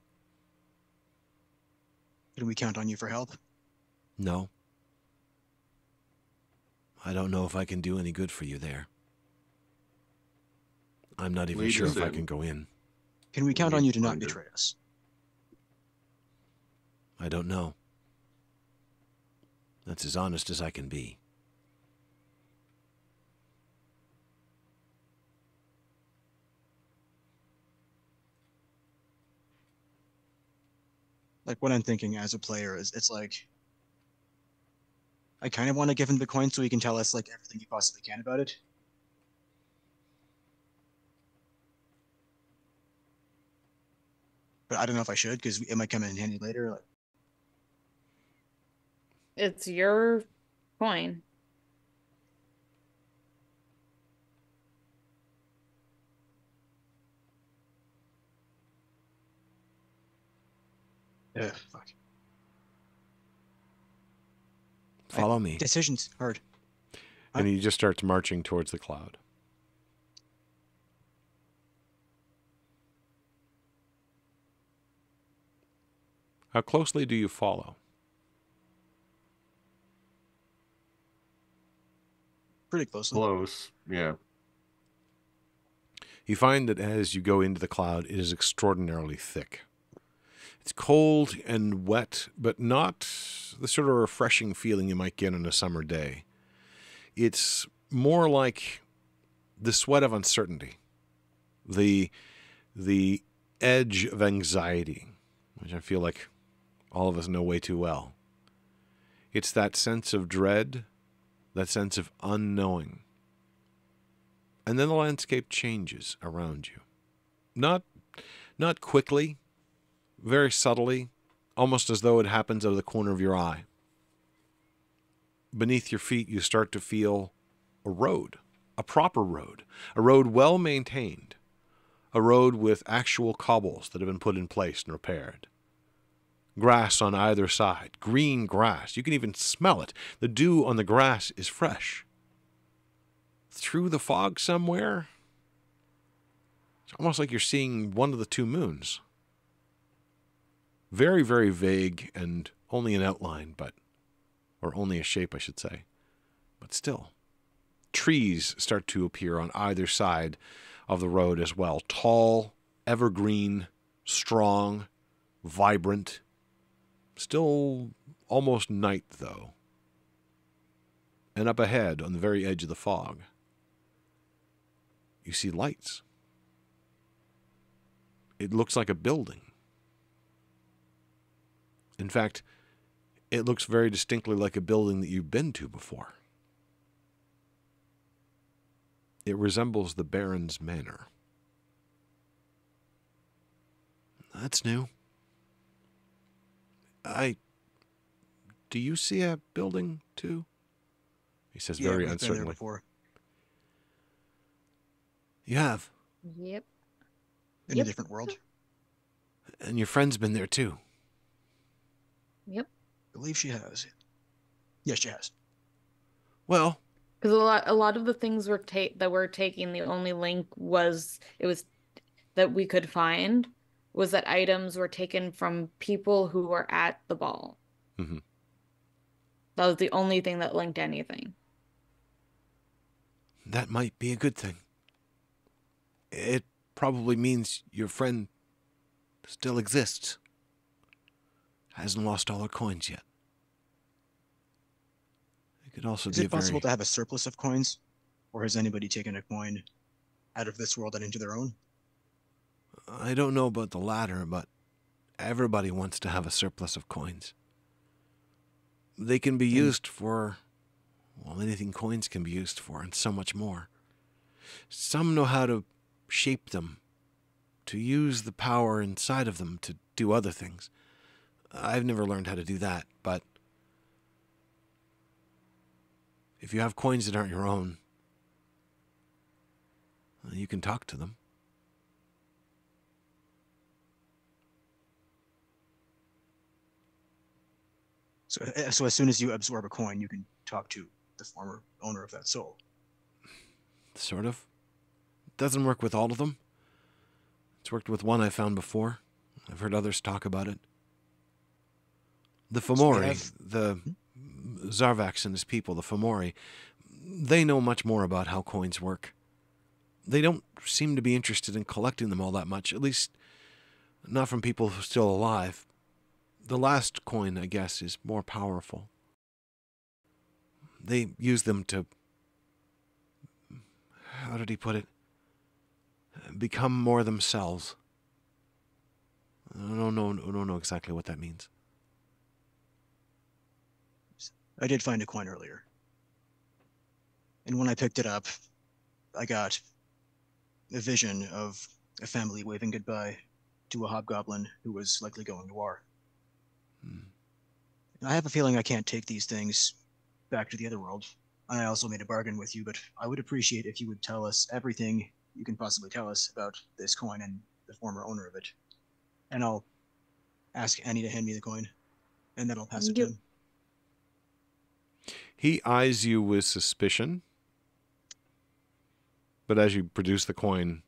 Did we count on you for help? No. I don't know if I can do any good for you there. I'm not even sure if I can go in. Can we count on you to not betray us? I don't know. That's as honest as I can be. Like, what I'm thinking as a player is, it's like, I kind of want to give him the coin so he can tell us, like, everything he possibly can about it. But I don't know if I should, because it might come in handy later. Like, it's your coin. Yeah, fuck. Follow I, me. Decisions hard. And I'm, he just starts marching towards the cloud. How closely do you follow? Pretty closely. Close, yeah. You find that as you go into the cloud, it is extraordinarily thick. It's cold and wet, but not the sort of refreshing feeling you might get on a summer day. It's more like the sweat of uncertainty, the, the edge of anxiety, which I feel like all of us know way too well. It's that sense of dread, that sense of unknowing. And then the landscape changes around you. Not, not quickly. Very subtly, almost as though it happens out of the corner of your eye. Beneath your feet, you start to feel a road, a proper road, a road well maintained, a road with actual cobbles that have been put in place and repaired. Grass on either side, green grass. You can even smell it. The dew on the grass is fresh. Through the fog somewhere, it's almost like you're seeing one of the two moons. Very, very vague and only an outline, but, or only a shape, I should say. But still, trees start to appear on either side of the road as well. Tall, evergreen, strong, vibrant. Still almost night, though. And up ahead, on the very edge of the fog, you see lights. It looks like a building. In fact, it looks very distinctly like a building that you've been to before. It resembles the Baron's Manor. That's new. I... Do you see a building, too? He says yeah, very uncertainly. Been there before. You have? Yep. In yep. a different world. And your friend's been there, too. Yep. I believe she has. Yes, she has. Well... Because a lot, a lot of the things we're ta that we're taking, the only link was, it was, that we could find, was that items were taken from people who were at the ball. Mm-hmm. That was the only thing that linked anything. That might be a good thing. It probably means your friend still exists. Hasn't lost all her coins yet. Could also Is be it possible very... to have a surplus of coins? Or has anybody taken a coin out of this world and into their own? I don't know about the latter, but everybody wants to have a surplus of coins. They can be and... used for, well, anything coins can be used for, and so much more. Some know how to shape them, to use the power inside of them to do other things. I've never learned how to do that, but if you have coins that aren't your own, you can talk to them. So, so as soon as you absorb a coin, you can talk to the former owner of that soul. Sort of. It doesn't work with all of them. It's worked with one I found before. I've heard others talk about it. The Fomori, so the... Hmm? Zorvax and his people, the Fomori, they know much more about how coins work. They don't seem to be interested in collecting them all that much, at least not from people who are still alive. The last coin, I guess, is more powerful. They use them to, how did he put it, become more themselves. I don't know, I don't know exactly what that means. I did find a coin earlier. And when I picked it up, I got a vision of a family waving goodbye to a hobgoblin who was likely going to war. Hmm. And I have a feeling I can't take these things back to the other world. And I also made a bargain with you, but I would appreciate if you would tell us everything you can possibly tell us about this coin and the former owner of it. And I'll ask Annie to hand me the coin, and then I'll pass it to him. He eyes you with suspicion, but as you produce the coin,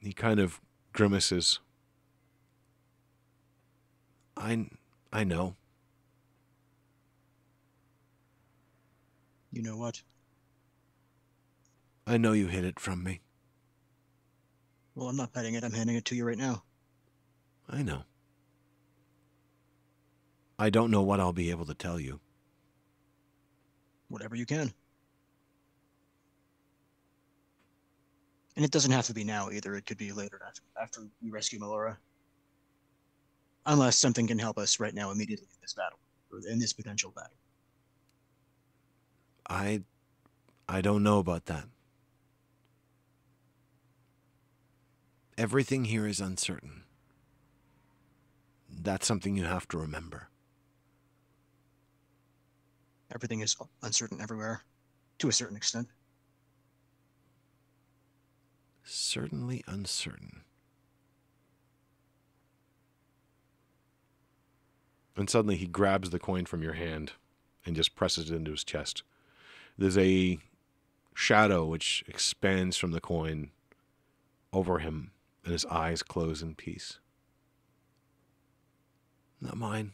he kind of grimaces. I, I know. You know what? I know you hid it from me. Well, I'm not petting it. I'm handing it to you right now. I know. I don't know what I'll be able to tell you. Whatever you can. And it doesn't have to be now either. It could be later after, after we rescue Melora. Unless something can help us right now immediately in this battle, or in this potential battle. I, I don't know about that. Everything here is uncertain. That's something you have to remember. Everything is uncertain everywhere, to a certain extent. Certainly uncertain. And suddenly he grabs the coin from your hand and just presses it into his chest. There's a shadow which expands from the coin over him, and his eyes close in peace. Not mine.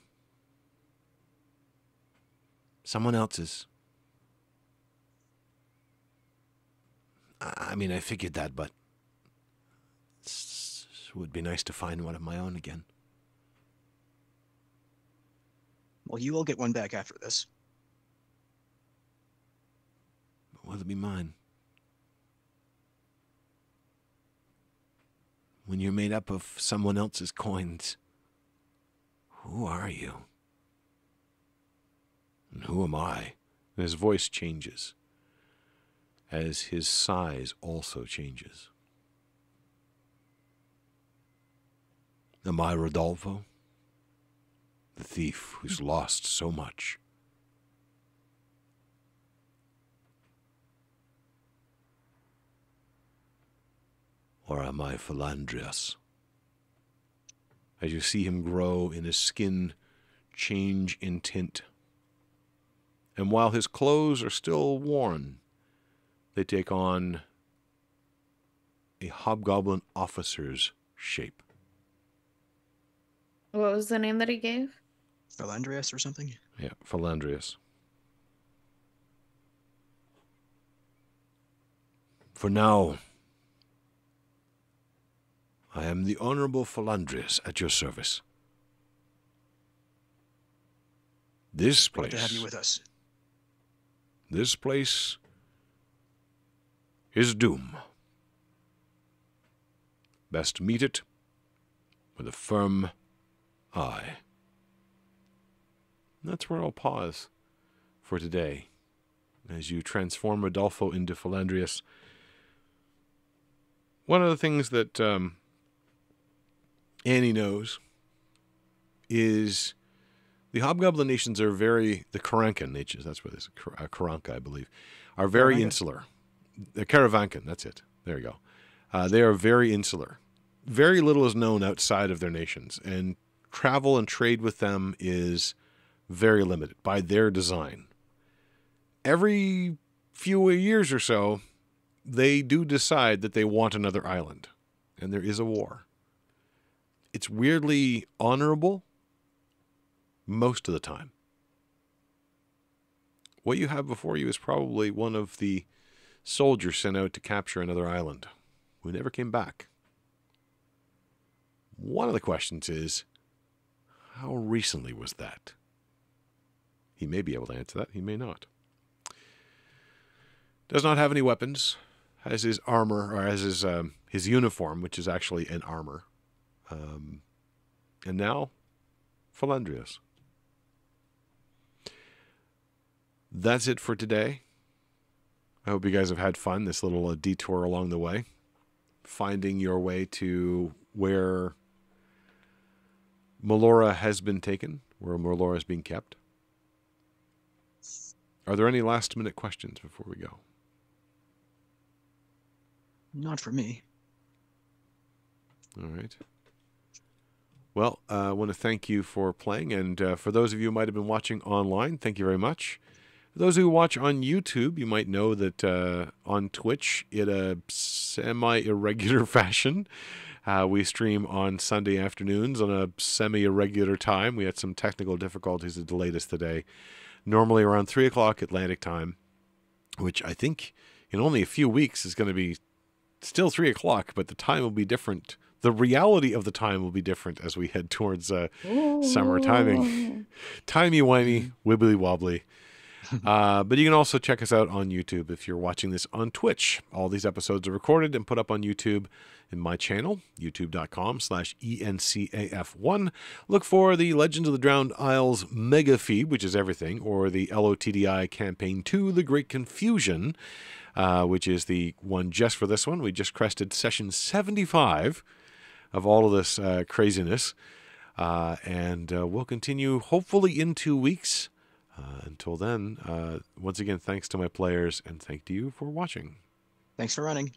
Someone else's. I mean, I figured that, but it would be nice to find one of my own again. Well, you will get one back after this. But will it be mine? When you're made up of someone else's coins, who are you? And who am I? And his voice changes as his size also changes. Am I Rodolfo, the thief who's lost so much? Or am I Philandrius? As you see him grow in his skin, change in tint. And while his clothes are still worn, they take on a hobgoblin officer's shape. What was the name that he gave? Philandrius or something? Yeah, Philandrius. For now, I am the Honorable Philandrius at your service. This place... Good to have you with us. This place is doom. Best meet it with a firm eye. And that's where I'll pause for today. As you transform Rodolfo into Philandrius, one of the things that um, Annie knows is the Hobgoblin nations are very, the Karavankan nations, that's what it is, Karavanka, I believe, are very Karavankan. insular. The Karavankan, that's it. There you go. Uh, they are very insular. Very little is known outside of their nations, and travel and trade with them is very limited by their design. Every few years or so, they do decide that they want another island, and there is a war. It's weirdly honorable most of the time. What you have before you is probably one of the soldiers sent out to capture another island who never came back. One of the questions is, how recently was that? He may be able to answer that. He may not. Does not have any weapons. Has his armor, or has his, um, his uniform, which is actually an armor. Um, and now, Philandrius. That's it for today. I hope you guys have had fun, this little uh, detour along the way. Finding your way to where Melora has been taken, where Melora is being kept. Are there any last-minute questions before we go? Not for me. All right. Well, uh, I want to thank you for playing, and uh, for those of you who might have been watching online, thank you very much. For those who watch on YouTube, you might know that uh, on Twitch, in a semi-irregular fashion, uh, we stream on Sunday afternoons on a semi-irregular time. We had some technical difficulties that delayed us today. Normally around three o'clock Atlantic time, which I think in only a few weeks is going to be still three o'clock, but the time will be different. The reality of the time will be different as we head towards uh, summer timing. Timey-wimey, wibbly-wobbly. Uh, but you can also check us out on YouTube if you're watching this on Twitch. All these episodes are recorded and put up on YouTube in my channel, youtube dot com slash E N C A F one. Look for the Legends of the Drowned Isles mega feed, which is everything, or the L O T D I campaign two, The Great Confusion, uh, which is the one just for this one. We just crested session seventy-five of all of this uh, craziness. Uh, and uh, we'll continue hopefully in two weeks. Uh, until then, uh, once again, thanks to my players, and thank you for watching. Thanks for running.